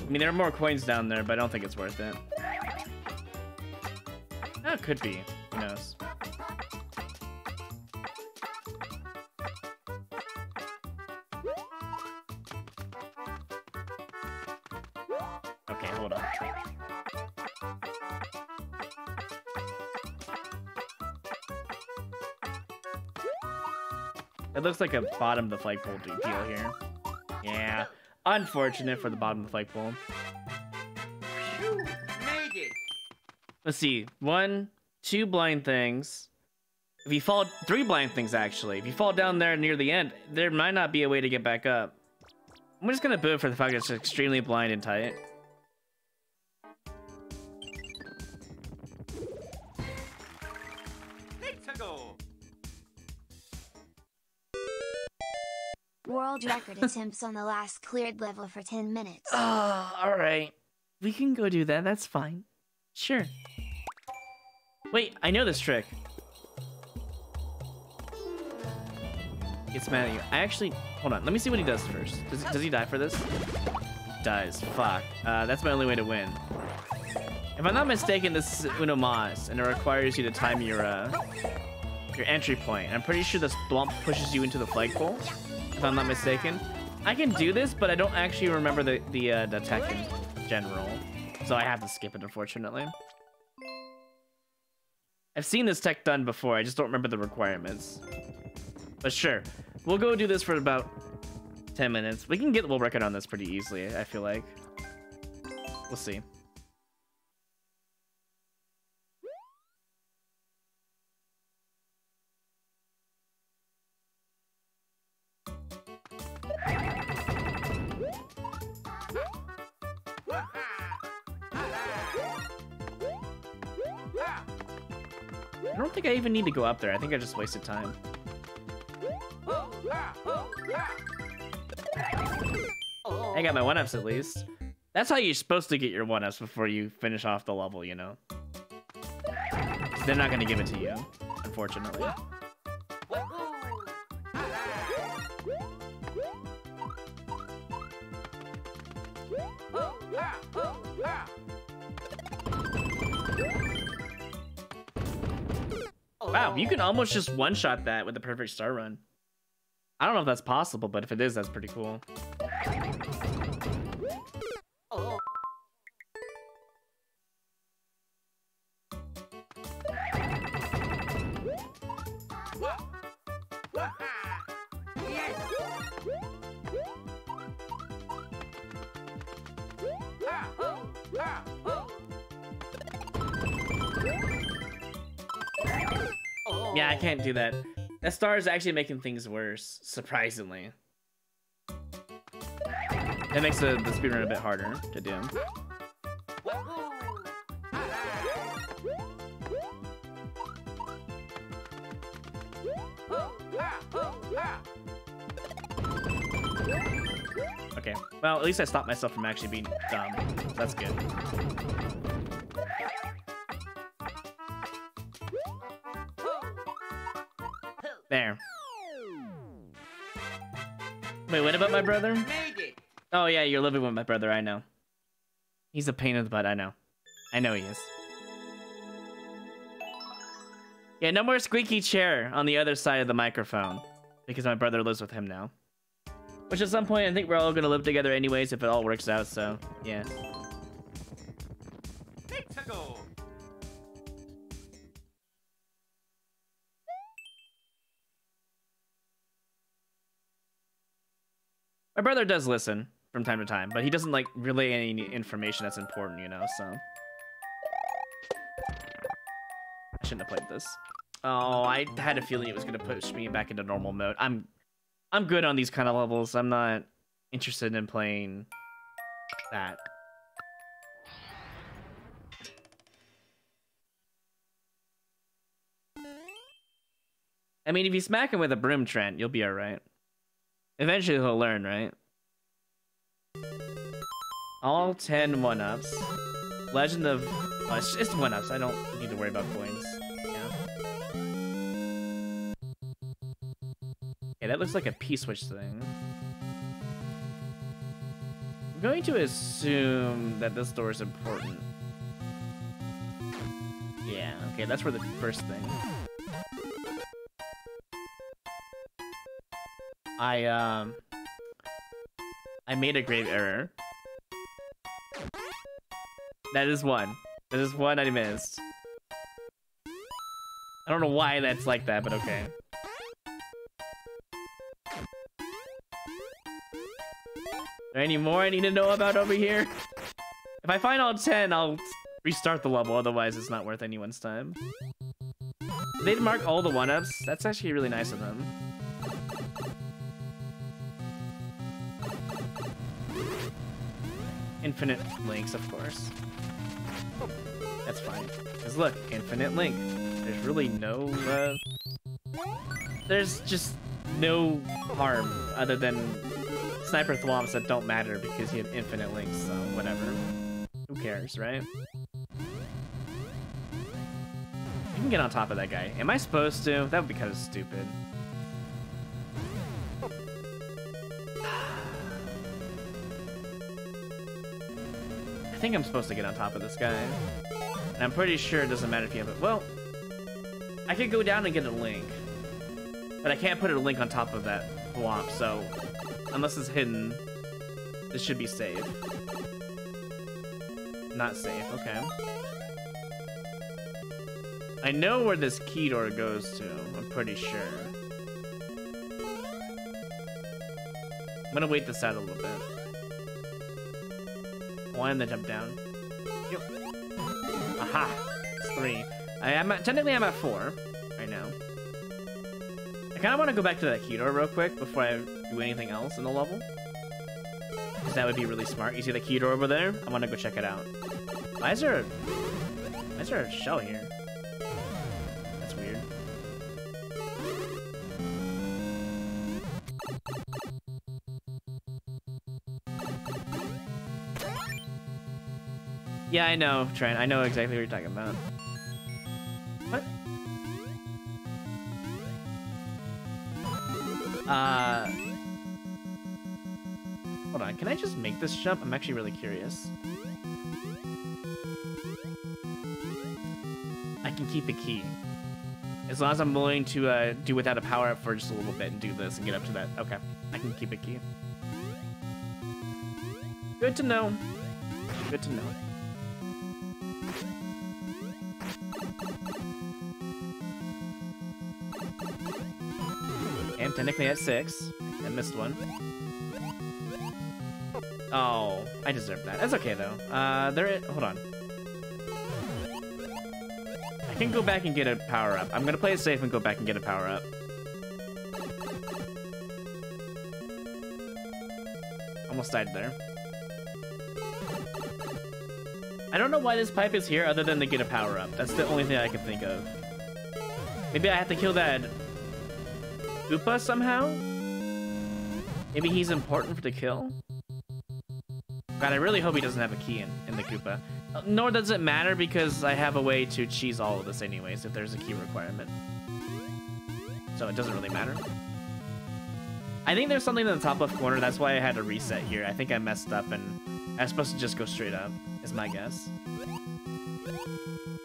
I mean, there are more coins down there, but I don't think it's worth it. Oh, it could be. Who knows? Okay, hold on. It looks like a bottom of the flagpole deal here. Yeah. Unfortunate for the bottom of the flagpole. Let's see. One, two blind things. If you fall, three blind things actually. If you fall down there near the end, there might not be a way to get back up. I'm just gonna boo for the fact that it's extremely blind and tight. World record attempts on the last cleared level for ten minutes. Oh, alright. We can go do that, that's fine. Sure. Wait, I know this trick. Gets mad at you. I actually... Hold on, let me see what he does first. Does, does he die for this? He dies. Fuck. Uh, that's my only way to win. If I'm not mistaken, this is Uno Mas, and it requires you to time your, uh, your entry point. And I'm pretty sure this Thwomp pushes you into the flagpole. If I'm not mistaken, I can do this, but I don't actually remember the the, uh, the tech in general, so I have to skip it, unfortunately. I've seen this tech done before, I just don't remember the requirements. But sure, we'll go do this for about ten minutes. We can get the world record on this pretty easily, I feel like. We'll see. I don't think I even need to go up there. I think I just wasted time. I got my one-ups at least. That's how you're supposed to get your one-ups before you finish off the level, you know? They're not going to give it to you, unfortunately. Wow, you can almost just one-shot that with a perfect star run. I don't know if that's possible, but if it is, that's pretty cool. Yeah, I can't do that. That star is actually making things worse, surprisingly. That makes the, the speedrun a bit harder to do. Okay, well, at least I stopped myself from actually being dumb. So that's good. There. Wait, what about my brother? Oh yeah, you're living with my brother, I know. He's a pain in the butt, I know. I know he is. Yeah, no more squeaky chair on the other side of the microphone. Because my brother lives with him now. Which at some point, I think we're all gonna live together anyways if it all works out, so, yeah. My brother does listen from time to time, but he doesn't like relay any information that's important, you know, so. I shouldn't have played this. Oh, I had a feeling it was gonna push me back into normal mode. I'm I'm good on these kind of levels. I'm not interested in playing that. I mean, if you smack him with a broom, Trent, you'll be all right. Eventually he'll learn, right? All ten one-ups. Legend of... Oh, it's just one-ups. I don't need to worry about coins. Yeah. Okay, that looks like a P-switch thing. I'm going to assume that this door is important. Yeah, okay, that's where the first thing... I, um, I made a grave error. That is one. That is one I missed. I don't know why that's like that, but okay. Are there any more I need to know about over here? If I find all ten, I'll restart the level. Otherwise, it's not worth anyone's time. They'd mark all the one-ups. That's actually really nice of them. Infinite links, of course. That's fine. Because look, infinite link. There's really no, uh... There's just no harm other than sniper thwomps that don't matter because you have infinite links, so whatever. Who cares, right? I can get on top of that guy. Am I supposed to? That would be kind of stupid. I think I'm supposed to get on top of this guy. And I'm pretty sure it doesn't matter if you have it. Well, I could go down and get a link. But I can't put a link on top of that Thwomp, so unless it's hidden, this should be safe. Not safe, okay. I know where this key door goes to, I'm pretty sure. I'm gonna wait this out a little bit. One and then jump down. Yep. Aha! It's three. I am at, technically I'm at four right now. I kind of want to go back to that key door real quick before I do anything else in the level. Because that would be really smart. You see the key door over there? I want to go check it out. Why is there a, why is there a shell here? That's weird. Yeah, I know, Trent. I know exactly what you're talking about. What? Uh... Hold on, can I just make this jump? I'm actually really curious. I can keep the key. As long as I'm willing to uh, do without a power-up for just a little bit and do this and get up to that. Okay, I can keep a key. Good to know. Good to know. I'm technically at six. I missed one. Oh, I deserve that. That's okay though. Uh, there it. Hold on. I can go back and get a power up. I'm gonna play it safe and go back and get a power up. Almost died there. I don't know why this pipe is here other than to get a power up. That's the only thing I can think of. Maybe I have to kill that Koopa somehow? Maybe he's important for the kill? God, I really hope he doesn't have a key in, in the Koopa. Nor does it matter because I have a way to cheese all of this anyways if there's a key requirement. So it doesn't really matter. I think there's something in the top left corner. That's why I had to reset here. I think I messed up and I was supposed to just go straight up, is my guess.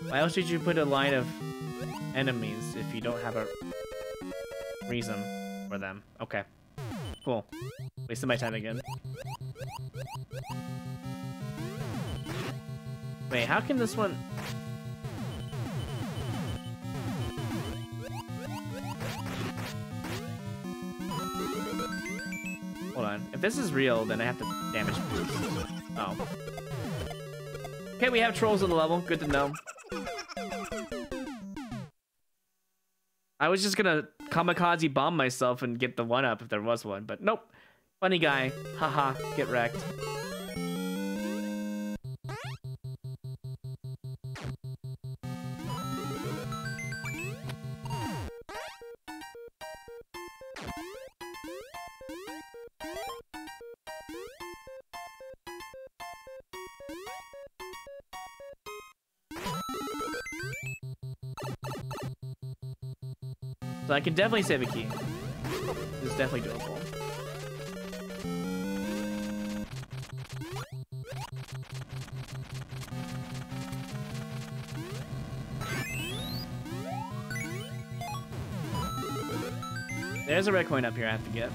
Why else did you put a line of enemies if you don't have a reason for them? Okay. Cool. Wasted my time again. Wait, how can this one... Hold on. If this is real, then I have to damage boost. Oh. Okay, we have trolls on the level. Good to know. I was just gonna kamikaze bomb myself and get the one up if there was one, but nope. Funny guy. Haha, get wrecked. I can definitely save a key. This is definitely doable. There's a red coin up here I have to get.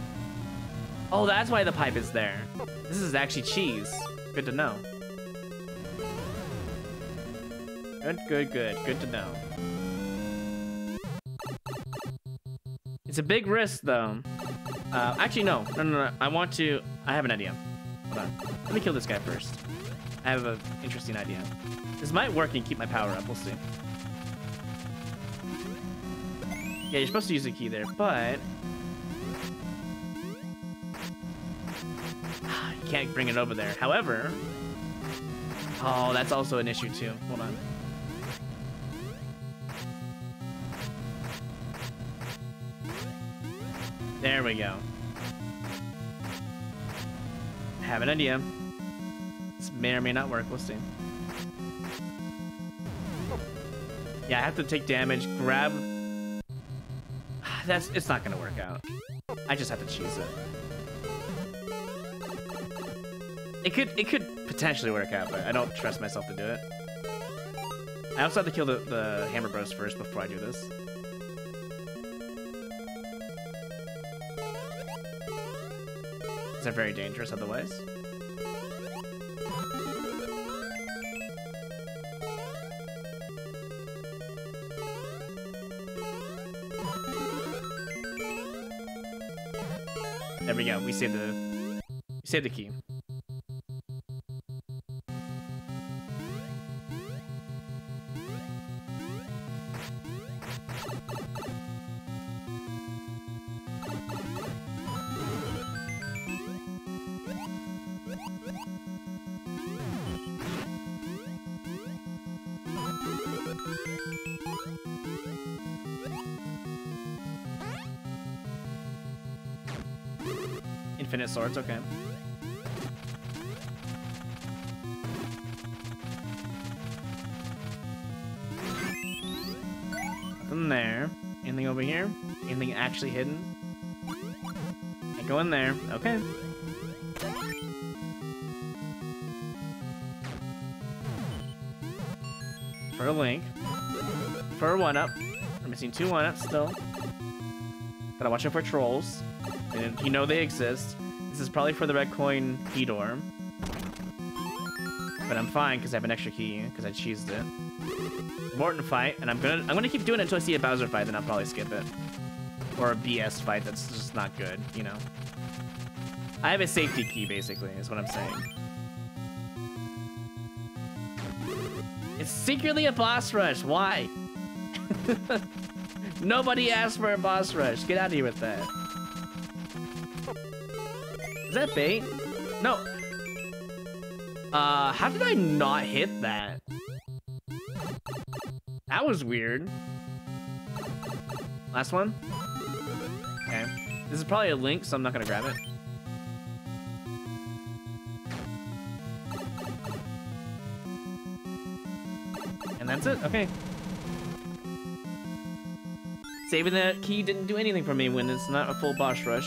Oh, that's why the pipe is there. This is actually cheese. Good to know. Good, good, good. Good to know. It's a big risk, though. Uh, actually, no. no, no, no. I want to. I have an idea. Hold on. Let me kill this guy first. I have an interesting idea. This might work and keep my power up. We'll see. Yeah, you're supposed to use a key there, but you can't bring it over there. However, oh, that's also an issue too. Hold on. There we go. I have an idea. This may or may not work. We'll see. Yeah, I have to take damage. Grab. That's. It's not gonna work out. I just have to cheese it. It could. It could potentially work out, but I don't trust myself to do it. I also have to kill the, the Hammer Bros first before I do this. They're very dangerous otherwise. There we go. We saved the we saved the key. Infinite swords, okay. Nothing there. Anything over here? Anything actually hidden? I go in there. Okay. For a link. For a one up. Let me Missing two one-ups still. Gotta watch out for trolls. And you know they exist. This is probably for the red coin key door. But I'm fine because I have an extra key because I cheesed it. Morton fight, and I'm gonna I'm gonna keep doing it until I see a Bowser fight, then I'll probably skip it. Or a B S fight that's just not good, you know. I have a safety key basically, is what I'm saying. It's secretly a boss rush. Why? Nobody asked for a boss rush. Get out of here with that. Is that bait? No. Uh, how did I not hit that? That was weird. Last one? Okay. This is probably a link, so I'm not gonna grab it. And that's it? Okay. Saving that key didn't do anything for me when it's not a full boss rush.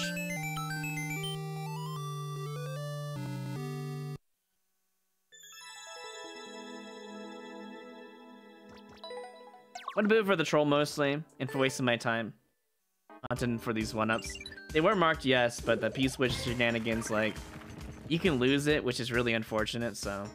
What a boo for the troll mostly, and for wasting my time. Hunting for these one-ups. They were marked, yes, but the P-Switch shenanigans, like, you can lose it, which is really unfortunate, so...